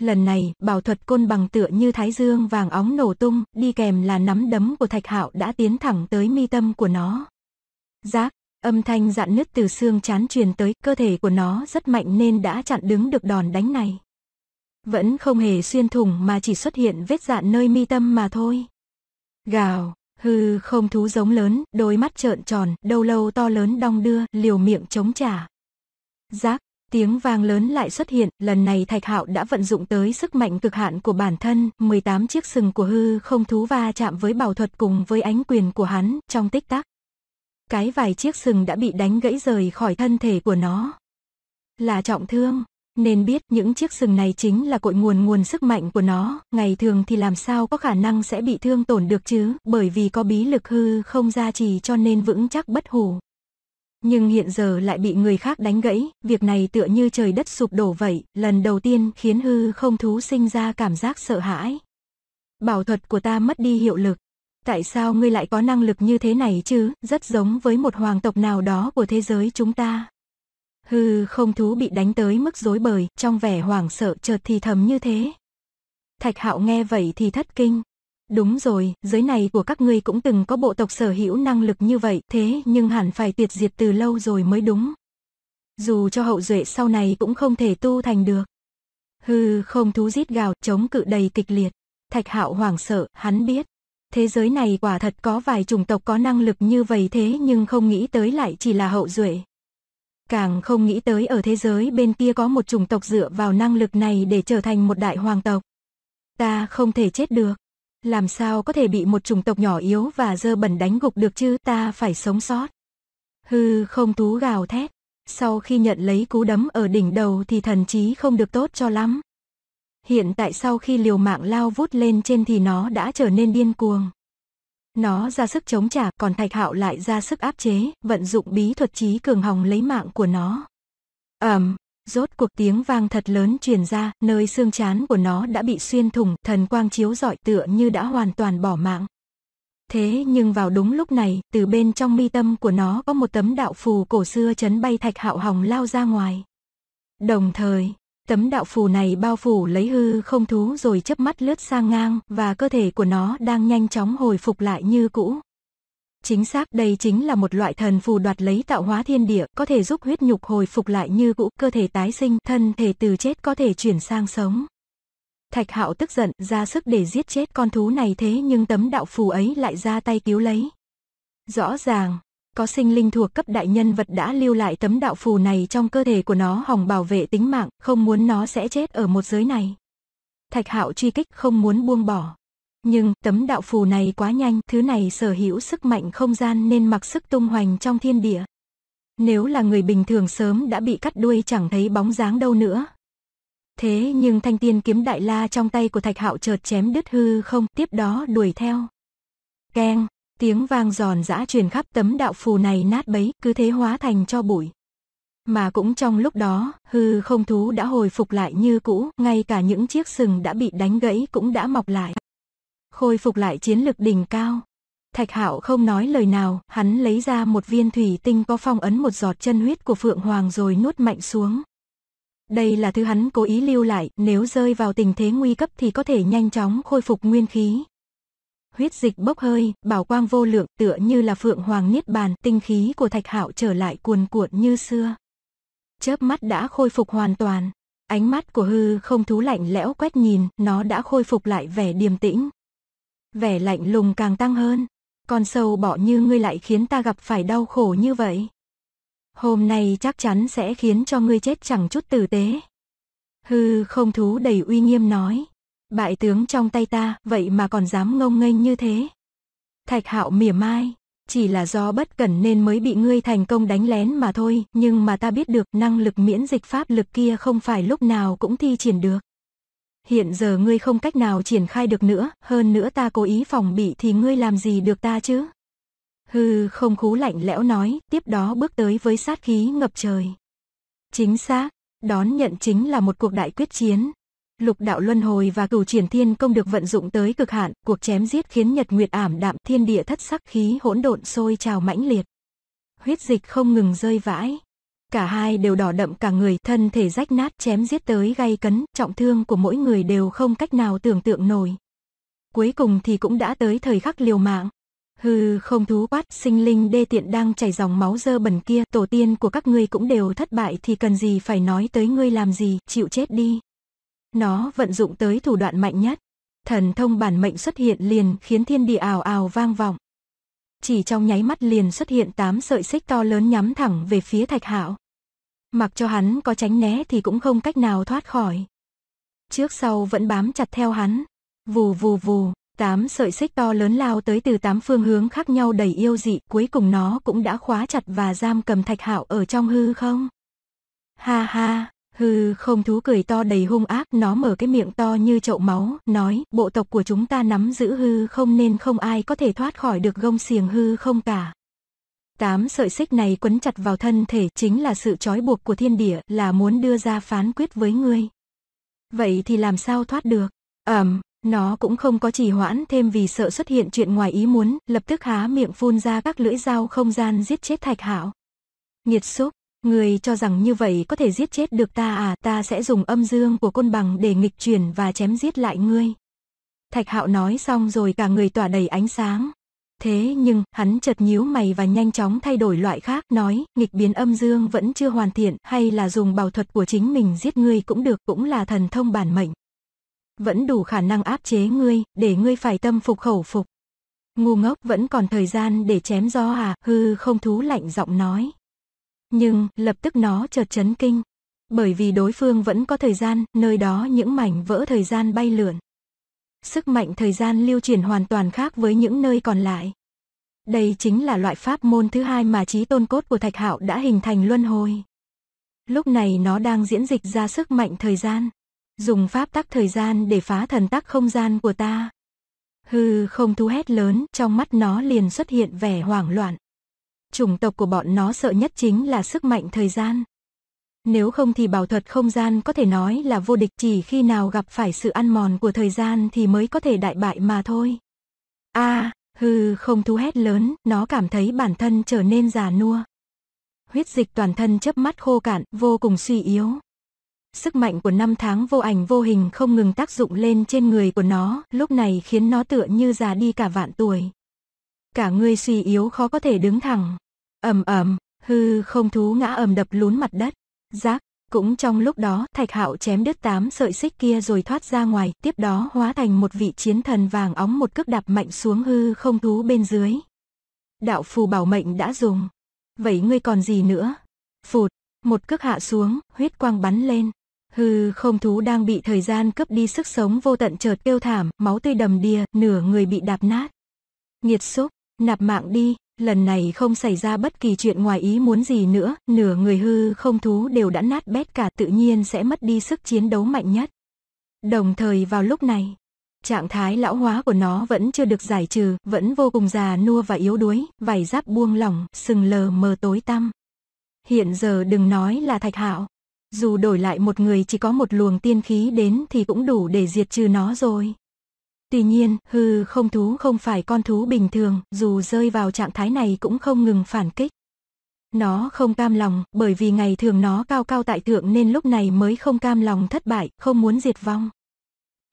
Lần này, bảo thuật côn bằng tựa như thái dương vàng óng nổ tung, đi kèm là nắm đấm của Thạch Hạo đã tiến thẳng tới mi tâm của nó. Rác, âm thanh rạn nứt từ xương trán truyền tới, cơ thể của nó rất mạnh nên đã chặn đứng được đòn đánh này. Vẫn không hề xuyên thủng mà chỉ xuất hiện vết rạn nơi mi tâm mà thôi. Gào, hư không thú giống lớn, đôi mắt trợn tròn, đầu lâu to lớn đong đưa, liều miệng chống trả. Rác, tiếng vang lớn lại xuất hiện, lần này Thạch Hạo đã vận dụng tới sức mạnh cực hạn của bản thân, 18 chiếc sừng của hư không thú va chạm với bảo thuật cùng với ánh quyền của hắn, trong tích tắc. Cái vài chiếc sừng đã bị đánh gãy rời khỏi thân thể của nó. Là trọng thương. Nên biết những chiếc sừng này chính là cội nguồn sức mạnh của nó, ngày thường thì làm sao có khả năng sẽ bị thương tổn được chứ, bởi vì có bí lực hư không gia trì cho nên vững chắc bất hủ. Nhưng hiện giờ lại bị người khác đánh gãy, việc này tựa như trời đất sụp đổ vậy, lần đầu tiên khiến hư không thú sinh ra cảm giác sợ hãi. Bảo thuật của ta mất đi hiệu lực. Tại sao ngươi lại có năng lực như thế này chứ, rất giống với một hoàng tộc nào đó của thế giới chúng ta. Hư không thú bị đánh tới mức rối bời, trong vẻ hoảng sợ chợt thì thầm như thế. Thạch Hạo nghe vậy thì thất kinh. Đúng rồi, giới này của các ngươi cũng từng có bộ tộc sở hữu năng lực như vậy, thế nhưng hẳn phải tuyệt diệt từ lâu rồi mới đúng. Dù cho hậu duệ sau này cũng không thể tu thành được. Hư không thú rít gào, chống cự đầy kịch liệt. Thạch Hạo hoảng sợ, hắn biết. Thế giới này quả thật có vài chủng tộc có năng lực như vậy, thế nhưng không nghĩ tới lại chỉ là hậu duệ. Càng không nghĩ tới ở thế giới bên kia có một chủng tộc dựa vào năng lực này để trở thành một đại hoàng tộc. Ta không thể chết được. Làm sao có thể bị một chủng tộc nhỏ yếu và dơ bẩn đánh gục được chứ, ta phải sống sót. Hư không thú gào thét. Sau khi nhận lấy cú đấm ở đỉnh đầu thì thần trí không được tốt cho lắm. Hiện tại sau khi liều mạng lao vút lên trên thì nó đã trở nên điên cuồng. Nó ra sức chống trả, còn Thạch Hạo lại ra sức áp chế, vận dụng bí thuật trí cường hòng lấy mạng của nó. Rốt cuộc tiếng vang thật lớn truyền ra, nơi xương trán của nó đã bị xuyên thủng, thần quang chiếu rọi tựa như đã hoàn toàn bỏ mạng. Thế nhưng vào đúng lúc này, từ bên trong mi tâm của nó có một tấm đạo phù cổ xưa chấn bay Thạch Hạo hòng lao ra ngoài. Đồng thời, tấm đạo phù này bao phủ lấy hư không thú rồi chớp mắt lướt sang ngang, và cơ thể của nó đang nhanh chóng hồi phục lại như cũ. Chính xác, đây chính là một loại thần phù đoạt lấy tạo hóa thiên địa, có thể giúp huyết nhục hồi phục lại như cũ, cơ thể tái sinh, thân thể từ chết có thể chuyển sang sống. Thạch Hạo tức giận, ra sức để giết chết con thú này, thế nhưng tấm đạo phù ấy lại ra tay cứu lấy. Rõ ràng có sinh linh thuộc cấp đại nhân vật đã lưu lại tấm đạo phù này trong cơ thể của nó hòng bảo vệ tính mạng, không muốn nó sẽ chết ở một giới này. Thạch Hạo truy kích, không muốn buông bỏ. Nhưng tấm đạo phù này quá nhanh, thứ này sở hữu sức mạnh không gian nên mặc sức tung hoành trong thiên địa. Nếu là người bình thường sớm đã bị cắt đuôi chẳng thấy bóng dáng đâu nữa. Thế nhưng thanh tiên kiếm đại la trong tay của Thạch Hạo chợt chém đứt hư không, tiếp đó đuổi theo. Keng. Tiếng vang giòn giã truyền khắp, tấm đạo phù này nát bấy, cứ thế hóa thành tro bụi. Mà cũng trong lúc đó, hư không thú đã hồi phục lại như cũ, ngay cả những chiếc sừng đã bị đánh gãy cũng đã mọc lại. Khôi phục lại chiến lực đỉnh cao. Thạch Hạo không nói lời nào, hắn lấy ra một viên thủy tinh có phong ấn một giọt chân huyết của Phượng Hoàng rồi nuốt mạnh xuống. Đây là thứ hắn cố ý lưu lại, nếu rơi vào tình thế nguy cấp thì có thể nhanh chóng khôi phục nguyên khí. Huyết dịch bốc hơi, bảo quang vô lượng, tựa như là Phượng Hoàng niết bàn, tinh khí của Thạch Hạo trở lại cuồn cuộn như xưa. Chớp mắt đã khôi phục hoàn toàn. Ánh mắt của hư không thú lạnh lẽo quét nhìn, nó đã khôi phục lại vẻ điềm tĩnh. Vẻ lạnh lùng càng tăng hơn. Con sâu bọ như ngươi lại khiến ta gặp phải đau khổ như vậy. Hôm nay chắc chắn sẽ khiến cho ngươi chết chẳng chút tử tế. Hư không thú đầy uy nghiêm nói. Bại tướng trong tay ta, vậy mà còn dám ngông nghênh như thế. Thạch Hạo mỉa mai. Chỉ là do bất cẩn nên mới bị ngươi thành công đánh lén mà thôi, nhưng mà ta biết được năng lực miễn dịch pháp lực kia không phải lúc nào cũng thi triển được. Hiện giờ ngươi không cách nào triển khai được nữa, hơn nữa ta cố ý phòng bị thì ngươi làm gì được ta chứ? Hư không khú lạnh lẽo nói, tiếp đó bước tới với sát khí ngập trời. Chính xác, đón nhận chính là một cuộc đại quyết chiến. Lục đạo luân hồi và cửu triển thiên công được vận dụng tới cực hạn, cuộc chém giết khiến nhật nguyệt ảm đạm, thiên địa thất sắc, khí hỗn độn sôi trào mãnh liệt. Huyết dịch không ngừng rơi vãi. Cả hai đều đỏ đậm cả người, thân thể rách nát, chém giết tới gay cấn, trọng thương của mỗi người đều không cách nào tưởng tượng nổi. Cuối cùng thì cũng đã tới thời khắc liều mạng. Hư không thú quát, sinh linh đê tiện đang chảy dòng máu dơ bẩn kia, tổ tiên của các ngươi cũng đều thất bại thì cần gì phải nói tới ngươi làm gì, chịu chết đi. Nó vận dụng tới thủ đoạn mạnh nhất. Thần thông bản mệnh xuất hiện liền khiến thiên địa ào ào vang vọng. Chỉ trong nháy mắt liền xuất hiện 8 sợi xích to lớn nhắm thẳng về phía Thạch Hạo. Mặc cho hắn có tránh né thì cũng không cách nào thoát khỏi. Trước sau vẫn bám chặt theo hắn. Vù vù vù, 8 sợi xích to lớn lao tới từ 8 phương hướng khác nhau đầy yêu dị. Cuối cùng nó cũng đã khóa chặt và giam cầm Thạch Hạo ở trong hư không. Ha ha. Hư không thú cười to đầy hung ác, nó mở cái miệng to như chậu máu, nói bộ tộc của chúng ta nắm giữ hư không nên không ai có thể thoát khỏi được gông xiềng hư không cả. 8 sợi xích này quấn chặt vào thân thể chính là sự trói buộc của thiên địa, là muốn đưa ra phán quyết với ngươi. Vậy thì làm sao thoát được? Nó cũng không có trì hoãn thêm vì sợ xuất hiện chuyện ngoài ý muốn, lập tức há miệng phun ra các lưỡi dao không gian giết chết Thạch Hạo. Nghiệt xúc! Người cho rằng như vậy có thể giết chết được ta à? Ta sẽ dùng âm dương của côn bằng để nghịch chuyển và chém giết lại ngươi. Thạch Hạo nói xong rồi cả người tỏa đầy ánh sáng. Thế nhưng, hắn chợt nhíu mày và nhanh chóng thay đổi loại khác, nói, nghịch biến âm dương vẫn chưa hoàn thiện, hay là dùng bảo thuật của chính mình giết ngươi cũng được, cũng là thần thông bản mệnh. Vẫn đủ khả năng áp chế ngươi, để ngươi phải tâm phục khẩu phục. Ngu ngốc, vẫn còn thời gian để chém gió à? Hư không thú lạnh giọng nói. Nhưng, lập tức nó chợt chấn kinh. Bởi vì đối phương vẫn có thời gian, nơi đó những mảnh vỡ thời gian bay lượn. Sức mạnh thời gian lưu chuyển hoàn toàn khác với những nơi còn lại. Đây chính là loại pháp môn thứ hai mà trí tôn cốt của Thạch Hạo đã hình thành, luân hồi. Lúc này nó đang diễn dịch ra sức mạnh thời gian. Dùng pháp tắc thời gian để phá thần tắc không gian của ta. Hư không thú hét lớn, trong mắt nó liền xuất hiện vẻ hoảng loạn. Chủng tộc của bọn nó sợ nhất chính là sức mạnh thời gian. Nếu không thì bảo thuật không gian có thể nói là vô địch, chỉ khi nào gặp phải sự ăn mòn của thời gian thì mới có thể đại bại mà thôi. Hư không thú hét lớn, nó cảm thấy bản thân trở nên già nua. Huyết dịch toàn thân chớp mắt khô cạn, vô cùng suy yếu. Sức mạnh của năm tháng vô ảnh vô hình không ngừng tác dụng lên trên người của nó, lúc này khiến nó tựa như già đi cả vạn tuổi. Cả người suy yếu khó có thể đứng thẳng. Hư không thú ngã đập lún mặt đất. Rác, cũng trong lúc đó Thạch Hạo chém đứt 8 sợi xích kia rồi thoát ra ngoài, tiếp đó hóa thành một vị chiến thần vàng óng, một cước đạp mạnh xuống hư không thú bên dưới. Đạo phù bảo mệnh đã dùng. Vậy ngươi còn gì nữa? Phụt, một cước hạ xuống, huyết quang bắn lên. Hư không thú đang bị thời gian cướp đi sức sống vô tận chợt kêu thảm, máu tươi đầm đìa, nửa người bị đạp nát. Nghiệt xúc! Nạp mạng đi, lần này không xảy ra bất kỳ chuyện ngoài ý muốn gì nữa, nửa người hư không thú đều đã nát bét cả, tự nhiên sẽ mất đi sức chiến đấu mạnh nhất. Đồng thời vào lúc này, trạng thái lão hóa của nó vẫn chưa được giải trừ, vẫn vô cùng già nua và yếu đuối, vải giáp buông lỏng, sừng lờ mờ tối tăm. Hiện giờ đừng nói là Thạch Hạo, dù đổi lại một người chỉ có một luồng tiên khí đến thì cũng đủ để diệt trừ nó rồi. Tuy nhiên, hư không thú không phải con thú bình thường, dù rơi vào trạng thái này cũng không ngừng phản kích. Nó không cam lòng, bởi vì ngày thường nó cao cao tại thượng nên lúc này mới không cam lòng thất bại, không muốn diệt vong.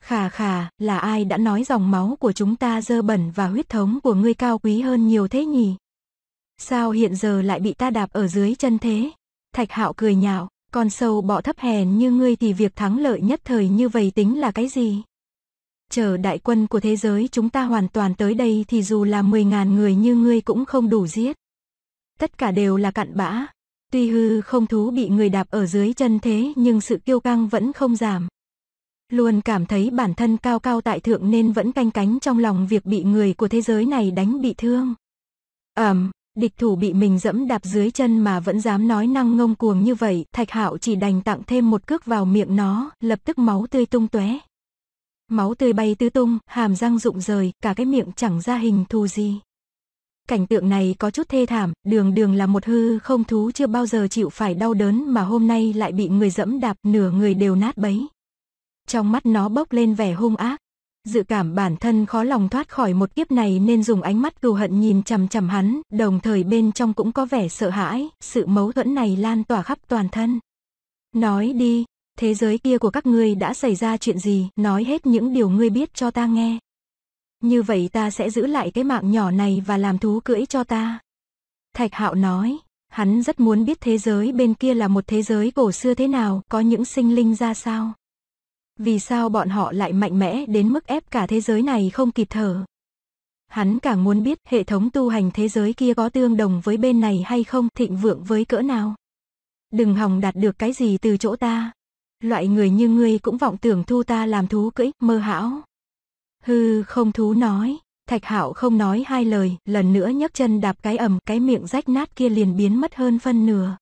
Khà khà, là ai đã nói dòng máu của chúng ta dơ bẩn và huyết thống của ngươi cao quý hơn nhiều thế nhỉ? Sao hiện giờ lại bị ta đạp ở dưới chân thế? Thạch Hạo cười nhạo, con sâu bọ thấp hèn như ngươi thì việc thắng lợi nhất thời như vậy tính là cái gì? Chờ đại quân của thế giới chúng ta hoàn toàn tới đây thì dù là 10.000 người như ngươi cũng không đủ giết. Tất cả đều là cặn bã. Tuy hư không thú bị người đạp ở dưới chân thế nhưng sự kiêu căng vẫn không giảm. Luôn cảm thấy bản thân cao cao tại thượng nên vẫn canh cánh trong lòng việc bị người của thế giới này đánh bị thương. Địch thủ bị mình dẫm đạp dưới chân mà vẫn dám nói năng ngông cuồng như vậy, Thạch Hạo chỉ đành tặng thêm một cước vào miệng nó, lập tức máu tươi tung tóe. Máu tươi bay tứ tung, hàm răng rụng rời, cả cái miệng chẳng ra hình thù gì. Cảnh tượng này có chút thê thảm, đường đường là một hư không thú chưa bao giờ chịu phải đau đớn mà hôm nay lại bị người dẫm đạp, nửa người đều nát bấy. Trong mắt nó bốc lên vẻ hung ác. Dự cảm bản thân khó lòng thoát khỏi một kiếp này nên dùng ánh mắt cừu hận nhìn chằm chằm hắn, đồng thời bên trong cũng có vẻ sợ hãi, sự mâu thuẫn này lan tỏa khắp toàn thân. Nói đi, thế giới kia của các ngươi đã xảy ra chuyện gì, nói hết những điều ngươi biết cho ta nghe. Như vậy ta sẽ giữ lại cái mạng nhỏ này và làm thú cưỡi cho ta. Thạch Hạo nói, hắn rất muốn biết thế giới bên kia là một thế giới cổ xưa thế nào, có những sinh linh ra sao. Vì sao bọn họ lại mạnh mẽ đến mức ép cả thế giới này không kịp thở? Hắn càng muốn biết hệ thống tu hành thế giới kia có tương đồng với bên này hay không, thịnh vượng với cỡ nào. Đừng hòng đạt được cái gì từ chỗ ta. Loại người như ngươi cũng vọng tưởng thu ta làm thú cưỡi, mơ hão. Hư không thú nói, Thạch Hạo không nói hai lời, lần nữa nhấc chân đạp cái ầm, cái miệng rách nát kia liền biến mất hơn phân nửa.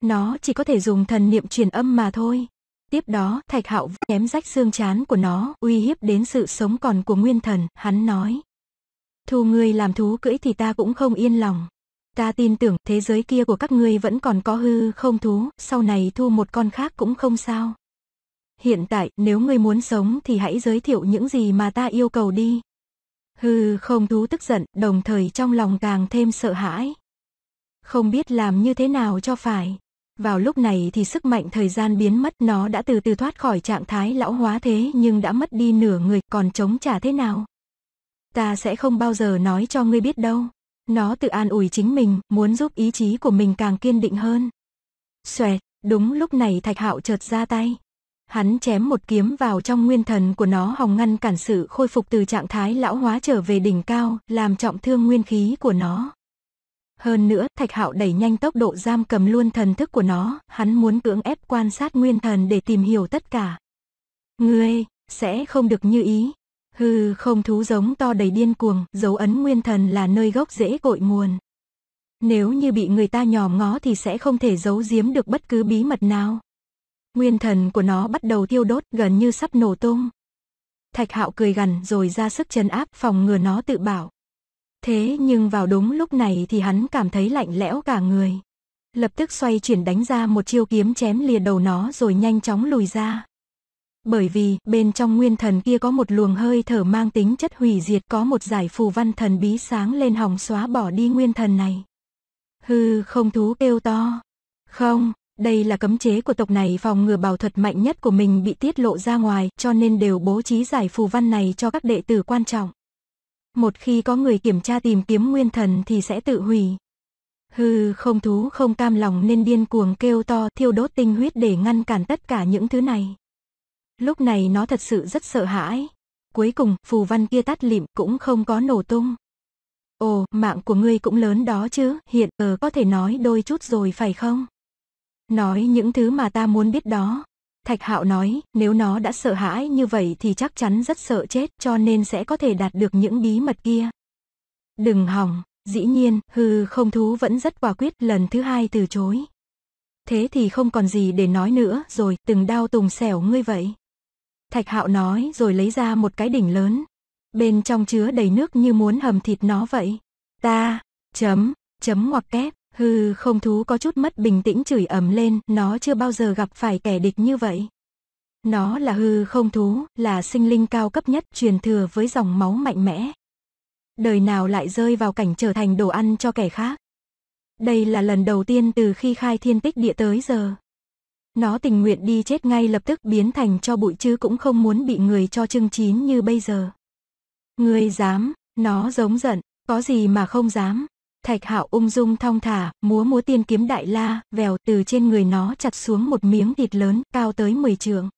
Nó chỉ có thể dùng thần niệm truyền âm mà thôi. Tiếp đó, Thạch Hạo chém rách xương trán của nó, uy hiếp đến sự sống còn của nguyên thần, hắn nói. Thu ngươi làm thú cưỡi thì ta cũng không yên lòng. Ta tin tưởng thế giới kia của các ngươi vẫn còn có hư không thú, sau này thu một con khác cũng không sao. Hiện tại, nếu ngươi muốn sống thì hãy giới thiệu những gì mà ta yêu cầu đi. Hư không thú tức giận, đồng thời trong lòng càng thêm sợ hãi. Không biết làm như thế nào cho phải. Vào lúc này thì sức mạnh thời gian biến mất, nó đã từ từ thoát khỏi trạng thái lão hóa thế nhưng đã mất đi nửa người, còn chống trả thế nào? Ta sẽ không bao giờ nói cho ngươi biết đâu. Nó tự an ủi chính mình, muốn giúp ý chí của mình càng kiên định hơn. Xoẹt, đúng lúc này Thạch Hạo chợt ra tay. Hắn chém một kiếm vào trong nguyên thần của nó, hòng ngăn cản sự khôi phục từ trạng thái lão hóa trở về đỉnh cao, làm trọng thương nguyên khí của nó. Hơn nữa, Thạch Hạo đẩy nhanh tốc độ giam cầm luôn thần thức của nó, hắn muốn cưỡng ép quan sát nguyên thần để tìm hiểu tất cả. Ngươi, sẽ không được như ý. Hư không thú giống to đầy điên cuồng, dấu ấn nguyên thần là nơi gốc rễ cội nguồn. Nếu như bị người ta nhòm ngó thì sẽ không thể giấu giếm được bất cứ bí mật nào. Nguyên thần của nó bắt đầu thiêu đốt, gần như sắp nổ tung. Thạch Hạo cười gằn rồi ra sức trấn áp, phòng ngừa nó tự bảo. Thế nhưng vào đúng lúc này thì hắn cảm thấy lạnh lẽo cả người. Lập tức xoay chuyển đánh ra một chiêu kiếm chém lìa đầu nó rồi nhanh chóng lùi ra. Bởi vì bên trong nguyên thần kia có một luồng hơi thở mang tính chất hủy diệt, có một giải phù văn thần bí sáng lên hòng xóa bỏ đi nguyên thần này. Hư không thú kêu to. Không, đây là cấm chế của tộc này, phòng ngừa bảo thuật mạnh nhất của mình bị tiết lộ ra ngoài, cho nên đều bố trí giải phù văn này cho các đệ tử quan trọng. Một khi có người kiểm tra tìm kiếm nguyên thần thì sẽ tự hủy. Hư không thú không cam lòng nên điên cuồng kêu to, thiêu đốt tinh huyết để ngăn cản tất cả những thứ này. Lúc này nó thật sự rất sợ hãi. Cuối cùng, phù văn kia tắt lịm, cũng không có nổ tung. Ồ, mạng của ngươi cũng lớn đó chứ, hiện giờ có thể nói đôi chút rồi phải không? Nói những thứ mà ta muốn biết đó. Thạch Hạo nói, nếu nó đã sợ hãi như vậy thì chắc chắn rất sợ chết, cho nên sẽ có thể đạt được những bí mật kia. Đừng hỏng, dĩ nhiên, hư không thú vẫn rất quả quyết, lần thứ hai từ chối. Thế thì không còn gì để nói nữa rồi, từng đao tùng xẻo ngươi vậy. Thạch Hạo nói rồi lấy ra một cái đỉnh lớn. Bên trong chứa đầy nước như muốn hầm thịt nó vậy. Ta, ngoặc kép. Hư không thú có chút mất bình tĩnh chửi ầm lên, nó chưa bao giờ gặp phải kẻ địch như vậy. Nó là hư không thú, là sinh linh cao cấp nhất, truyền thừa với dòng máu mạnh mẽ. Đời nào lại rơi vào cảnh trở thành đồ ăn cho kẻ khác. Đây là lần đầu tiên từ khi khai thiên tích địa tới giờ. Nó tình nguyện đi chết ngay lập tức, biến thành cho bụi chứ cũng không muốn bị người cho chưng chín như bây giờ. Ngươi dám, nó giống giận, có gì mà không dám. Thạch Hạo ung dung thong thả, múa tiên kiếm đại la, vèo từ trên người nó chặt xuống một miếng thịt lớn cao tới 10 trượng.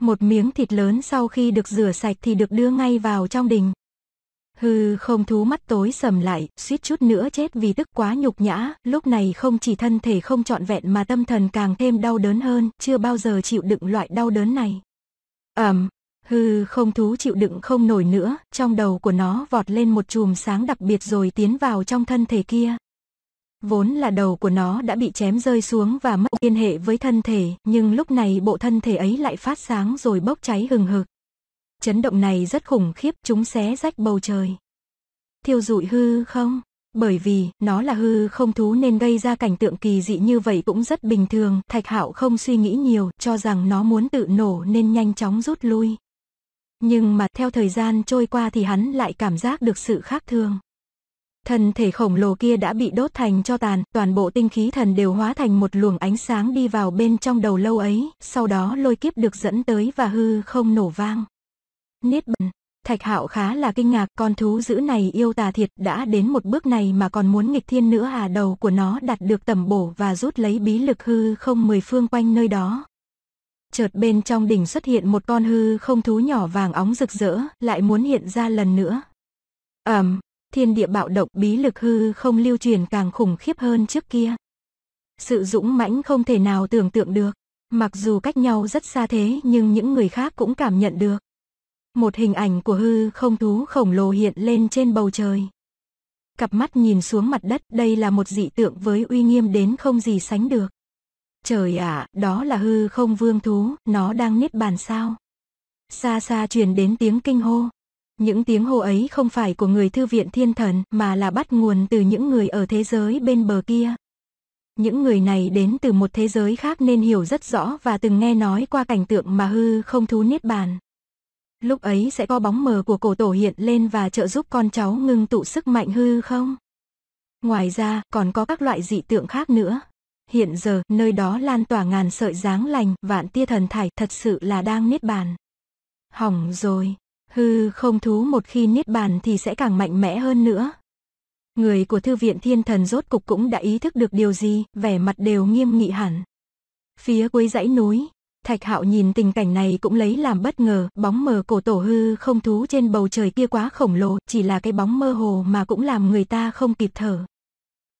Một miếng thịt lớn sau khi được rửa sạch thì được đưa ngay vào trong đình. Hư không thú mắt tối sầm lại, suýt chút nữa chết vì tức quá nhục nhã, lúc này không chỉ thân thể không trọn vẹn mà tâm thần càng thêm đau đớn hơn, chưa bao giờ chịu đựng loại đau đớn này. Hư không thú chịu đựng không nổi nữa, trong đầu của nó vọt lên một chùm sáng đặc biệt rồi tiến vào trong thân thể kia. Vốn là đầu của nó đã bị chém rơi xuống và mất liên hệ với thân thể, nhưng lúc này bộ thân thể ấy lại phát sáng rồi bốc cháy hừng hực. Chấn động này rất khủng khiếp, chúng xé rách bầu trời, thiêu rụi hư không. Bởi vì nó là hư không thú nên gây ra cảnh tượng kỳ dị như vậy cũng rất bình thường. Thạch Hạo không suy nghĩ nhiều, cho rằng nó muốn tự nổ nên nhanh chóng rút lui. Nhưng mà theo thời gian trôi qua thì hắn lại cảm giác được sự khác thường. Thân thể khổng lồ kia đã bị đốt thành tro tàn, toàn bộ tinh khí thần đều hóa thành một luồng ánh sáng đi vào bên trong đầu lâu ấy, sau đó lôi kiếp được dẫn tới và hư không nổ vang. Niết bàn. Thạch Hạo khá là kinh ngạc, con thú dữ này yêu tà thiệt, đã đến một bước này mà còn muốn nghịch thiên nữa à. Đầu của nó đạt được tầm bổ và rút lấy bí lực hư không 10 phương quanh nơi đó. Chợt bên trong đỉnh xuất hiện một con hư không thú nhỏ vàng óng rực rỡ, lại muốn hiện ra lần nữa. Thiên địa bạo động, bí lực hư không lưu truyền càng khủng khiếp hơn trước kia. Sự dũng mãnh không thể nào tưởng tượng được, mặc dù cách nhau rất xa thế nhưng những người khác cũng cảm nhận được. Một hình ảnh của hư không thú khổng lồ hiện lên trên bầu trời. Cặp mắt nhìn xuống mặt đất, đây là một dị tượng với uy nghiêm đến không gì sánh được. Trời ạ, đó là hư không vương thú, nó đang niết bàn sao? Xa xa truyền đến tiếng kinh hô. Những tiếng hô ấy không phải của người thư viện thiên thần mà là bắt nguồn từ những người ở thế giới bên bờ kia. Những người này đến từ một thế giới khác nên hiểu rất rõ và từng nghe nói qua cảnh tượng mà hư không thú niết bàn. Lúc ấy sẽ có bóng mờ của cổ tổ hiện lên và trợ giúp con cháu ngưng tụ sức mạnh hư không. Ngoài ra còn có các loại dị tượng khác nữa. Hiện giờ nơi đó lan tỏa ngàn sợi dáng lành, vạn tia thần thải, thật sự là đang niết bàn. Hỏng rồi, hư không thú một khi niết bàn thì sẽ càng mạnh mẽ hơn nữa. Người của thư viện thiên thần rốt cục cũng đã ý thức được điều gì, vẻ mặt đều nghiêm nghị hẳn. Phía cuối dãy núi, Thạch Hạo nhìn tình cảnh này cũng lấy làm bất ngờ, bóng mờ cổ tổ hư không thú trên bầu trời kia quá khổng lồ, chỉ là cái bóng mơ hồ mà cũng làm người ta không kịp thở.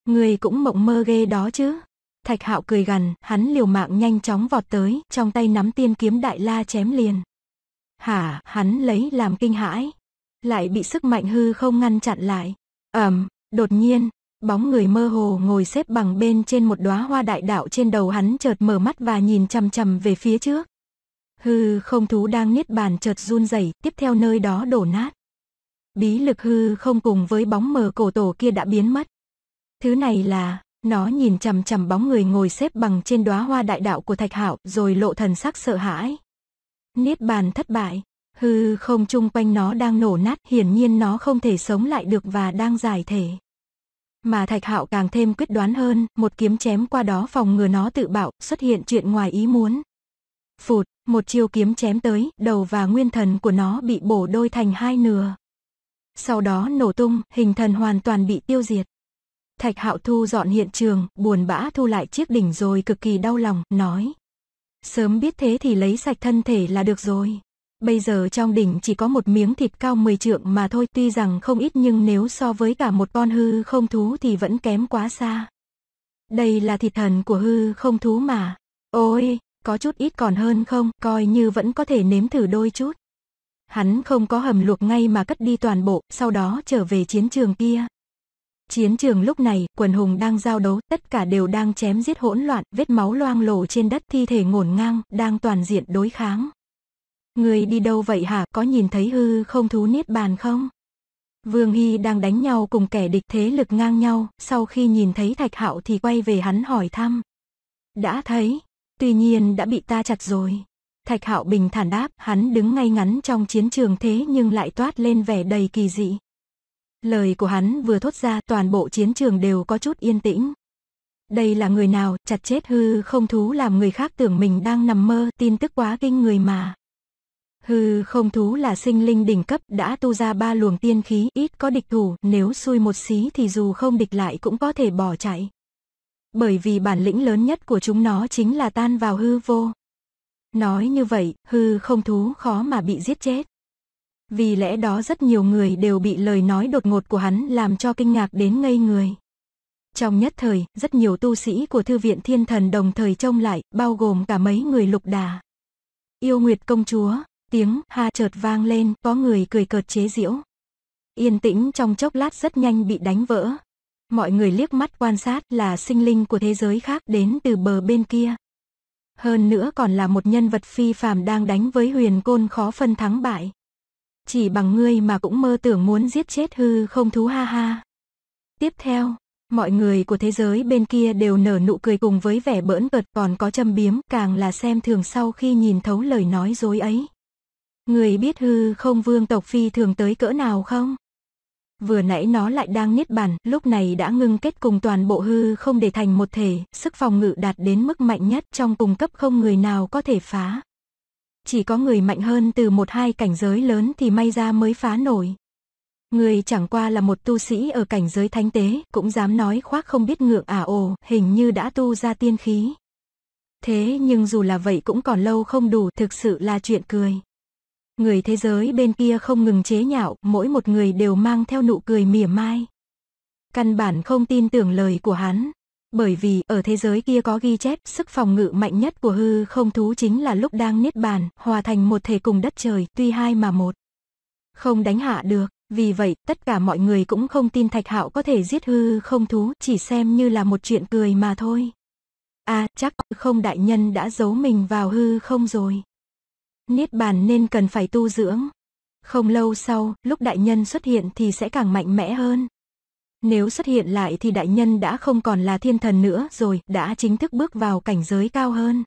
Người cũng mộng mơ ghê đó chứ. Thạch Hạo cười gằn, hắn liều mạng nhanh chóng vọt tới, trong tay nắm tiên kiếm đại la chém liền. Hắn lấy làm kinh hãi, lại bị sức mạnh hư không ngăn chặn lại. Đột nhiên, bóng người mơ hồ ngồi xếp bằng bên trên một đóa hoa đại đạo trên đầu hắn chợt mở mắt và nhìn chằm chằm về phía trước. Hư không thú đang niết bàn chợt run rẩy, tiếp theo nơi đó đổ nát. Bí lực hư không cùng với bóng mờ cổ tổ kia đã biến mất. Thứ này là... Nó nhìn chằm chằm bóng người ngồi xếp bằng trên đóa hoa đại đạo của Thạch Hạo rồi lộ thần sắc sợ hãi. Niết bàn thất bại, hư không chung quanh nó đang nổ nát, hiển nhiên nó không thể sống lại được và đang giải thể. Mà Thạch Hạo càng thêm quyết đoán hơn, một kiếm chém qua đó phòng ngừa nó tự bạo, xuất hiện chuyện ngoài ý muốn. Phụt, một chiêu kiếm chém tới, đầu và nguyên thần của nó bị bổ đôi thành hai nửa. Sau đó nổ tung, hình thần hoàn toàn bị tiêu diệt. Thạch Hạo thu dọn hiện trường, buồn bã thu lại chiếc đỉnh rồi cực kỳ đau lòng, nói. Sớm biết thế thì lấy sạch thân thể là được rồi. Bây giờ trong đỉnh chỉ có một miếng thịt cao 10 trượng mà thôi, tuy rằng không ít nhưng nếu so với cả một con hư không thú thì vẫn kém quá xa. Đây là thịt thần của hư không thú mà. Ôi, có chút ít còn hơn không, coi như vẫn có thể nếm thử đôi chút. Hắn không có hầm luộc ngay mà cất đi toàn bộ, sau đó trở về chiến trường kia. Chiến trường lúc này, quần hùng đang giao đấu, tất cả đều đang chém giết hỗn loạn, vết máu loang lổ trên đất, thi thể ngổn ngang, đang toàn diện đối kháng. Người đi đâu vậy hả, có nhìn thấy hư không thú niết bàn không? Vương Hy đang đánh nhau cùng kẻ địch thế lực ngang nhau, sau khi nhìn thấy Thạch Hạo thì quay về hắn hỏi thăm. Đã thấy, tuy nhiên đã bị ta chặt rồi. Thạch Hạo bình thản đáp, hắn đứng ngay ngắn trong chiến trường thế nhưng lại toát lên vẻ đầy kỳ dị. Lời của hắn vừa thốt ra, toàn bộ chiến trường đều có chút yên tĩnh. Đây là người nào, chặt chết hư không thú làm người khác tưởng mình đang nằm mơ, tin tức quá kinh người mà. Hư không thú là sinh linh đỉnh cấp, đã tu ra 3 luồng tiên khí, ít có địch thủ, nếu xui một xí thì dù không địch lại cũng có thể bỏ chạy. Bởi vì bản lĩnh lớn nhất của chúng nó chính là tan vào hư vô. Nói như vậy, hư không thú khó mà bị giết chết. Vì lẽ đó rất nhiều người đều bị lời nói đột ngột của hắn làm cho kinh ngạc đến ngây người. Trong nhất thời, rất nhiều tu sĩ của Thư viện Thiên Thần đồng thời trông lại, bao gồm cả mấy người Lục Đà. Yêu Nguyệt công chúa, tiếng ha chợt vang lên, có người cười cợt chế giễu. Yên tĩnh trong chốc lát rất nhanh bị đánh vỡ. Mọi người liếc mắt quan sát, là sinh linh của thế giới khác đến từ bờ bên kia. Hơn nữa còn là một nhân vật phi phàm đang đánh với huyền côn khó phân thắng bại. Chỉ bằng ngươi mà cũng mơ tưởng muốn giết chết hư không thú, ha ha. Tiếp theo, mọi người của thế giới bên kia đều nở nụ cười cùng với vẻ bỡn cợt, còn có châm biếm, càng là xem thường sau khi nhìn thấu lời nói dối ấy. Người biết hư không vương tộc phi thường tới cỡ nào không? Vừa nãy nó lại đang niết bàn, lúc này đã ngưng kết cùng toàn bộ hư không để thành một thể, sức phòng ngự đạt đến mức mạnh nhất, trong cùng cấp không người nào có thể phá. Chỉ có người mạnh hơn từ 1-2 cảnh giới lớn thì may ra mới phá nổi. Người chẳng qua là một tu sĩ ở cảnh giới thánh tế, cũng dám nói khoác không biết ngượng à? Ồ, hình như đã tu ra tiên khí. Thế nhưng dù là vậy cũng còn lâu không đủ, thực sự là chuyện cười. Người thế giới bên kia không ngừng chế nhạo, mỗi một người đều mang theo nụ cười mỉa mai. Căn bản không tin tưởng lời của hắn. Bởi vì ở thế giới kia có ghi chép, sức phòng ngự mạnh nhất của hư không thú chính là lúc đang niết bàn, hòa thành một thể cùng đất trời, tuy hai mà một. Không đánh hạ được, vì vậy tất cả mọi người cũng không tin Thạch Hạo có thể giết hư không thú, chỉ xem như là một chuyện cười mà thôi. À, chắc không đại nhân đã giấu mình vào hư không rồi. Niết bàn nên cần phải tu dưỡng. Không lâu sau, lúc đại nhân xuất hiện thì sẽ càng mạnh mẽ hơn. Nếu xuất hiện lại thì đại nhân đã không còn là thiên thần nữa rồi, đã chính thức bước vào cảnh giới cao hơn.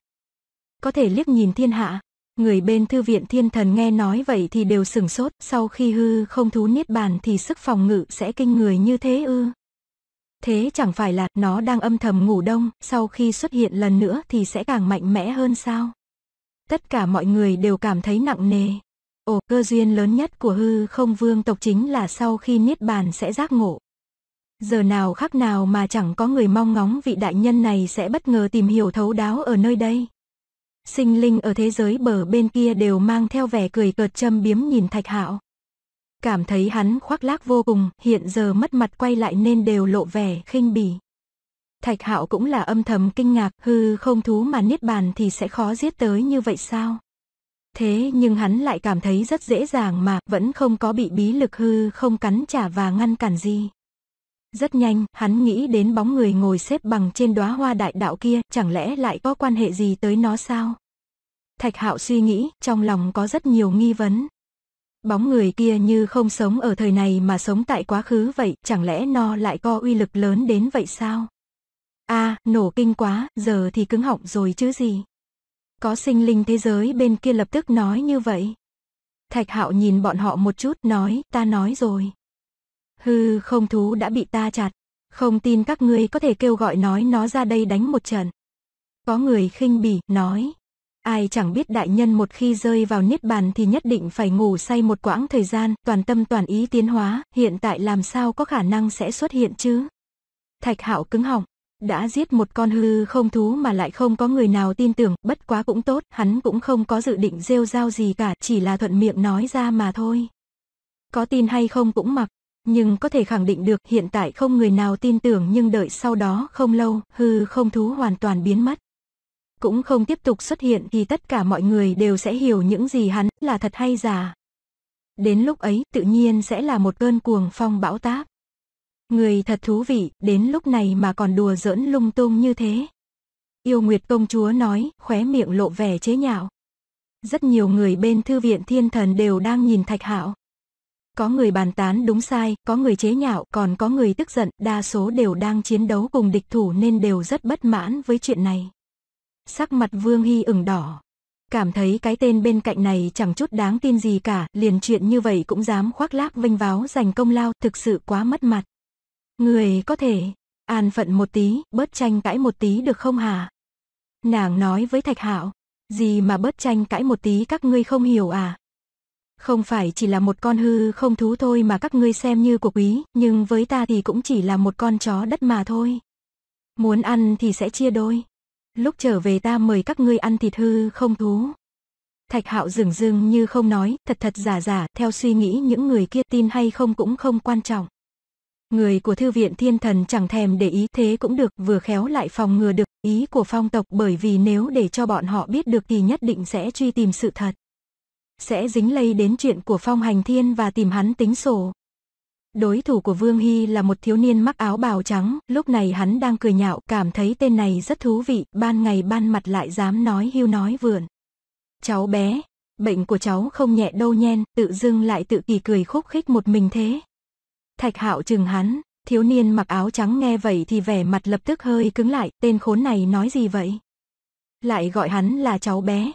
Có thể liếc nhìn thiên hạ, người bên Thư viện Thiên Thần nghe nói vậy thì đều sửng sốt, sau khi hư không thú niết bàn thì sức phòng ngự sẽ kinh người như thế ư? Thế chẳng phải là nó đang âm thầm ngủ đông, sau khi xuất hiện lần nữa thì sẽ càng mạnh mẽ hơn sao? Tất cả mọi người đều cảm thấy nặng nề. Ồ, cơ duyên lớn nhất của hư không vương tộc chính là sau khi niết bàn sẽ giác ngộ. Giờ nào khác nào mà chẳng có người mong ngóng vị đại nhân này sẽ bất ngờ tìm hiểu thấu đáo ở nơi đây. Sinh linh ở thế giới bờ bên kia đều mang theo vẻ cười cợt châm biếm nhìn Thạch Hạo. Cảm thấy hắn khoác lác vô cùng, hiện giờ mất mặt quay lại nên đều lộ vẻ khinh bỉ. Thạch Hạo cũng là âm thầm kinh ngạc, hư không thú mà niết bàn thì sẽ khó giết tới như vậy sao? Thế nhưng hắn lại cảm thấy rất dễ dàng mà, vẫn không có bị bí lực hư không cắn trả và ngăn cản gì. Rất nhanh, hắn nghĩ đến bóng người ngồi xếp bằng trên đóa hoa đại đạo kia, chẳng lẽ lại có quan hệ gì tới nó sao? Thạch Hạo suy nghĩ, trong lòng có rất nhiều nghi vấn. Bóng người kia như không sống ở thời này mà sống tại quá khứ vậy, chẳng lẽ nó lại có uy lực lớn đến vậy sao? À, nổ kinh quá, giờ thì cứng họng rồi chứ gì. Có sinh linh thế giới bên kia lập tức nói như vậy. Thạch Hạo nhìn bọn họ một chút, nói, ta nói rồi. Hư không thú đã bị ta chặt, không tin các ngươi có thể kêu gọi nói nó ra đây đánh một trận. Có người khinh bỉ, nói, ai chẳng biết đại nhân một khi rơi vào niết bàn thì nhất định phải ngủ say một quãng thời gian, toàn tâm toàn ý tiến hóa, hiện tại làm sao có khả năng sẽ xuất hiện chứ. Thạch Hạo cứng họng, đã giết một con hư không thú mà lại không có người nào tin tưởng, bất quá cũng tốt, hắn cũng không có dự định rêu rao gì cả, chỉ là thuận miệng nói ra mà thôi. Có tin hay không cũng mặc. Nhưng có thể khẳng định được hiện tại không người nào tin tưởng, nhưng đợi sau đó không lâu, hư không thú hoàn toàn biến mất. Cũng không tiếp tục xuất hiện thì tất cả mọi người đều sẽ hiểu những gì hắn là thật hay giả. Đến lúc ấy tự nhiên sẽ là một cơn cuồng phong bão táp. Người thật thú vị, đến lúc này mà còn đùa giỡn lung tung như thế. Yêu Nguyệt công chúa nói, khóe miệng lộ vẻ chế nhạo. Rất nhiều người bên Thư viện Thiên Thần đều đang nhìn Thạch Hạo. Có người bàn tán đúng sai, có người chế nhạo, còn có người tức giận, đa số đều đang chiến đấu cùng địch thủ nên đều rất bất mãn với chuyện này. Sắc mặt Vương Hy ửng đỏ. Cảm thấy cái tên bên cạnh này chẳng chút đáng tin gì cả, liền chuyện như vậy cũng dám khoác lác vênh váo giành công lao, thực sự quá mất mặt. Người có thể an phận một tí, bớt tranh cãi một tí được không hả? Nàng nói với Thạch Hạo. Gì mà bớt tranh cãi một tí, các ngươi không hiểu à? Không phải chỉ là một con hư không thú thôi mà các ngươi xem như của quý, nhưng với ta thì cũng chỉ là một con chó đất mà thôi. Muốn ăn thì sẽ chia đôi. Lúc trở về ta mời các ngươi ăn thịt hư không thú. Thạch Hạo dửng dưng như không nói, thật giả giả, theo suy nghĩ những người kia tin hay không cũng không quan trọng. Người của thư viện thiên thần chẳng thèm để ý, thế cũng được, vừa khéo lại phòng ngừa được ý của phong tộc, bởi vì nếu để cho bọn họ biết được thì nhất định sẽ truy tìm sự thật. Sẽ dính lây đến chuyện của Phong Hành Thiên và tìm hắn tính sổ. Đối thủ của Vương Hy là một thiếu niên mặc áo bào trắng, lúc này hắn đang cười nhạo, cảm thấy tên này rất thú vị, ban ngày ban mặt lại dám nói hưu nói vượn. Cháu bé, bệnh của cháu không nhẹ đâu nhen, tự dưng lại tự kỳ cười khúc khích một mình thế. Thạch Hạo chừng hắn, thiếu niên mặc áo trắng nghe vậy thì vẻ mặt lập tức hơi cứng lại, tên khốn này nói gì vậy? Lại gọi hắn là cháu bé.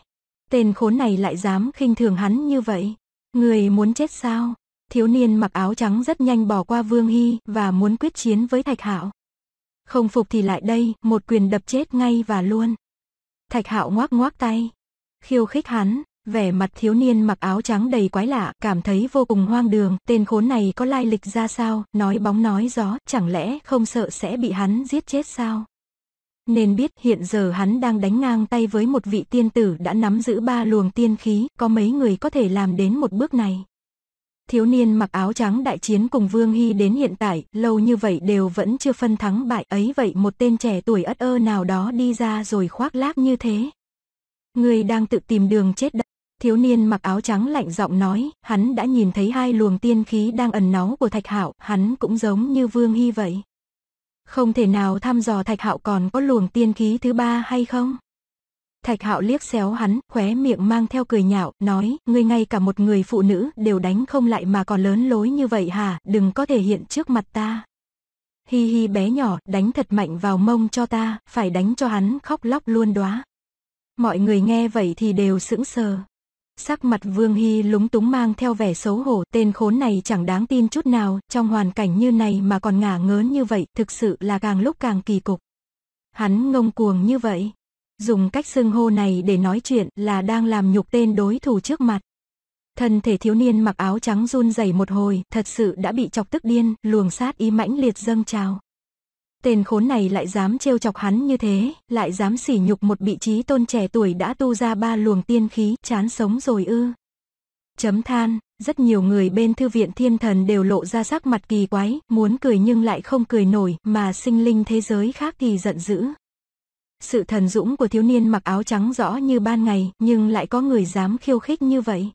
Tên khốn này lại dám khinh thường hắn như vậy. Người muốn chết sao? Thiếu niên mặc áo trắng rất nhanh bỏ qua Vương Hy và muốn quyết chiến với Thạch Hạo. Không phục thì lại đây, một quyền đập chết ngay và luôn. Thạch Hạo ngoác ngoác tay, khiêu khích hắn, vẻ mặt thiếu niên mặc áo trắng đầy quái lạ, cảm thấy vô cùng hoang đường, tên khốn này có lai lịch ra sao, nói bóng nói gió, chẳng lẽ không sợ sẽ bị hắn giết chết sao? Nên biết hiện giờ hắn đang đánh ngang tay với một vị tiên tử đã nắm giữ 3 luồng tiên khí, có mấy người có thể làm đến một bước này. Thiếu niên mặc áo trắng đại chiến cùng Vương Hy đến hiện tại, lâu như vậy đều vẫn chưa phân thắng bại, ấy vậy một tên trẻ tuổi ất ơ nào đó đi ra rồi khoác lác như thế. Người đang tự tìm đường chết đấy. Thiếu niên mặc áo trắng lạnh giọng nói, hắn đã nhìn thấy 2 luồng tiên khí đang ẩn náu của Thạch Hạo, hắn cũng giống như Vương Hy vậy. Không thể nào thăm dò Thạch Hạo còn có luồng tiên khí thứ 3 hay không? Thạch Hạo liếc xéo hắn, khóe miệng mang theo cười nhạo, nói, ngươi ngay cả một người phụ nữ đều đánh không lại mà còn lớn lối như vậy hả, đừng có thể hiện trước mặt ta. Hi hi bé nhỏ, đánh thật mạnh vào mông cho ta, phải đánh cho hắn khóc lóc luôn đóa. Mọi người nghe vậy thì đều sững sờ. Sắc mặt Vương Hy lúng túng mang theo vẻ xấu hổ, tên khốn này chẳng đáng tin chút nào, trong hoàn cảnh như này mà còn ngả ngớn như vậy, thực sự là càng lúc càng kỳ cục. Hắn ngông cuồng như vậy, dùng cách xưng hô này để nói chuyện là đang làm nhục tên đối thủ trước mặt. Thân thể thiếu niên mặc áo trắng run rẩy một hồi, thật sự đã bị chọc tức điên, luồng sát ý mãnh liệt dâng trào. Tên khốn này lại dám trêu chọc hắn như thế, lại dám sỉ nhục một vị trí tôn trẻ tuổi đã tu ra 3 luồng tiên khí, chán sống rồi ư? Chấm than, rất nhiều người bên thư viện thiên thần đều lộ ra sắc mặt kỳ quái, muốn cười nhưng lại không cười nổi, mà sinh linh thế giới khác thì giận dữ. Sự thần dũng của thiếu niên mặc áo trắng rõ như ban ngày, nhưng lại có người dám khiêu khích như vậy.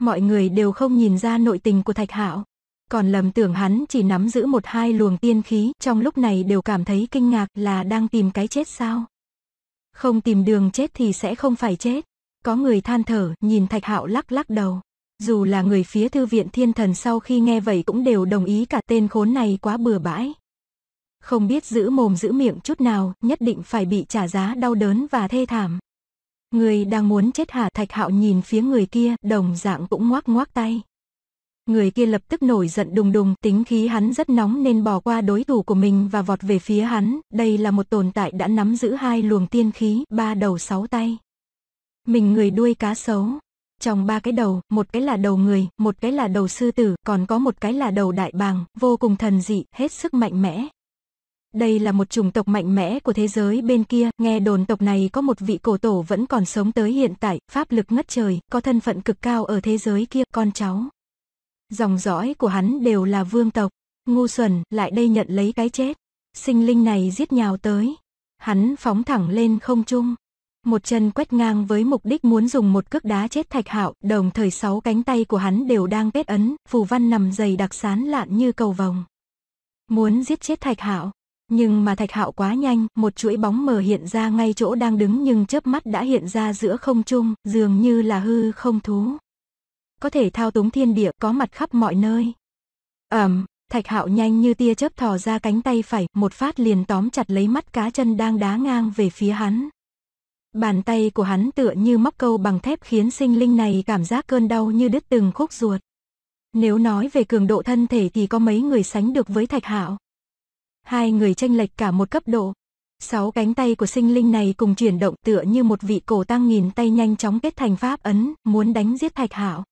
Mọi người đều không nhìn ra nội tình của Thạch Hạo, còn lầm tưởng hắn chỉ nắm giữ 1-2 luồng tiên khí, trong lúc này đều cảm thấy kinh ngạc, là đang tìm cái chết sao? Không tìm đường chết thì sẽ không phải chết. Có người than thở, nhìn Thạch Hạo lắc lắc đầu. Dù là người phía thư viện thiên thần sau khi nghe vậy cũng đều đồng ý cả, tên khốn này quá bừa bãi. Không biết giữ mồm giữ miệng chút nào, nhất định phải bị trả giá đau đớn và thê thảm. Người đang muốn chết hả? Thạch Hạo nhìn phía người kia, đồng dạng cũng ngoác ngoác tay. Người kia lập tức nổi giận đùng đùng, tính khí hắn rất nóng nên bỏ qua đối thủ của mình và vọt về phía hắn, đây là một tồn tại đã nắm giữ 2 luồng tiên khí, 3 đầu 6 tay. Mình người đuôi cá sấu, trong 3 cái đầu, một cái là đầu người, một cái là đầu sư tử, còn có một cái là đầu đại bàng, vô cùng thần dị, hết sức mạnh mẽ. Đây là một chủng tộc mạnh mẽ của thế giới bên kia, nghe đồn tộc này có một vị cổ tổ vẫn còn sống tới hiện tại, pháp lực ngất trời, có thân phận cực cao ở thế giới kia, con cháu. Dòng dõi của hắn đều là vương tộc. Ngu xuẩn, lại đây nhận lấy cái chết. Sinh linh này giết nhào tới. Hắn phóng thẳng lên không trung, một chân quét ngang với mục đích muốn dùng một cước đá chết Thạch Hạo. Đồng thời 6 cánh tay của hắn đều đang kết ấn, phù văn nằm dày đặc sán lạn như cầu vồng, muốn giết chết Thạch Hạo. Nhưng mà Thạch Hạo quá nhanh, một chuỗi bóng mờ hiện ra ngay chỗ đang đứng, nhưng chớp mắt đã hiện ra giữa không trung, dường như là hư không thú, có thể thao túng thiên địa, có mặt khắp mọi nơi. Thạch Hạo nhanh như tia chớp thò ra cánh tay phải, một phát liền tóm chặt lấy mắt cá chân đang đá ngang về phía hắn. Bàn tay của hắn tựa như móc câu bằng thép khiến sinh linh này cảm giác cơn đau như đứt từng khúc ruột. Nếu nói về cường độ thân thể thì có mấy người sánh được với Thạch Hạo. Hai người chênh lệch cả một cấp độ. Sáu cánh tay của sinh linh này cùng chuyển động tựa như một vị cổ tăng nghìn tay nhanh chóng kết thành pháp ấn, muốn đánh giết Thạch Hạo.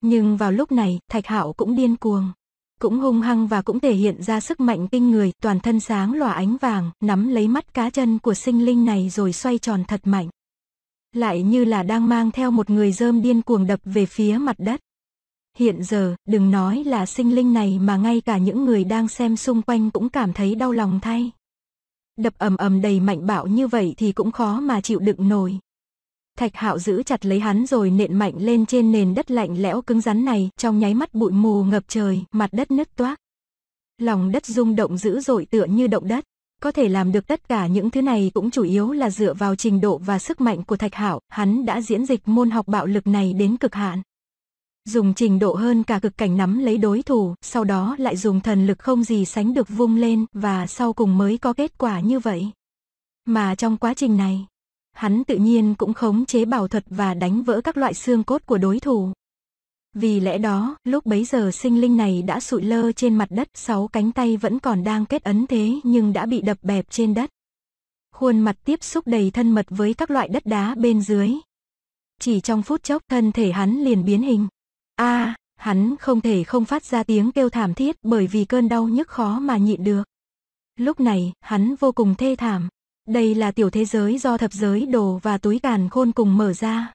Nhưng vào lúc này, Thạch Hạo cũng điên cuồng, cũng hung hăng và cũng thể hiện ra sức mạnh kinh người, toàn thân sáng lòa ánh vàng, nắm lấy mắt cá chân của sinh linh này rồi xoay tròn thật mạnh. Lại như là đang mang theo một người rơm điên cuồng đập về phía mặt đất. Hiện giờ, đừng nói là sinh linh này mà ngay cả những người đang xem xung quanh cũng cảm thấy đau lòng thay. Đập ầm ầm đầy mạnh bạo như vậy thì cũng khó mà chịu đựng nổi. Thạch Hạo giữ chặt lấy hắn rồi nện mạnh lên trên nền đất lạnh lẽo cứng rắn này, trong nháy mắt bụi mù ngập trời, mặt đất nứt toác. Lòng đất rung động dữ dội tựa như động đất. Có thể làm được tất cả những thứ này cũng chủ yếu là dựa vào trình độ và sức mạnh của Thạch Hạo, hắn đã diễn dịch môn học bạo lực này đến cực hạn. Dùng trình độ hơn cả cực cảnh nắm lấy đối thủ, sau đó lại dùng thần lực không gì sánh được vung lên và sau cùng mới có kết quả như vậy. Mà trong quá trình này, hắn tự nhiên cũng khống chế bảo thuật và đánh vỡ các loại xương cốt của đối thủ. Vì lẽ đó, lúc bấy giờ sinh linh này đã sụi lơ trên mặt đất, sáu cánh tay vẫn còn đang kết ấn thế nhưng đã bị đập bẹp trên đất. Khuôn mặt tiếp xúc đầy thân mật với các loại đất đá bên dưới. Chỉ trong phút chốc thân thể hắn liền biến hình. Hắn không thể không phát ra tiếng kêu thảm thiết bởi vì cơn đau nhức khó mà nhịn được. Lúc này, hắn vô cùng thê thảm. Đây là tiểu thế giới do thập giới đồ và túi càn khôn cùng mở ra.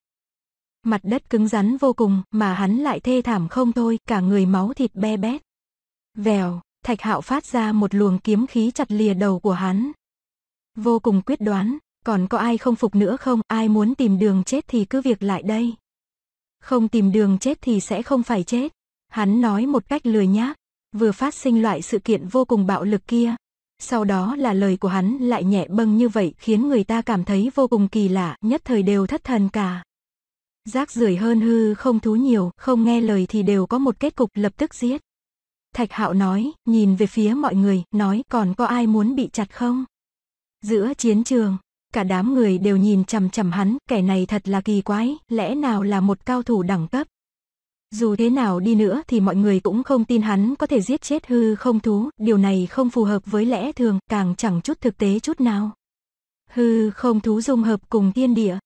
Mặt đất cứng rắn vô cùng mà hắn lại thê thảm không thôi, cả người máu thịt be bét. Vèo, Thạch Hạo phát ra một luồng kiếm khí chặt lìa đầu của hắn. Vô cùng quyết đoán, còn có ai không phục nữa không? Ai muốn tìm đường chết thì cứ việc lại đây. Không tìm đường chết thì sẽ không phải chết. Hắn nói một cách lười nhác, vừa phát sinh loại sự kiện vô cùng bạo lực kia. Sau đó là lời của hắn lại nhẹ bâng như vậy khiến người ta cảm thấy vô cùng kỳ lạ, nhất thời đều thất thần cả. Rác rưởi hơn hư không thú nhiều, không nghe lời thì đều có một kết cục lập tức giết. Thạch Hạo nói, nhìn về phía mọi người, nói còn có ai muốn bị chặt không? Giữa chiến trường, cả đám người đều nhìn chằm chằm hắn, kẻ này thật là kỳ quái, lẽ nào là một cao thủ đẳng cấp? Dù thế nào đi nữa thì mọi người cũng không tin hắn có thể giết chết hư không thú, điều này không phù hợp với lẽ thường, càng chẳng chút thực tế chút nào. Hư không thú dung hợp cùng thiên địa,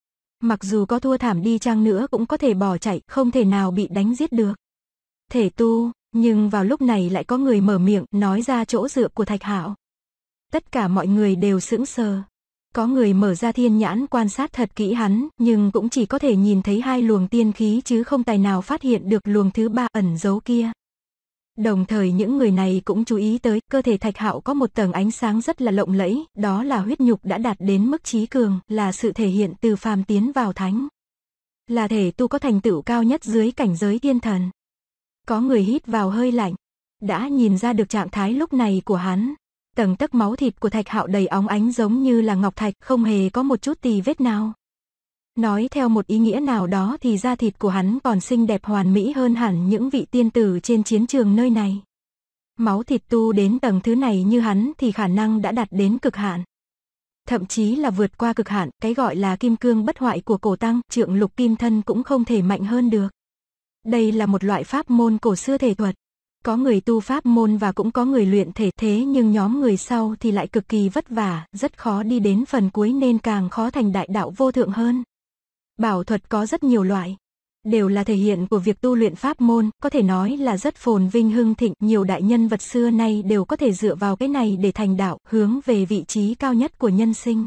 mặc dù có thua thảm đi chăng nữa cũng có thể bỏ chạy, không thể nào bị đánh giết được. Thể tu, nhưng vào lúc này lại có người mở miệng nói ra chỗ dựa của Thạch Hạo. Tất cả mọi người đều sững sờ. Có người mở ra thiên nhãn quan sát thật kỹ hắn, nhưng cũng chỉ có thể nhìn thấy hai luồng tiên khí chứ không tài nào phát hiện được luồng thứ ba ẩn giấu kia. Đồng thời những người này cũng chú ý tới cơ thể Thạch Hạo có một tầng ánh sáng rất là lộng lẫy, đó là huyết nhục đã đạt đến mức trí cường, là sự thể hiện từ phàm tiến vào thánh. Là thể tu có thành tựu cao nhất dưới cảnh giới thiên thần. Có người hít vào hơi lạnh, đã nhìn ra được trạng thái lúc này của hắn. Tầng tấc máu thịt của Thạch Hạo đầy óng ánh giống như là ngọc thạch, không hề có một chút tì vết nào. Nói theo một ý nghĩa nào đó thì da thịt của hắn còn xinh đẹp hoàn mỹ hơn hẳn những vị tiên tử trên chiến trường nơi này. Máu thịt tu đến tầng thứ này như hắn thì khả năng đã đạt đến cực hạn. Thậm chí là vượt qua cực hạn, cái gọi là kim cương bất hoại của cổ tăng, Trượng Lục Kim Thân cũng không thể mạnh hơn được. Đây là một loại pháp môn cổ xưa thể thuật. Có người tu pháp môn và cũng có người luyện thể, thế nhưng nhóm người sau thì lại cực kỳ vất vả, rất khó đi đến phần cuối nên càng khó thành đại đạo vô thượng hơn. Bảo thuật có rất nhiều loại, đều là thể hiện của việc tu luyện pháp môn, có thể nói là rất phồn vinh hưng thịnh, nhiều đại nhân vật xưa nay đều có thể dựa vào cái này để thành đạo, hướng về vị trí cao nhất của nhân sinh.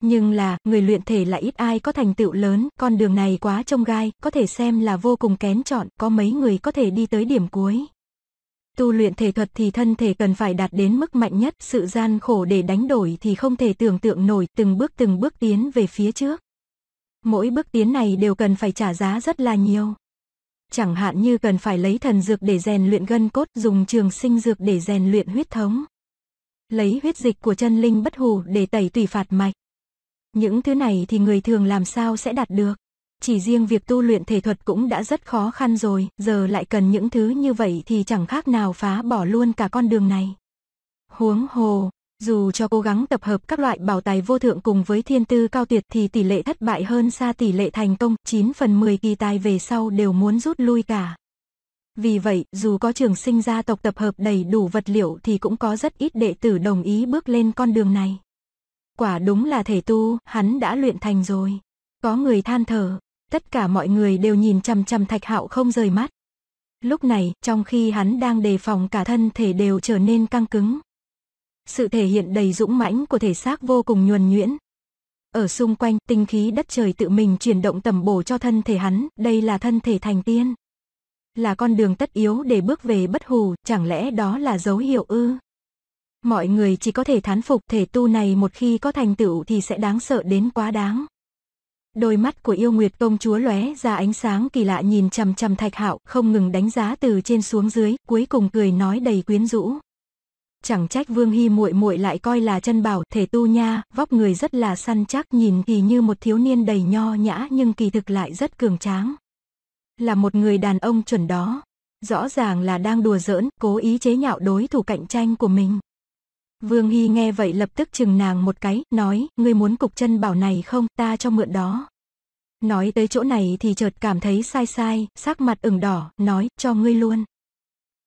Nhưng là, người luyện thể lại ít ai có thành tựu lớn, con đường này quá chông gai, có thể xem là vô cùng kén chọn, có mấy người có thể đi tới điểm cuối. Tu luyện thể thuật thì thân thể cần phải đạt đến mức mạnh nhất, sự gian khổ để đánh đổi thì không thể tưởng tượng nổi, từng bước tiến về phía trước. Mỗi bước tiến này đều cần phải trả giá rất là nhiều. Chẳng hạn như cần phải lấy thần dược để rèn luyện gân cốt, dùng trường sinh dược để rèn luyện huyết thống. Lấy huyết dịch của chân linh bất hủ để tẩy tủy phạt mạch. Những thứ này thì người thường làm sao sẽ đạt được. Chỉ riêng việc tu luyện thể thuật cũng đã rất khó khăn rồi, giờ lại cần những thứ như vậy thì chẳng khác nào phá bỏ luôn cả con đường này. Huống hồ, Dù cho cố gắng tập hợp các loại bảo tài vô thượng cùng với thiên tư cao tuyệt thì tỷ lệ thất bại hơn xa tỷ lệ thành công, 9 phần 10 kỳ tài về sau đều muốn rút lui cả. Vì vậy, dù có trường sinh gia tộc tập hợp đầy đủ vật liệu thì cũng có rất ít đệ tử đồng ý bước lên con đường này. Quả đúng là thể tu, hắn đã luyện thành rồi. Có người than thở, tất cả mọi người đều nhìn chằm chằm Thạch Hạo không rời mắt. Lúc này, trong khi hắn đang đề phòng cả thân thể đều trở nên căng cứng. Sự thể hiện đầy dũng mãnh của thể xác vô cùng nhuần nhuyễn. Ở xung quanh, tinh khí đất trời tự mình chuyển động tầm bổ cho thân thể hắn, đây là thân thể thành tiên. Là con đường tất yếu để bước về bất hủ, chẳng lẽ đó là dấu hiệu ư? Mọi người chỉ có thể thán phục, thể tu này một khi có thành tựu thì sẽ đáng sợ đến quá đáng. Đôi mắt của Yêu Nguyệt công chúa lóe ra ánh sáng kỳ lạ nhìn chằm chằm Thạch Hạo, không ngừng đánh giá từ trên xuống dưới, cuối cùng cười nói đầy quyến rũ. Chẳng trách Vương Hy muội muội lại coi là chân bảo, thể tu nha, vóc người rất là săn chắc, nhìn thì như một thiếu niên đầy nho nhã nhưng kỳ thực lại rất cường tráng. Là một người đàn ông chuẩn đó, rõ ràng là đang đùa giỡn, cố ý chế nhạo đối thủ cạnh tranh của mình. Vương Hy nghe vậy lập tức chừng nàng một cái, nói, ngươi muốn cục chân bảo này không, ta cho mượn đó. Nói tới chỗ này thì chợt cảm thấy sai sai, sắc mặt ửng đỏ, nói, cho ngươi luôn.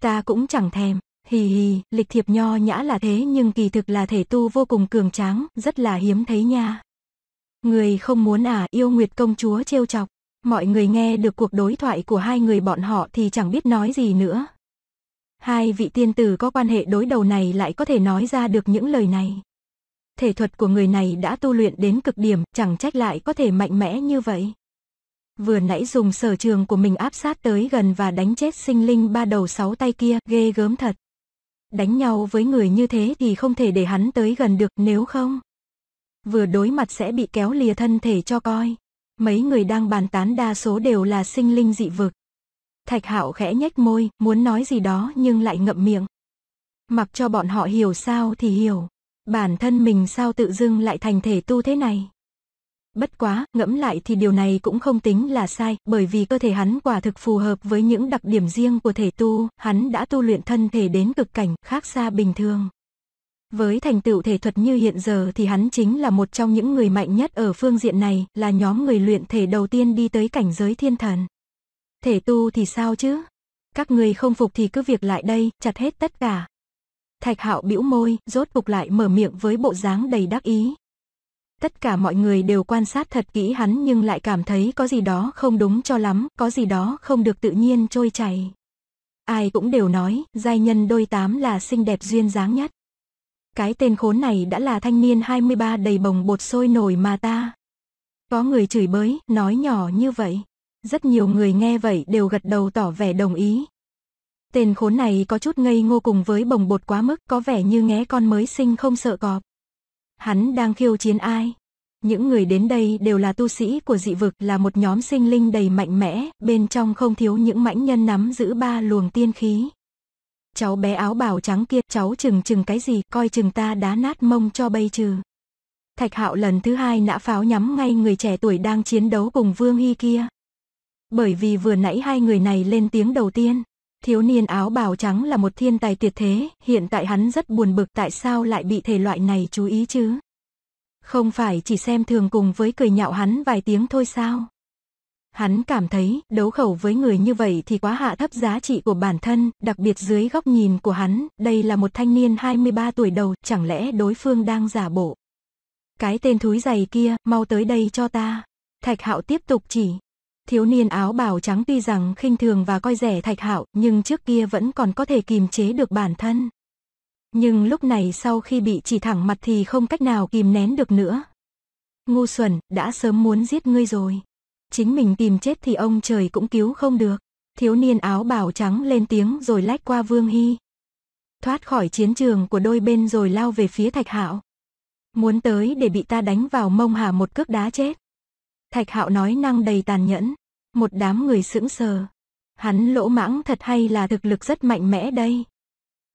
Ta cũng chẳng thèm, hì hì, lịch thiệp nho nhã là thế nhưng kỳ thực là thể tu vô cùng cường tráng, rất là hiếm thấy nha. Ngươi không muốn à? Yêu Nguyệt công chúa trêu chọc. Mọi người nghe được cuộc đối thoại của hai người bọn họ thì chẳng biết nói gì nữa. Hai vị tiên tử có quan hệ đối đầu này lại có thể nói ra được những lời này. Thể thuật của người này đã tu luyện đến cực điểm, chẳng trách lại có thể mạnh mẽ như vậy. Vừa nãy dùng sở trường của mình áp sát tới gần và đánh chết sinh linh ba đầu sáu tay kia, ghê gớm thật. Đánh nhau với người như thế thì không thể để hắn tới gần được, nếu không vừa đối mặt sẽ bị kéo lìa thân thể cho coi. Mấy người đang bàn tán đa số đều là sinh linh dị vực. Thạch Hạo khẽ nhếch môi, muốn nói gì đó nhưng lại ngậm miệng. Mặc cho bọn họ hiểu sao thì hiểu. Bản thân mình sao tự dưng lại thành thể tu thế này. Bất quá, ngẫm lại thì điều này cũng không tính là sai, bởi vì cơ thể hắn quả thực phù hợp với những đặc điểm riêng của thể tu, hắn đã tu luyện thân thể đến cực cảnh, khác xa bình thường. Với thành tựu thể thuật như hiện giờ thì hắn chính là một trong những người mạnh nhất ở phương diện này, là nhóm người luyện thể đầu tiên đi tới cảnh giới thiên thần. Thể tu thì sao chứ? Các người không phục thì cứ việc lại đây, chặt hết tất cả. Thạch Hạo bĩu môi, rốt cục lại mở miệng với bộ dáng đầy đắc ý. Tất cả mọi người đều quan sát thật kỹ hắn nhưng lại cảm thấy có gì đó không đúng cho lắm, có gì đó không được tự nhiên trôi chảy. Ai cũng đều nói, giai nhân đôi tám là xinh đẹp duyên dáng nhất. Cái tên khốn này đã là thanh niên 23 đầy bồng bột sôi nổi mà ta. Có người chửi bới, nói nhỏ như vậy. Rất nhiều người nghe vậy đều gật đầu tỏ vẻ đồng ý. Tên khốn này có chút ngây ngô cùng với bồng bột quá mức, có vẻ như nghé con mới sinh không sợ cọp. Hắn đang khiêu chiến ai? Những người đến đây đều là tu sĩ của dị vực, là một nhóm sinh linh đầy mạnh mẽ, bên trong không thiếu những mãnh nhân nắm giữ ba luồng tiên khí. Cháu bé áo bào trắng kia, cháu chừng cái gì, coi chừng ta đá nát mông cho bay trừ. Thạch Hạo lần thứ hai nã pháo nhắm ngay người trẻ tuổi đang chiến đấu cùng Vương Hy kia. Bởi vì vừa nãy hai người này lên tiếng đầu tiên, thiếu niên áo bào trắng là một thiên tài tuyệt thế, hiện tại hắn rất buồn bực tại sao lại bị thể loại này chú ý chứ. Không phải chỉ xem thường cùng với cười nhạo hắn vài tiếng thôi sao? Hắn cảm thấy đấu khẩu với người như vậy thì quá hạ thấp giá trị của bản thân, đặc biệt dưới góc nhìn của hắn, đây là một thanh niên 23 tuổi đầu, chẳng lẽ đối phương đang giả bộ. Cái tên thúi dày kia, mau tới đây cho ta. Thạch Hạo tiếp tục chỉ. Thiếu niên áo bào trắng tuy rằng khinh thường và coi rẻ Thạch Hạo, nhưng trước kia vẫn còn có thể kìm chế được bản thân. Nhưng lúc này sau khi bị chỉ thẳng mặt thì không cách nào kìm nén được nữa. Ngu xuẩn, đã sớm muốn giết ngươi rồi. Chính mình tìm chết thì ông trời cũng cứu không được. Thiếu niên áo bào trắng lên tiếng rồi lách qua Vương Hy, thoát khỏi chiến trường của đôi bên rồi lao về phía Thạch Hạo. Muốn tới để bị ta đánh vào mông hả? Một cước đá chết. Thạch Hạo nói năng đầy tàn nhẫn. Một đám người sững sờ. Hắn lỗ mãng thật hay là thực lực rất mạnh mẽ đây?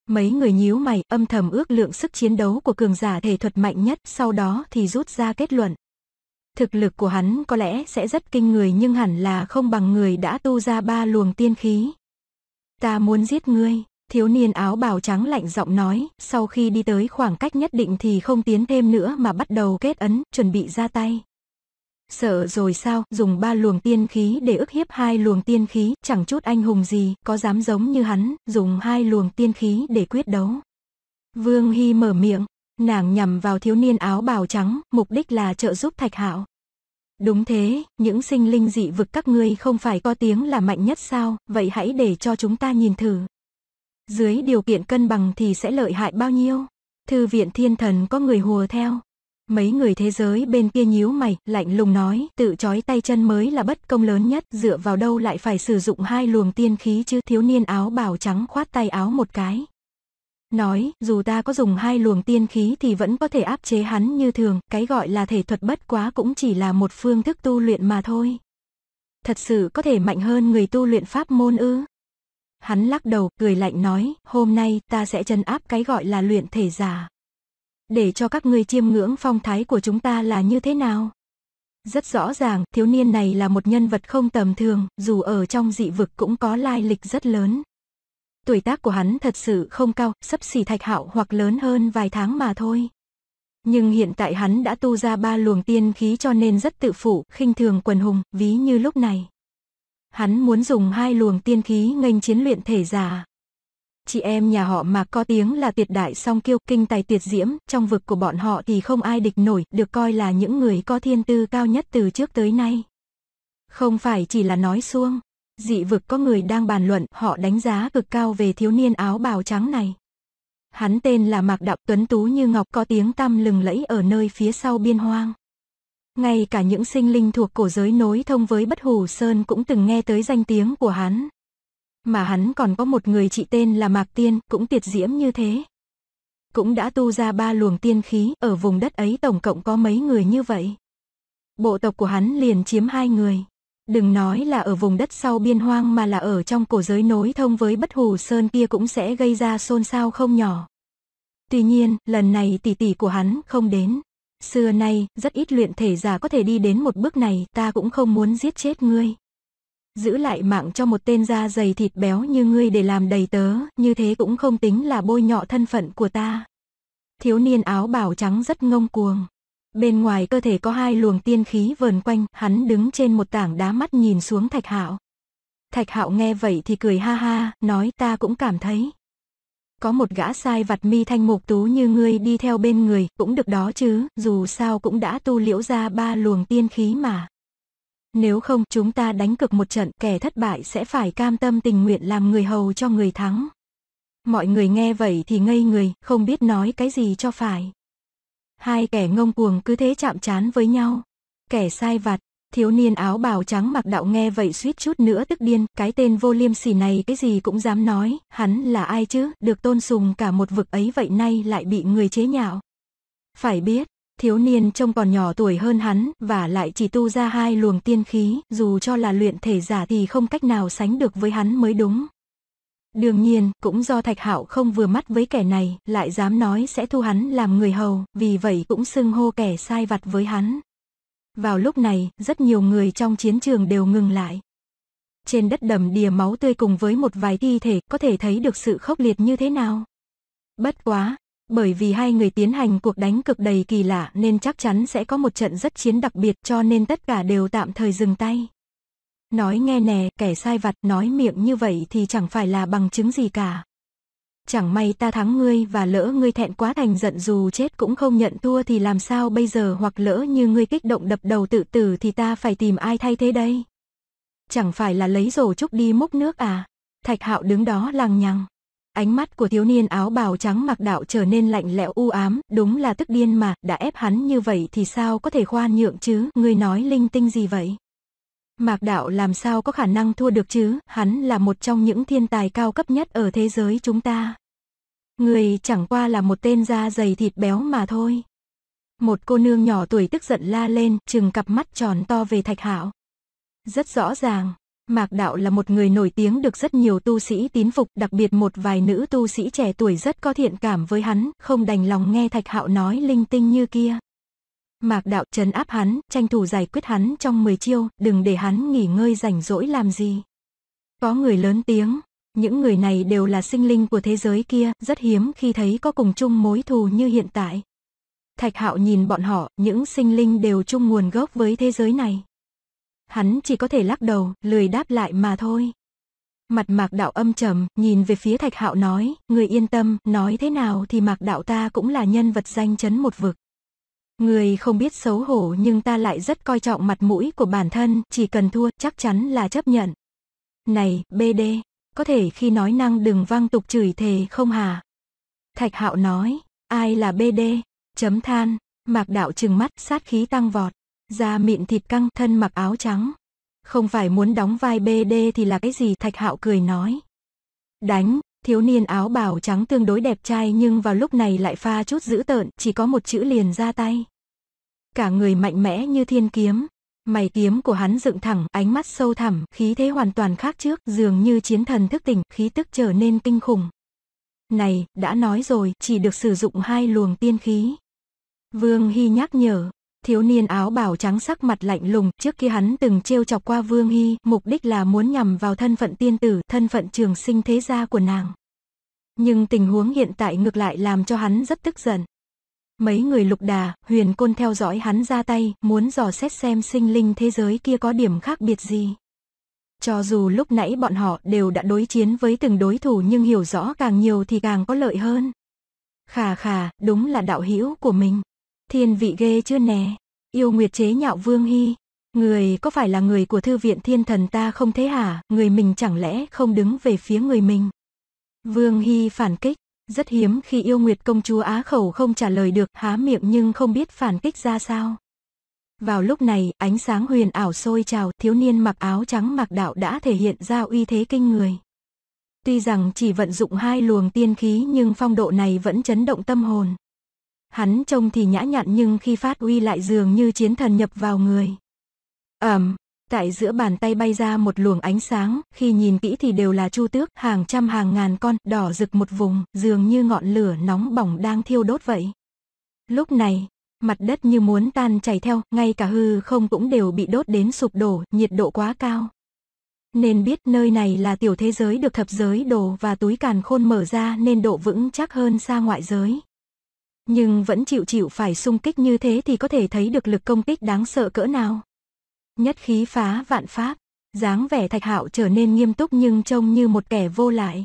Mấy người nhíu mày âm thầm ước lượng sức chiến đấu của cường giả thể thuật mạnh nhất, sau đó thì rút ra kết luận. Thực lực của hắn có lẽ sẽ rất kinh người nhưng hẳn là không bằng người đã tu ra ba luồng tiên khí. Ta muốn giết ngươi, Thiếu niên áo bào trắng lạnh giọng nói, sau khi đi tới khoảng cách nhất định thì không tiến thêm nữa mà bắt đầu kết ấn, chuẩn bị ra tay. Sợ rồi sao, dùng 3 luồng tiên khí để ức hiếp 2 luồng tiên khí, chẳng chút anh hùng gì, có dám giống như hắn, dùng 2 luồng tiên khí để quyết đấu. Vương Hy mở miệng, nàng nhằm vào thiếu niên áo bào trắng, mục đích là trợ giúp Thạch Hạo. Đúng thế, những sinh linh dị vực các ngươi không phải có tiếng là mạnh nhất sao, vậy hãy để cho chúng ta nhìn thử. Dưới điều kiện cân bằng thì sẽ lợi hại bao nhiêu? Thư viện thiên thần có người hùa theo. Mấy người thế giới bên kia nhíu mày, lạnh lùng nói, tự trói tay chân mới là bất công lớn nhất, dựa vào đâu lại phải sử dụng 2 luồng tiên khí chứ? Thiếu niên áo bào trắng khoát tay áo một cái. Nói, dù ta có dùng 2 luồng tiên khí thì vẫn có thể áp chế hắn như thường, cái gọi là thể thuật bất quá cũng chỉ là một phương thức tu luyện mà thôi. Thật sự có thể mạnh hơn người tu luyện pháp môn ư? Hắn lắc đầu, cười lạnh nói, hôm nay ta sẽ trấn áp cái gọi là luyện thể giả. Để cho các ngươi chiêm ngưỡng phong thái của chúng ta là như thế nào. Rất rõ ràng, thiếu niên này là một nhân vật không tầm thường, dù ở trong dị vực cũng có lai lịch rất lớn. Tuổi tác của hắn thật sự không cao, xấp xỉ Thạch Hạo hoặc lớn hơn vài tháng mà thôi. Nhưng hiện tại hắn đã tu ra 3 luồng tiên khí cho nên rất tự phụ, khinh thường quần hùng, ví như lúc này. Hắn muốn dùng 2 luồng tiên khí nghênh chiến luyện thể giả. Chị em nhà họ Mạc có tiếng là tuyệt đại song kiêu, kinh tài tuyệt diễm, trong vực của bọn họ thì không ai địch nổi, được coi là những người có thiên tư cao nhất từ trước tới nay. Không phải chỉ là nói suông. Dị vực có người đang bàn luận, họ đánh giá cực cao về thiếu niên áo bào trắng này. Hắn tên là Mạc Đạo, tuấn tú như ngọc, có tiếng tăm lừng lẫy ở nơi phía sau biên hoang. Ngay cả những sinh linh thuộc cổ giới nối thông với Bất Hủ Sơn cũng từng nghe tới danh tiếng của hắn. Mà hắn còn có một người chị tên là Mạc Tiên, cũng tuyệt diễm như thế. Cũng đã tu ra 3 luồng tiên khí, ở vùng đất ấy tổng cộng có mấy người như vậy. Bộ tộc của hắn liền chiếm 2 người. Đừng nói là ở vùng đất sau biên hoang mà là ở trong cổ giới nối thông với Bất Hủ Sơn kia cũng sẽ gây ra xôn xao không nhỏ. Tuy nhiên, lần này tỷ tỷ của hắn không đến. Xưa nay, rất ít luyện thể giả có thể đi đến một bước này, ta cũng không muốn giết chết ngươi. Giữ lại mạng cho một tên da dày thịt béo như ngươi để làm đầy tớ, như thế cũng không tính là bôi nhọ thân phận của ta. Thiếu niên áo bào trắng rất ngông cuồng. Bên ngoài cơ thể có 2 luồng tiên khí vờn quanh, hắn đứng trên một tảng đá, mắt nhìn xuống Thạch Hạo. Thạch Hạo nghe vậy thì cười ha ha, nói, ta cũng cảm thấy. Có một gã sai vặt mi thanh mục tú như ngươi đi theo bên người, cũng được đó chứ, dù sao cũng đã tu liễu ra 3 luồng tiên khí mà. Nếu không chúng ta đánh cược một trận, kẻ thất bại sẽ phải cam tâm tình nguyện làm người hầu cho người thắng. Mọi người nghe vậy thì ngây người, không biết nói cái gì cho phải. Hai kẻ ngông cuồng cứ thế chạm trán với nhau. Kẻ sai vặt, thiếu niên áo bào trắng Mạc Đạo nghe vậy suýt chút nữa tức điên, cái tên vô liêm sỉ này cái gì cũng dám nói, hắn là ai chứ, được tôn sùng cả một vực ấy vậy nay lại bị người chế nhạo. Phải biết, thiếu niên trông còn nhỏ tuổi hơn hắn, và lại chỉ tu ra 2 luồng tiên khí, dù cho là luyện thể giả thì không cách nào sánh được với hắn mới đúng. Đương nhiên, cũng do Thạch Hạo không vừa mắt với kẻ này, lại dám nói sẽ thu hắn làm người hầu, vì vậy cũng xưng hô kẻ sai vặt với hắn. Vào lúc này, rất nhiều người trong chiến trường đều ngừng lại. Trên đất đầm đìa máu tươi cùng với một vài thi thể, có thể thấy được sự khốc liệt như thế nào. Bất quá, bởi vì hai người tiến hành cuộc đánh cực đầy kỳ lạ nên chắc chắn sẽ có một trận rất chiến đặc biệt, cho nên tất cả đều tạm thời dừng tay. Nói nghe nè, kẻ sai vặt, nói miệng như vậy thì chẳng phải là bằng chứng gì cả. Chẳng may ta thắng ngươi, và lỡ ngươi thẹn quá thành giận dù chết cũng không nhận thua thì làm sao bây giờ, hoặc lỡ như ngươi kích động đập đầu tự tử thì ta phải tìm ai thay thế đây? Chẳng phải là lấy rổ trúc đi múc nước à? Thạch Hạo đứng đó lằng nhằng. Ánh mắt của thiếu niên áo bào trắng Mạc Đạo trở nên lạnh lẽo u ám, đúng là tức điên mà, đã ép hắn như vậy thì sao có thể khoan nhượng chứ, ngươi nói linh tinh gì vậy? Mạc Đạo làm sao có khả năng thua được chứ, hắn là một trong những thiên tài cao cấp nhất ở thế giới chúng ta. Người chẳng qua là một tên da dày thịt béo mà thôi. Một cô nương nhỏ tuổi tức giận la lên, trừng cặp mắt tròn to về Thạch Hạo. Rất rõ ràng, Mạc Đạo là một người nổi tiếng được rất nhiều tu sĩ tín phục, đặc biệt một vài nữ tu sĩ trẻ tuổi rất có thiện cảm với hắn, không đành lòng nghe Thạch Hạo nói linh tinh như kia. Mạc Đạo trấn áp hắn, tranh thủ giải quyết hắn trong 10 chiêu, đừng để hắn nghỉ ngơi rảnh rỗi làm gì. Có người lớn tiếng, Những người này đều là sinh linh của thế giới kia, rất hiếm khi thấy có cùng chung mối thù như hiện tại. Thạch Hạo nhìn bọn họ, những sinh linh đều chung nguồn gốc với thế giới này. Hắn chỉ có thể lắc đầu, lười đáp lại mà thôi. Mặt Mạc Đạo âm trầm, nhìn về phía Thạch Hạo nói, người yên tâm, nói thế nào thì Mạc Đạo ta cũng là nhân vật danh chấn một vực. Người không biết xấu hổ nhưng ta lại rất coi trọng mặt mũi của bản thân, chỉ cần thua, chắc chắn là chấp nhận. Này, BD, có thể khi nói năng đừng văng tục chửi thề không hả? Thạch Hạo nói, ai là BD? Chấm than, Mạc Đạo trừng mắt, sát khí tăng vọt, da mịn thịt căng, thân mặc áo trắng. Không phải muốn đóng vai BD thì là cái gì? Thạch Hạo cười nói. Đánh, thiếu niên áo bào trắng tương đối đẹp trai nhưng vào lúc này lại pha chút dữ tợn, chỉ có một chữ liền ra tay. Cả người mạnh mẽ như thiên kiếm, mày kiếm của hắn dựng thẳng, ánh mắt sâu thẳm, khí thế hoàn toàn khác trước, dường như chiến thần thức tỉnh, khí tức trở nên kinh khủng. Này, đã nói rồi, chỉ được sử dụng 2 luồng tiên khí. Vương Hy nhắc nhở. Thiếu niên áo bào trắng sắc mặt lạnh lùng, trước kia hắn từng trêu chọc qua Vương Hy, mục đích là muốn nhằm vào thân phận tiên tử, thân phận trường sinh thế gia của nàng. Nhưng tình huống hiện tại ngược lại làm cho hắn rất tức giận. Mấy người Lục Đà, Huyền Côn theo dõi hắn ra tay, muốn dò xét xem sinh linh thế giới kia có điểm khác biệt gì. Cho dù lúc nãy bọn họ đều đã đối chiến với từng đối thủ nhưng hiểu rõ càng nhiều thì càng có lợi hơn. Khà khà, đúng là đạo hữu của mình. Thiên vị ghê chưa nè. Yêu Nguyệt chế nhạo Vương Hy, người có phải là người của thư viện thiên thần ta không thế hả? Người mình chẳng lẽ không đứng về phía người mình? Vương Hy phản kích. Rất hiếm khi Yêu Nguyệt công chúa á khẩu không trả lời được, há miệng nhưng không biết phản kích ra sao. Vào lúc này, ánh sáng huyền ảo sôi trào, thiếu niên mặc áo trắng Mạc Đạo đã thể hiện ra uy thế kinh người. Tuy rằng chỉ vận dụng 2 luồng tiên khí nhưng phong độ này vẫn chấn động tâm hồn. Hắn trông thì nhã nhặn nhưng khi phát uy lại dường như chiến thần nhập vào người. Tại giữa bàn tay bay ra một luồng ánh sáng, khi nhìn kỹ thì đều là chu tước, hàng trăm hàng ngàn con, đỏ rực một vùng, dường như ngọn lửa nóng bỏng đang thiêu đốt vậy. Lúc này, mặt đất như muốn tan chảy theo, ngay cả hư không cũng đều bị đốt đến sụp đổ, nhiệt độ quá cao. Nên biết nơi này là tiểu thế giới được thập giới đồ và túi càn khôn mở ra nên độ vững chắc hơn xa ngoại giới. Nhưng vẫn chịu phải xung kích như thế thì có thể thấy được lực công kích đáng sợ cỡ nào. Nhất khí phá vạn pháp, dáng vẻ Thạch Hạo trở nên nghiêm túc nhưng trông như một kẻ vô lại.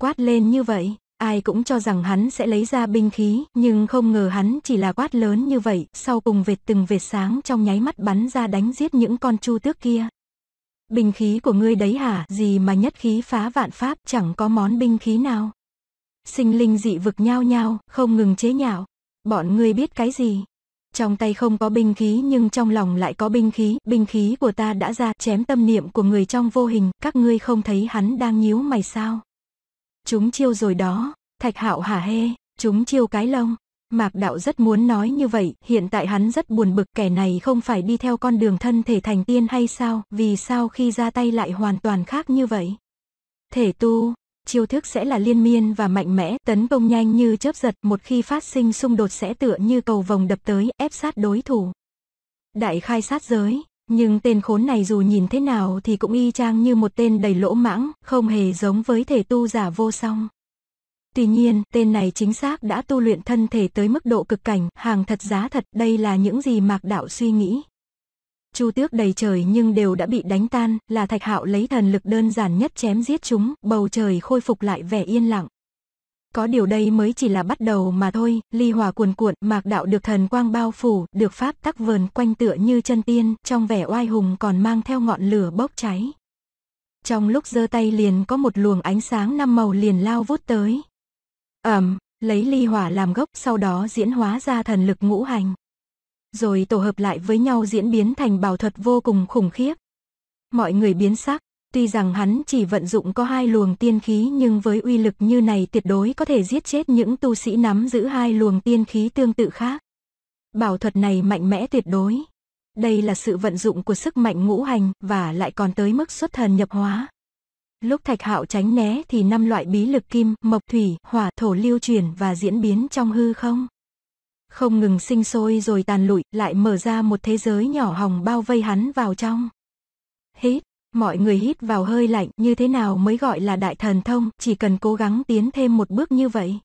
Quát lên như vậy, ai cũng cho rằng hắn sẽ lấy ra binh khí, nhưng không ngờ hắn chỉ là quát lớn như vậy, sau cùng vệt từng vệt sáng trong nháy mắt bắn ra đánh giết những con chu tước kia. Binh khí của ngươi đấy hả? Gì mà nhất khí phá vạn pháp, chẳng có món binh khí nào. Sinh linh dị vực nhao nhao, không ngừng chế nhạo. Bọn ngươi biết cái gì? Trong tay không có binh khí nhưng trong lòng lại có binh khí của ta đã ra, chém tâm niệm của người trong vô hình, các ngươi không thấy hắn đang nhíu mày sao? Chúng chiêu rồi đó. Thạch Hạo hả hê, chúng chiêu cái lông. Mạc Đạo rất muốn nói như vậy, hiện tại hắn rất buồn bực, kẻ này không phải đi theo con đường thân thể thành tiên hay sao, vì sao khi ra tay lại hoàn toàn khác như vậy? Thể tu, chiêu thức sẽ là liên miên và mạnh mẽ, tấn công nhanh như chớp giật, một khi phát sinh xung đột sẽ tựa như cầu vồng đập tới, ép sát đối thủ. Đại khai sát giới, nhưng tên khốn này dù nhìn thế nào thì cũng y chang như một tên đầy lỗ mãng, không hề giống với thể tu giả vô song. Tuy nhiên, tên này chính xác đã tu luyện thân thể tới mức độ cực cảnh, hàng thật giá thật, đây là những gì Mạc Đạo suy nghĩ. Chu tước đầy trời nhưng đều đã bị đánh tan, là Thạch Hạo lấy thần lực đơn giản nhất chém giết chúng, bầu trời khôi phục lại vẻ yên lặng. Có điều đây mới chỉ là bắt đầu mà thôi, ly hỏa cuồn cuộn, Mạc Đạo được thần quang bao phủ, được pháp tắc vờn quanh tựa như chân tiên, trong vẻ oai hùng còn mang theo ngọn lửa bốc cháy. Trong lúc giơ tay liền có một luồng ánh sáng 5 màu liền lao vút tới. Lấy ly hỏa làm gốc, sau đó diễn hóa ra thần lực ngũ hành. Rồi tổ hợp lại với nhau diễn biến thành bảo thuật vô cùng khủng khiếp. Mọi người biến sắc, tuy rằng hắn chỉ vận dụng có 2 luồng tiên khí nhưng với uy lực như này tuyệt đối có thể giết chết những tu sĩ nắm giữ 2 luồng tiên khí tương tự khác. Bảo thuật này mạnh mẽ tuyệt đối. Đây là sự vận dụng của sức mạnh ngũ hành và lại còn tới mức xuất thần nhập hóa. Lúc Thạch Hạo tránh né thì 5 loại bí lực kim, mộc, thủy, hỏa, thổ lưu chuyển và diễn biến trong hư không. Không ngừng sinh sôi rồi tàn lụi, lại mở ra một thế giới nhỏ hồng bao vây hắn vào trong. Hít, Mọi người hít vào hơi lạnh, như thế nào mới gọi là đại thần thông, chỉ cần cố gắng tiến thêm một bước như vậy.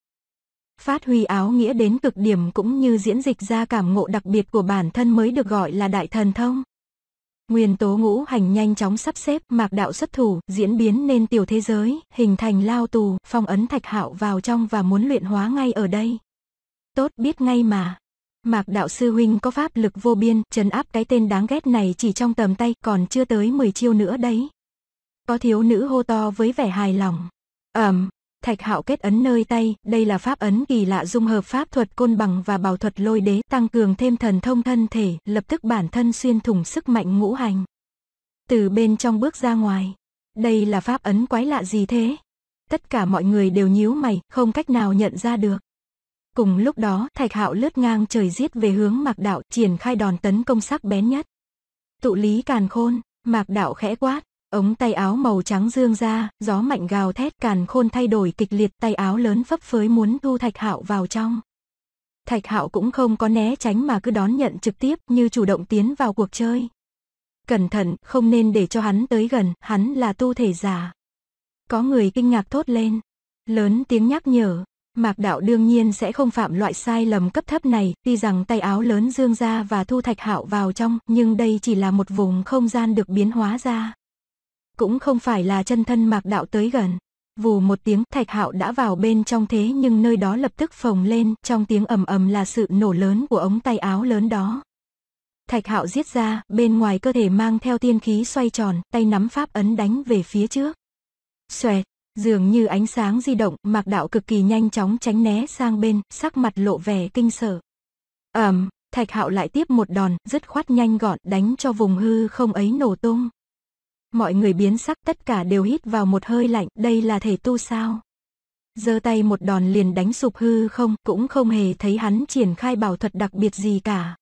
Phát huy áo nghĩa đến cực điểm cũng như diễn dịch ra cảm ngộ đặc biệt của bản thân mới được gọi là đại thần thông. Nguyên tố ngũ hành nhanh chóng sắp xếp, Mạc Đạo xuất thủ, diễn biến nên tiểu thế giới, hình thành lao tù, phong ấn Thạch Hạo vào trong và muốn luyện hóa ngay ở đây. Tốt, biết ngay mà. Mạc Đạo sư huynh có pháp lực vô biên, trấn áp cái tên đáng ghét này chỉ trong tầm tay, còn chưa tới 10 chiêu nữa đấy. Có thiếu nữ hô to với vẻ hài lòng. Thạch Hạo kết ấn nơi tay, đây là pháp ấn kỳ lạ dung hợp pháp thuật côn bằng và bảo thuật lôi đế, tăng cường thêm thần thông thân thể, lập tức bản thân xuyên thủng sức mạnh ngũ hành. Từ bên trong bước ra ngoài, đây là pháp ấn quái lạ gì thế? Tất cả mọi người đều nhíu mày, không cách nào nhận ra được. Cùng lúc đó, Thạch Hạo lướt ngang trời giết về hướng Mạc Đạo, triển khai đòn tấn công sắc bén nhất. Tụ lý càn khôn, Mạc Đạo khẽ quát. Ống tay áo màu trắng dương ra, gió mạnh gào thét, càn khôn thay đổi kịch liệt, tay áo lớn phấp phới muốn thu Thạch Hạo vào trong. Thạch Hạo cũng không có né tránh mà cứ đón nhận trực tiếp, như chủ động tiến vào cuộc chơi. Cẩn thận, không nên để cho hắn tới gần, hắn là tu thể giả. Có người kinh ngạc thốt lên, lớn tiếng nhắc nhở. Mạc Đạo đương nhiên sẽ không phạm loại sai lầm cấp thấp này, tuy rằng tay áo lớn dương ra và thu Thạch Hạo vào trong, nhưng đây chỉ là một vùng không gian được biến hóa ra. Cũng không phải là chân thân Mạc Đạo tới gần. Vù một tiếng, Thạch Hạo đã vào bên trong, thế nhưng nơi đó lập tức phồng lên, trong tiếng ầm ầm là sự nổ lớn của ống tay áo lớn đó. Thạch Hạo giết ra, bên ngoài cơ thể mang theo tiên khí xoay tròn, tay nắm pháp ấn đánh về phía trước. Xoẹt, dường như ánh sáng di động, Mạc Đạo cực kỳ nhanh chóng tránh né sang bên, sắc mặt lộ vẻ kinh sợ. Thạch Hạo lại tiếp một đòn, dứt khoát nhanh gọn, đánh cho vùng hư không ấy nổ tung. Mọi người biến sắc, tất cả đều hít vào một hơi lạnh, đây là thể tu sao? Giơ tay một đòn liền đánh sụp hư không, cũng không hề thấy hắn triển khai bảo thuật đặc biệt gì cả.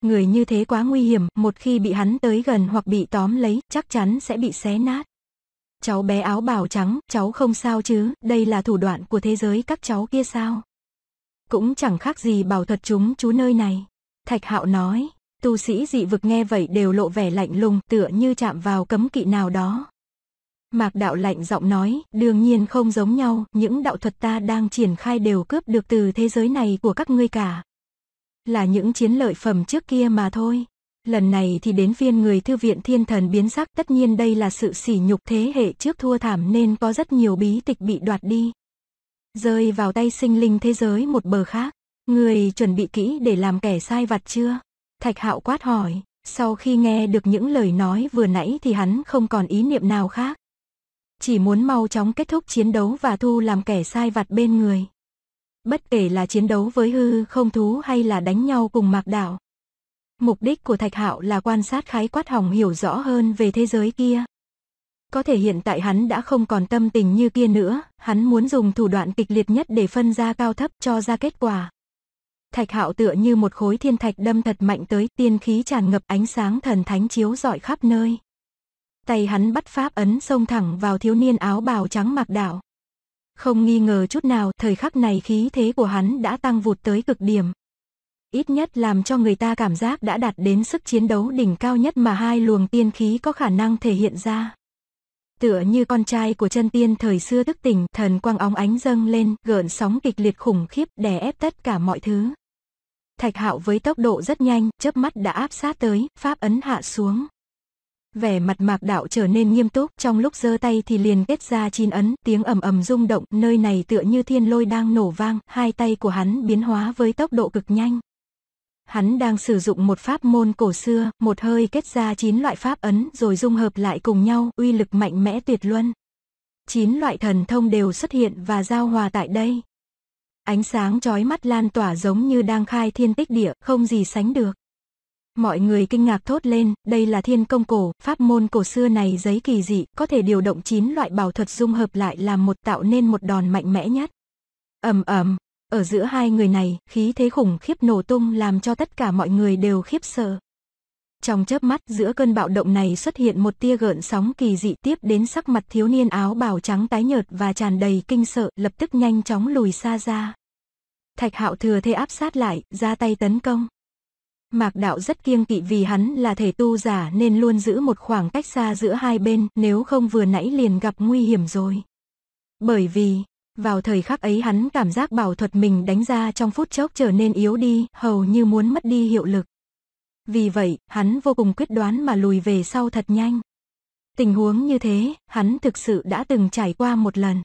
Người như thế quá nguy hiểm, một khi bị hắn tới gần hoặc bị tóm lấy, chắc chắn sẽ bị xé nát. Cháu bé áo bào trắng, cháu không sao chứ, đây là thủ đoạn của thế giới các cháu kia sao? Cũng chẳng khác gì bảo thuật chúng chú nơi này. Thạch Hạo nói. Tu sĩ dị vực nghe vậy đều lộ vẻ lạnh lùng, tựa như chạm vào cấm kỵ nào đó. Mạc Đạo lạnh giọng nói, đương nhiên không giống nhau, những đạo thuật ta đang triển khai đều cướp được từ thế giới này của các ngươi cả. Là những chiến lợi phẩm trước kia mà thôi. Lần này thì đến phiên người thư viện Thiên Thần biến sắc, tất nhiên đây là sự sỉ nhục thế hệ trước thua thảm nên có rất nhiều bí tịch bị đoạt đi. Rơi vào tay sinh linh thế giới một bờ khác, người chuẩn bị kỹ để làm kẻ sai vặt chưa? Thạch Hạo quát hỏi, sau khi nghe được những lời nói vừa nãy thì hắn không còn ý niệm nào khác. Chỉ muốn mau chóng kết thúc chiến đấu và thu làm kẻ sai vặt bên người. Bất kể là chiến đấu với hư không thú hay là đánh nhau cùng Mạc Đạo. Mục đích của Thạch Hạo là quan sát khái quát hỏng hiểu rõ hơn về thế giới kia. Có thể hiện tại hắn đã không còn tâm tình như kia nữa, hắn muốn dùng thủ đoạn kịch liệt nhất để phân ra cao thấp cho ra kết quả. Thạch Hạo tựa như một khối thiên thạch đâm thật mạnh tới, tiên khí tràn ngập, ánh sáng thần thánh chiếu rọi khắp nơi. Tay hắn bắt pháp ấn xông thẳng vào thiếu niên áo bào trắng Mạc Đạo. Không nghi ngờ chút nào, thời khắc này khí thế của hắn đã tăng vụt tới cực điểm. Ít nhất làm cho người ta cảm giác đã đạt đến sức chiến đấu đỉnh cao nhất mà hai luồng tiên khí có khả năng thể hiện ra. Tựa như con trai của chân tiên thời xưa thức tỉnh, thần quang óng ánh dâng lên, gợn sóng kịch liệt khủng khiếp đè ép tất cả mọi thứ. Thạch Hạo với tốc độ rất nhanh, chớp mắt đã áp sát tới, pháp ấn hạ xuống. Vẻ mặt Mạc Đạo trở nên nghiêm túc, trong lúc giơ tay thì liền kết ra 9 ấn, tiếng ầm ầm rung động, nơi này tựa như thiên lôi đang nổ vang, hai tay của hắn biến hóa với tốc độ cực nhanh. Hắn đang sử dụng một pháp môn cổ xưa, một hơi kết ra 9 loại pháp ấn rồi dung hợp lại cùng nhau, uy lực mạnh mẽ tuyệt luân. 9 loại thần thông đều xuất hiện và giao hòa tại đây. Ánh sáng chói mắt lan tỏa giống như đang khai thiên tích địa, không gì sánh được. Mọi người kinh ngạc thốt lên, đây là thiên công cổ, pháp môn cổ xưa này giấy kỳ dị, có thể điều động 9 loại bảo thuật dung hợp lại làm một, tạo nên một đòn mạnh mẽ nhất. Ở giữa hai người này, khí thế khủng khiếp nổ tung làm cho tất cả mọi người đều khiếp sợ. Trong chớp mắt, giữa cơn bạo động này xuất hiện một tia gợn sóng kỳ dị, tiếp đến sắc mặt thiếu niên áo bào trắng tái nhợt và tràn đầy kinh sợ, lập tức nhanh chóng lùi xa ra. Thạch Hạo thừa thế áp sát lại, ra tay tấn công. Mạc Đạo rất kiêng kỵ vì hắn là thể tu giả nên luôn giữ một khoảng cách xa giữa hai bên, nếu không vừa nãy liền gặp nguy hiểm rồi. Bởi vì, vào thời khắc ấy hắn cảm giác bảo thuật mình đánh ra trong phút chốc trở nên yếu đi, hầu như muốn mất đi hiệu lực. Vì vậy, hắn vô cùng quyết đoán mà lùi về sau thật nhanh. Tình huống như thế, hắn thực sự đã từng trải qua một lần.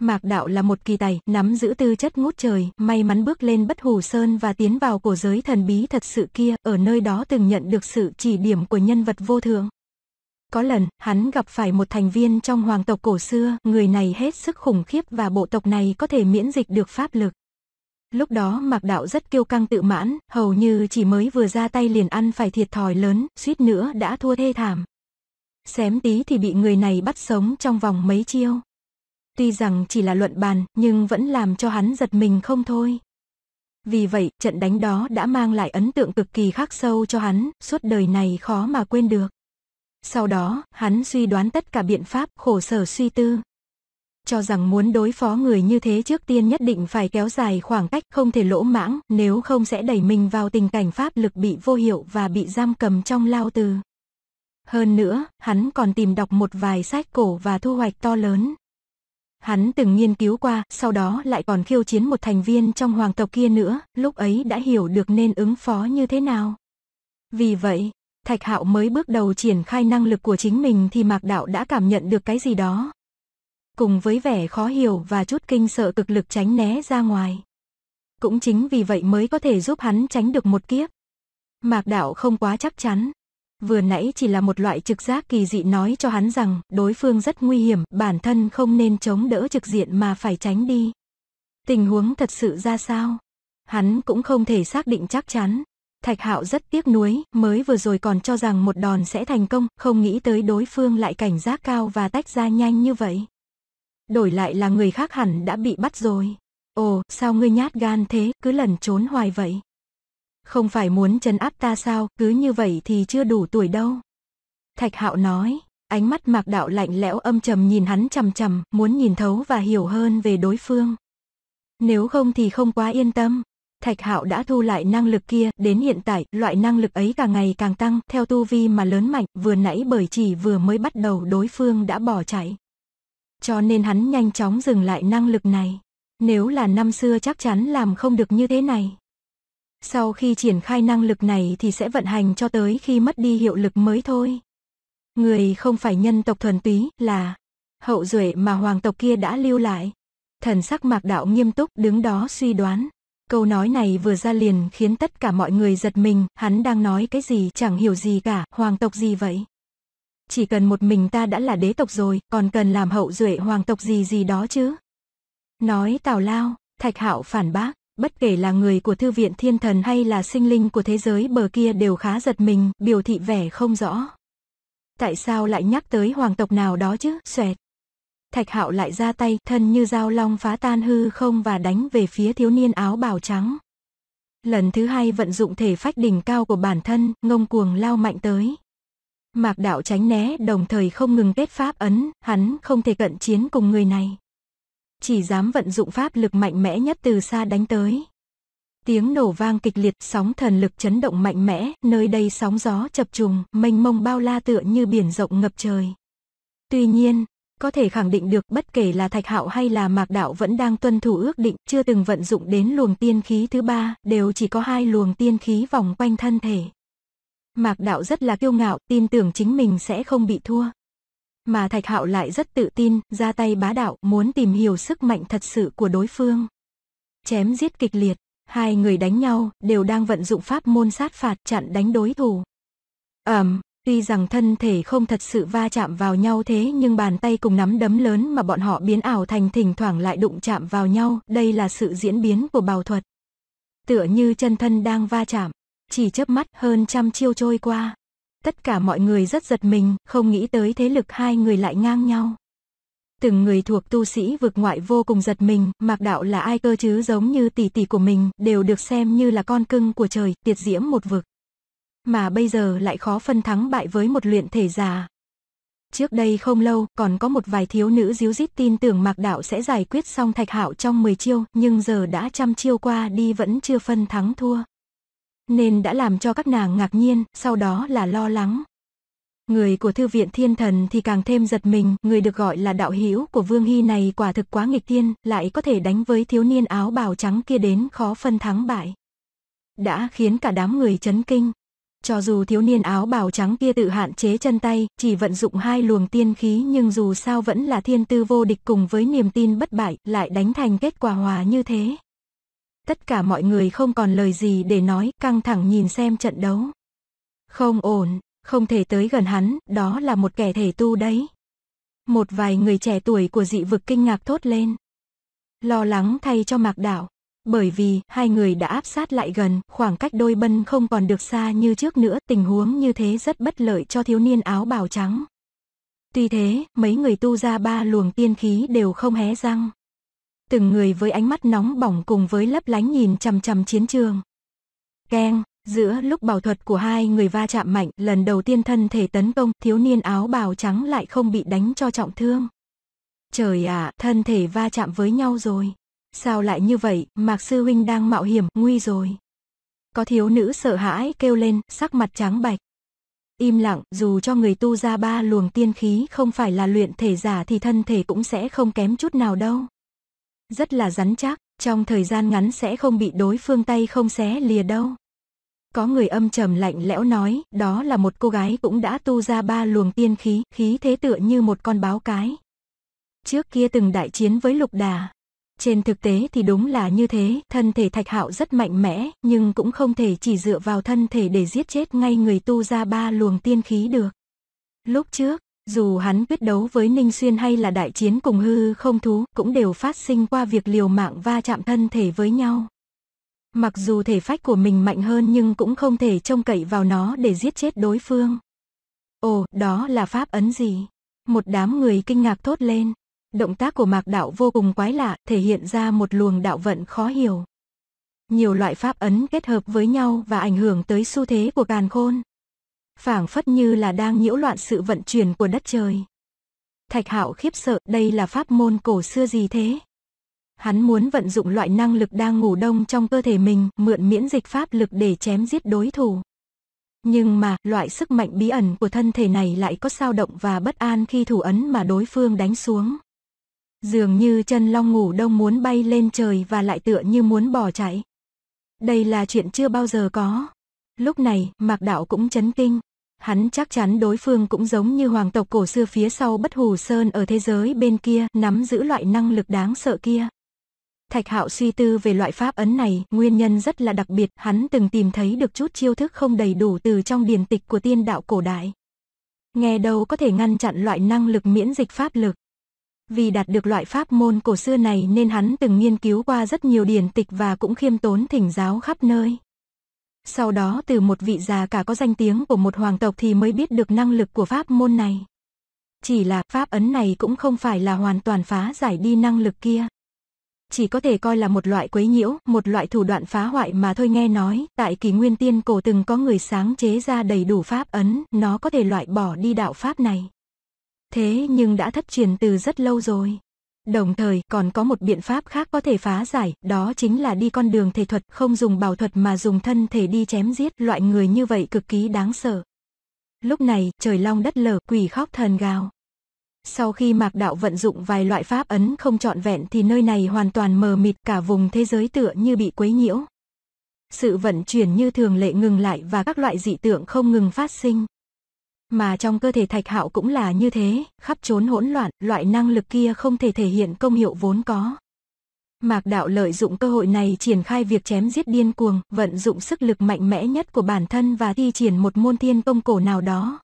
Mạc Đạo là một kỳ tài, nắm giữ tư chất ngút trời, may mắn bước lên Bất Hủ Sơn và tiến vào cổ giới thần bí thật sự kia, ở nơi đó từng nhận được sự chỉ điểm của nhân vật vô thượng. Có lần, hắn gặp phải một thành viên trong hoàng tộc cổ xưa, người này hết sức khủng khiếp và bộ tộc này có thể miễn dịch được pháp lực. Lúc đó Mạc Đạo rất kiêu căng tự mãn, hầu như chỉ mới vừa ra tay liền ăn phải thiệt thòi lớn, suýt nữa đã thua thê thảm. Xém tí thì bị người này bắt sống trong vòng mấy chiêu. Tuy rằng chỉ là luận bàn, nhưng vẫn làm cho hắn giật mình không thôi. Vì vậy, trận đánh đó đã mang lại ấn tượng cực kỳ khắc sâu cho hắn, suốt đời này khó mà quên được. Sau đó, hắn suy đoán tất cả biện pháp, khổ sở suy tư. Cho rằng muốn đối phó người như thế trước tiên nhất định phải kéo dài khoảng cách, không thể lỗ mãng, nếu không sẽ đẩy mình vào tình cảnh pháp lực bị vô hiệu và bị giam cầm trong lao tù. Hơn nữa, hắn còn tìm đọc một vài sách cổ và thu hoạch to lớn. Hắn từng nghiên cứu qua, sau đó lại còn khiêu chiến một thành viên trong hoàng tộc kia nữa, lúc ấy đã hiểu được nên ứng phó như thế nào. Vì vậy, Thạch Hạo mới bước đầu triển khai năng lực của chính mình thì Mạc Đạo đã cảm nhận được cái gì đó. Cùng với vẻ khó hiểu và chút kinh sợ cực lực tránh né ra ngoài. Cũng chính vì vậy mới có thể giúp hắn tránh được một kiếp. Mạc Đạo không quá chắc chắn. Vừa nãy chỉ là một loại trực giác kỳ dị nói cho hắn rằng đối phương rất nguy hiểm, bản thân không nên chống đỡ trực diện mà phải tránh đi. Tình huống thật sự ra sao? Hắn cũng không thể xác định chắc chắn. Thạch Hạo rất tiếc nuối, mới vừa rồi còn cho rằng một đòn sẽ thành công, không nghĩ tới đối phương lại cảnh giác cao và tách ra nhanh như vậy. Đổi lại là người khác hẳn đã bị bắt rồi. Ồ, sao ngươi nhát gan thế, cứ lẩn trốn hoài vậy? Không phải muốn trấn áp ta sao, cứ như vậy thì chưa đủ tuổi đâu. Thạch Hạo nói, ánh mắt Mạc Đạo lạnh lẽo âm trầm nhìn hắn chằm chằm, muốn nhìn thấu và hiểu hơn về đối phương. Nếu không thì không quá yên tâm. Thạch Hạo đã thu lại năng lực kia, đến hiện tại, loại năng lực ấy càng ngày càng tăng, theo tu vi mà lớn mạnh, vừa nãy bởi chỉ vừa mới bắt đầu đối phương đã bỏ chạy. Cho nên hắn nhanh chóng dừng lại năng lực này. Nếu là năm xưa chắc chắn làm không được như thế này. Sau khi triển khai năng lực này thì sẽ vận hành cho tới khi mất đi hiệu lực mới thôi. Người không phải nhân tộc thuần túy là hậu duệ mà hoàng tộc kia đã lưu lại. Thần sắc Mạc Đạo nghiêm túc đứng đó suy đoán. Câu nói này vừa ra liền khiến tất cả mọi người giật mình, hắn đang nói cái gì chẳng hiểu gì cả, hoàng tộc gì vậy? Chỉ cần một mình ta đã là đế tộc rồi, còn cần làm hậu duệ hoàng tộc gì đó chứ? Nói tào lao, Thạch Hạo phản bác. Bất kể là người của Thư viện Thiên Thần hay là sinh linh của thế giới bờ kia đều khá giật mình, biểu thị vẻ không rõ. Tại sao lại nhắc tới hoàng tộc nào đó chứ, xoẹt. Thạch Hạo lại ra tay, thân như dao long phá tan hư không và đánh về phía thiếu niên áo bào trắng. Lần thứ hai vận dụng thể phách đỉnh cao của bản thân, ngông cuồng lao mạnh tới. Mạc Đạo tránh né đồng thời không ngừng kết pháp ấn, hắn không thể cận chiến cùng người này. Chỉ dám vận dụng pháp lực mạnh mẽ nhất từ xa đánh tới. Tiếng nổ vang kịch liệt, sóng thần lực chấn động mạnh mẽ, nơi đây sóng gió chập trùng, mênh mông bao la tựa như biển rộng ngập trời. Tuy nhiên, có thể khẳng định được bất kể là Thạch Hạo hay là Mạc Đạo vẫn đang tuân thủ ước định, chưa từng vận dụng đến luồng tiên khí thứ ba, đều chỉ có hai luồng tiên khí vòng quanh thân thể. Mạc Đạo rất là kiêu ngạo, tin tưởng chính mình sẽ không bị thua. Mà Thạch Hạo lại rất tự tin, ra tay bá đạo, muốn tìm hiểu sức mạnh thật sự của đối phương. Chém giết kịch liệt, hai người đánh nhau, đều đang vận dụng pháp môn sát phạt chặn đánh đối thủ. Tuy rằng thân thể không thật sự va chạm vào nhau thế nhưng bàn tay cùng nắm đấm lớn mà bọn họ biến ảo thành thỉnh thoảng lại đụng chạm vào nhau, đây là sự diễn biến của bào thuật. Tựa như chân thân đang va chạm, chỉ chớp mắt hơn trăm chiêu trôi qua. Tất cả mọi người rất giật mình, không nghĩ tới thế lực hai người lại ngang nhau. Từng người thuộc tu sĩ vực ngoại vô cùng giật mình, Mạc Đạo là ai cơ chứ, giống như tỷ tỷ của mình, đều được xem như là con cưng của trời, tiệt diễm một vực. Mà bây giờ lại khó phân thắng bại với một luyện thể giả. Trước đây không lâu, còn có một vài thiếu nữ díu dít tin tưởng Mạc Đạo sẽ giải quyết xong Thạch Hạo trong 10 chiêu, nhưng giờ đã trăm chiêu qua đi vẫn chưa phân thắng thua. nên đã làm cho các nàng ngạc nhiên, sau đó là lo lắng. Người của Thư viện Thiên Thần thì càng thêm giật mình, người được gọi là đạo hữu của Vương Hy này quả thực quá nghịch tiên, lại có thể đánh với thiếu niên áo bào trắng kia đến khó phân thắng bại. Đã khiến cả đám người chấn kinh. Cho dù thiếu niên áo bào trắng kia tự hạn chế chân tay, chỉ vận dụng hai luồng tiên khí nhưng dù sao vẫn là thiên tư vô địch cùng với niềm tin bất bại, lại đánh thành kết quả hòa như thế. Tất cả mọi người không còn lời gì để nói, căng thẳng nhìn xem trận đấu. Không ổn, không thể tới gần hắn, đó là một kẻ thể tu đấy. Một vài người trẻ tuổi của dị vực kinh ngạc thốt lên. Lo lắng thay cho Mạc Đạo. Bởi vì hai người đã áp sát lại gần, khoảng cách đôi bên không còn được xa như trước nữa, tình huống như thế rất bất lợi cho thiếu niên áo bào trắng. Tuy thế, mấy người tu ra ba luồng tiên khí đều không hé răng. Từng người với ánh mắt nóng bỏng cùng với lấp lánh nhìn chằm chằm chiến trường. Keng, giữa lúc bảo thuật của hai người va chạm mạnh, lần đầu tiên thân thể tấn công, thiếu niên áo bào trắng lại không bị đánh cho trọng thương. Trời ạ, thân thể va chạm với nhau rồi. Sao lại như vậy, Mạc sư huynh đang mạo hiểm, nguy rồi. Có thiếu nữ sợ hãi kêu lên, sắc mặt trắng bạch. Im lặng, dù cho người tu ra ba luồng tiên khí không phải là luyện thể giả thì thân thể cũng sẽ không kém chút nào đâu. Rất là rắn chắc, trong thời gian ngắn sẽ không bị đối phương tay không xé lìa đâu. Có người âm trầm lạnh lẽo nói, đó là một cô gái cũng đã tu ra ba luồng tiên khí, khí thế tựa như một con báo cái. Trước kia từng đại chiến với Lục Đà. Trên thực tế thì đúng là như thế, thân thể Thạch Hạo rất mạnh mẽ, nhưng cũng không thể chỉ dựa vào thân thể để giết chết ngay người tu ra ba luồng tiên khí được. Lúc trước, dù hắn quyết đấu với Ninh Xuyên hay là đại chiến cùng hư không thú, cũng đều phát sinh qua việc liều mạng va chạm thân thể với nhau. Mặc dù thể phách của mình mạnh hơn nhưng cũng không thể trông cậy vào nó để giết chết đối phương. Ồ, đó là pháp ấn gì? Một đám người kinh ngạc thốt lên. Động tác của Mạc Đạo vô cùng quái lạ, thể hiện ra một luồng đạo vận khó hiểu. Nhiều loại pháp ấn kết hợp với nhau và ảnh hưởng tới xu thế của càn khôn. Phảng phất như là đang nhiễu loạn sự vận chuyển của đất trời. Thạch Hạo khiếp sợ, đây là pháp môn cổ xưa gì thế? Hắn muốn vận dụng loại năng lực đang ngủ đông trong cơ thể mình, mượn miễn dịch pháp lực để chém giết đối thủ. Nhưng mà, loại sức mạnh bí ẩn của thân thể này lại có dao động và bất an khi thủ ấn mà đối phương đánh xuống. Dường như chân long ngủ đông muốn bay lên trời và lại tựa như muốn bỏ chạy. Đây là chuyện chưa bao giờ có. Lúc này, Mạc Đạo cũng chấn kinh. Hắn chắc chắn đối phương cũng giống như hoàng tộc cổ xưa phía sau Bất Hủ Sơn ở thế giới bên kia, nắm giữ loại năng lực đáng sợ kia. Thạch Hạo suy tư về loại pháp ấn này, nguyên nhân rất là đặc biệt. Hắn từng tìm thấy được chút chiêu thức không đầy đủ từ trong điển tịch của tiên đạo cổ đại. Nghe đâu có thể ngăn chặn loại năng lực miễn dịch pháp lực. Vì đạt được loại pháp môn cổ xưa này nên hắn từng nghiên cứu qua rất nhiều điển tịch và cũng khiêm tốn thỉnh giáo khắp nơi. Sau đó từ một vị già cả có danh tiếng của một hoàng tộc thì mới biết được năng lực của pháp môn này. Chỉ là pháp ấn này cũng không phải là hoàn toàn phá giải đi năng lực kia. Chỉ có thể coi là một loại quấy nhiễu, một loại thủ đoạn phá hoại mà thôi. Nghe nói, tại kỷ nguyên tiên cổ từng có người sáng chế ra đầy đủ pháp ấn, nó có thể loại bỏ đi đạo pháp này. Thế nhưng đã thất truyền từ rất lâu rồi. Đồng thời còn có một biện pháp khác có thể phá giải, đó chính là đi con đường thể thuật, không dùng bảo thuật mà dùng thân thể đi chém giết, loại người như vậy cực kỳ đáng sợ. Lúc này, trời long đất lở, quỷ khóc thần gào. Sau khi Mạc Đạo vận dụng vài loại pháp ấn không trọn vẹn thì nơi này hoàn toàn mờ mịt, cả vùng thế giới tựa như bị quấy nhiễu. Sự vận chuyển như thường lệ ngừng lại và các loại dị tượng không ngừng phát sinh. Mà trong cơ thể Thạch Hạo cũng là như thế, khắp trốn hỗn loạn, loại năng lực kia không thể thể hiện công hiệu vốn có. Mạc Đạo lợi dụng cơ hội này triển khai việc chém giết điên cuồng, vận dụng sức lực mạnh mẽ nhất của bản thân và thi triển một môn thiên công cổ nào đó.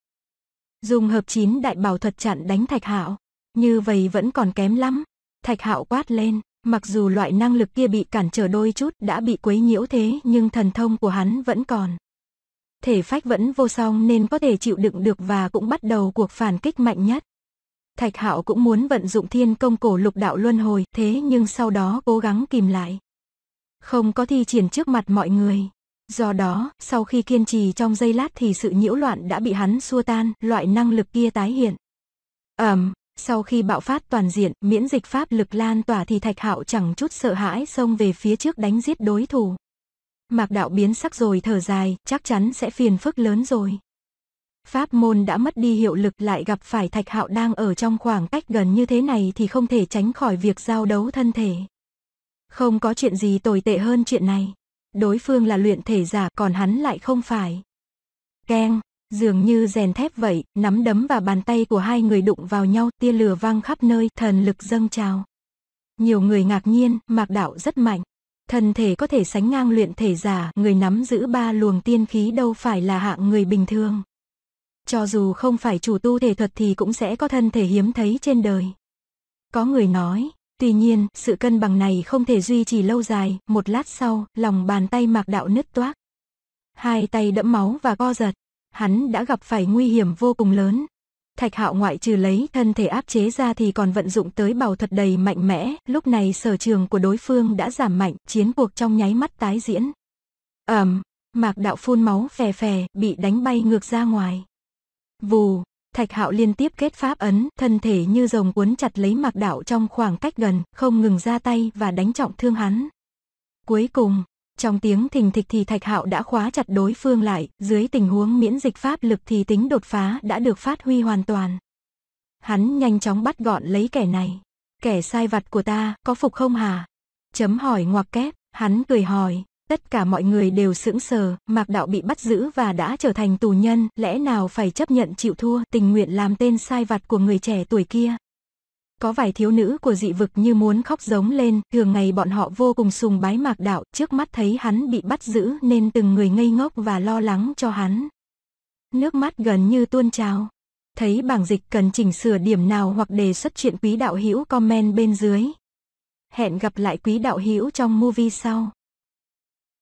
Dùng hợp 9 đại bảo thuật chặn đánh Thạch Hạo, như vậy vẫn còn kém lắm. Thạch Hạo quát lên, mặc dù loại năng lực kia bị cản trở đôi chút, đã bị quấy nhiễu thế nhưng thần thông của hắn vẫn còn. Thể phách vẫn vô song nên có thể chịu đựng được và cũng bắt đầu cuộc phản kích mạnh nhất. Thạch Hạo cũng muốn vận dụng thiên công cổ lục đạo luân hồi, thế nhưng sau đó cố gắng kìm lại. Không có thi triển trước mặt mọi người. Do đó, sau khi kiên trì trong giây lát thì sự nhiễu loạn đã bị hắn xua tan, loại năng lực kia tái hiện. Sau khi bạo phát toàn diện, miễn dịch pháp lực lan tỏa thì Thạch Hạo chẳng chút sợ hãi xông về phía trước đánh giết đối thủ. Mạc Đạo biến sắc rồi thở dài, chắc chắn sẽ phiền phức lớn rồi. Pháp môn đã mất đi hiệu lực lại gặp phải Thạch Hạo đang ở trong khoảng cách gần như thế này thì không thể tránh khỏi việc giao đấu thân thể. Không có chuyện gì tồi tệ hơn chuyện này. Đối phương là luyện thể giả còn hắn lại không phải. Keng, dường như rèn thép vậy, nắm đấm và bàn tay của hai người đụng vào nhau, tia lửa vang khắp nơi, thần lực dâng trào. Nhiều người ngạc nhiên, Mạc Đạo rất mạnh. Thân thể có thể sánh ngang luyện thể giả, người nắm giữ ba luồng tiên khí đâu phải là hạng người bình thường. Cho dù không phải chủ tu thể thuật thì cũng sẽ có thân thể hiếm thấy trên đời. Có người nói, tuy nhiên, sự cân bằng này không thể duy trì lâu dài, một lát sau, lòng bàn tay Mạc Đạo nứt toác. Hai tay đẫm máu và co giật, hắn đã gặp phải nguy hiểm vô cùng lớn. Thạch Hạo ngoại trừ lấy thân thể áp chế ra thì còn vận dụng tới bảo thuật đầy mạnh mẽ, lúc này sở trường của đối phương đã giảm mạnh, chiến cuộc trong nháy mắt tái diễn. Mạc Đạo phun máu phè phè, bị đánh bay ngược ra ngoài. Vù, Thạch Hạo liên tiếp kết pháp ấn, thân thể như rồng cuốn chặt lấy Mạc Đạo trong khoảng cách gần, không ngừng ra tay và đánh trọng thương hắn. Cuối cùng, trong tiếng thình thịch thì Thạch Hạo đã khóa chặt đối phương lại, dưới tình huống miễn dịch pháp lực thì tính đột phá đã được phát huy hoàn toàn. Hắn nhanh chóng bắt gọn lấy kẻ này. Kẻ sai vặt của ta, có phục không hả? Chấm hỏi ngoặc kép, hắn cười hỏi. Tất cả mọi người đều sững sờ, Mạc Đạo bị bắt giữ và đã trở thành tù nhân, lẽ nào phải chấp nhận chịu thua, tình nguyện làm tên sai vặt của người trẻ tuổi kia. Có vài thiếu nữ của dị vực như muốn khóc giống lên, thường ngày bọn họ vô cùng sùng bái Mạc Đạo, trước mắt thấy hắn bị bắt giữ nên từng người ngây ngốc và lo lắng cho hắn. Nước mắt gần như tuôn trào. Thấy bảng dịch cần chỉnh sửa điểm nào hoặc đề xuất chuyện quý đạo hữu comment bên dưới. Hẹn gặp lại quý đạo hữu trong movie sau.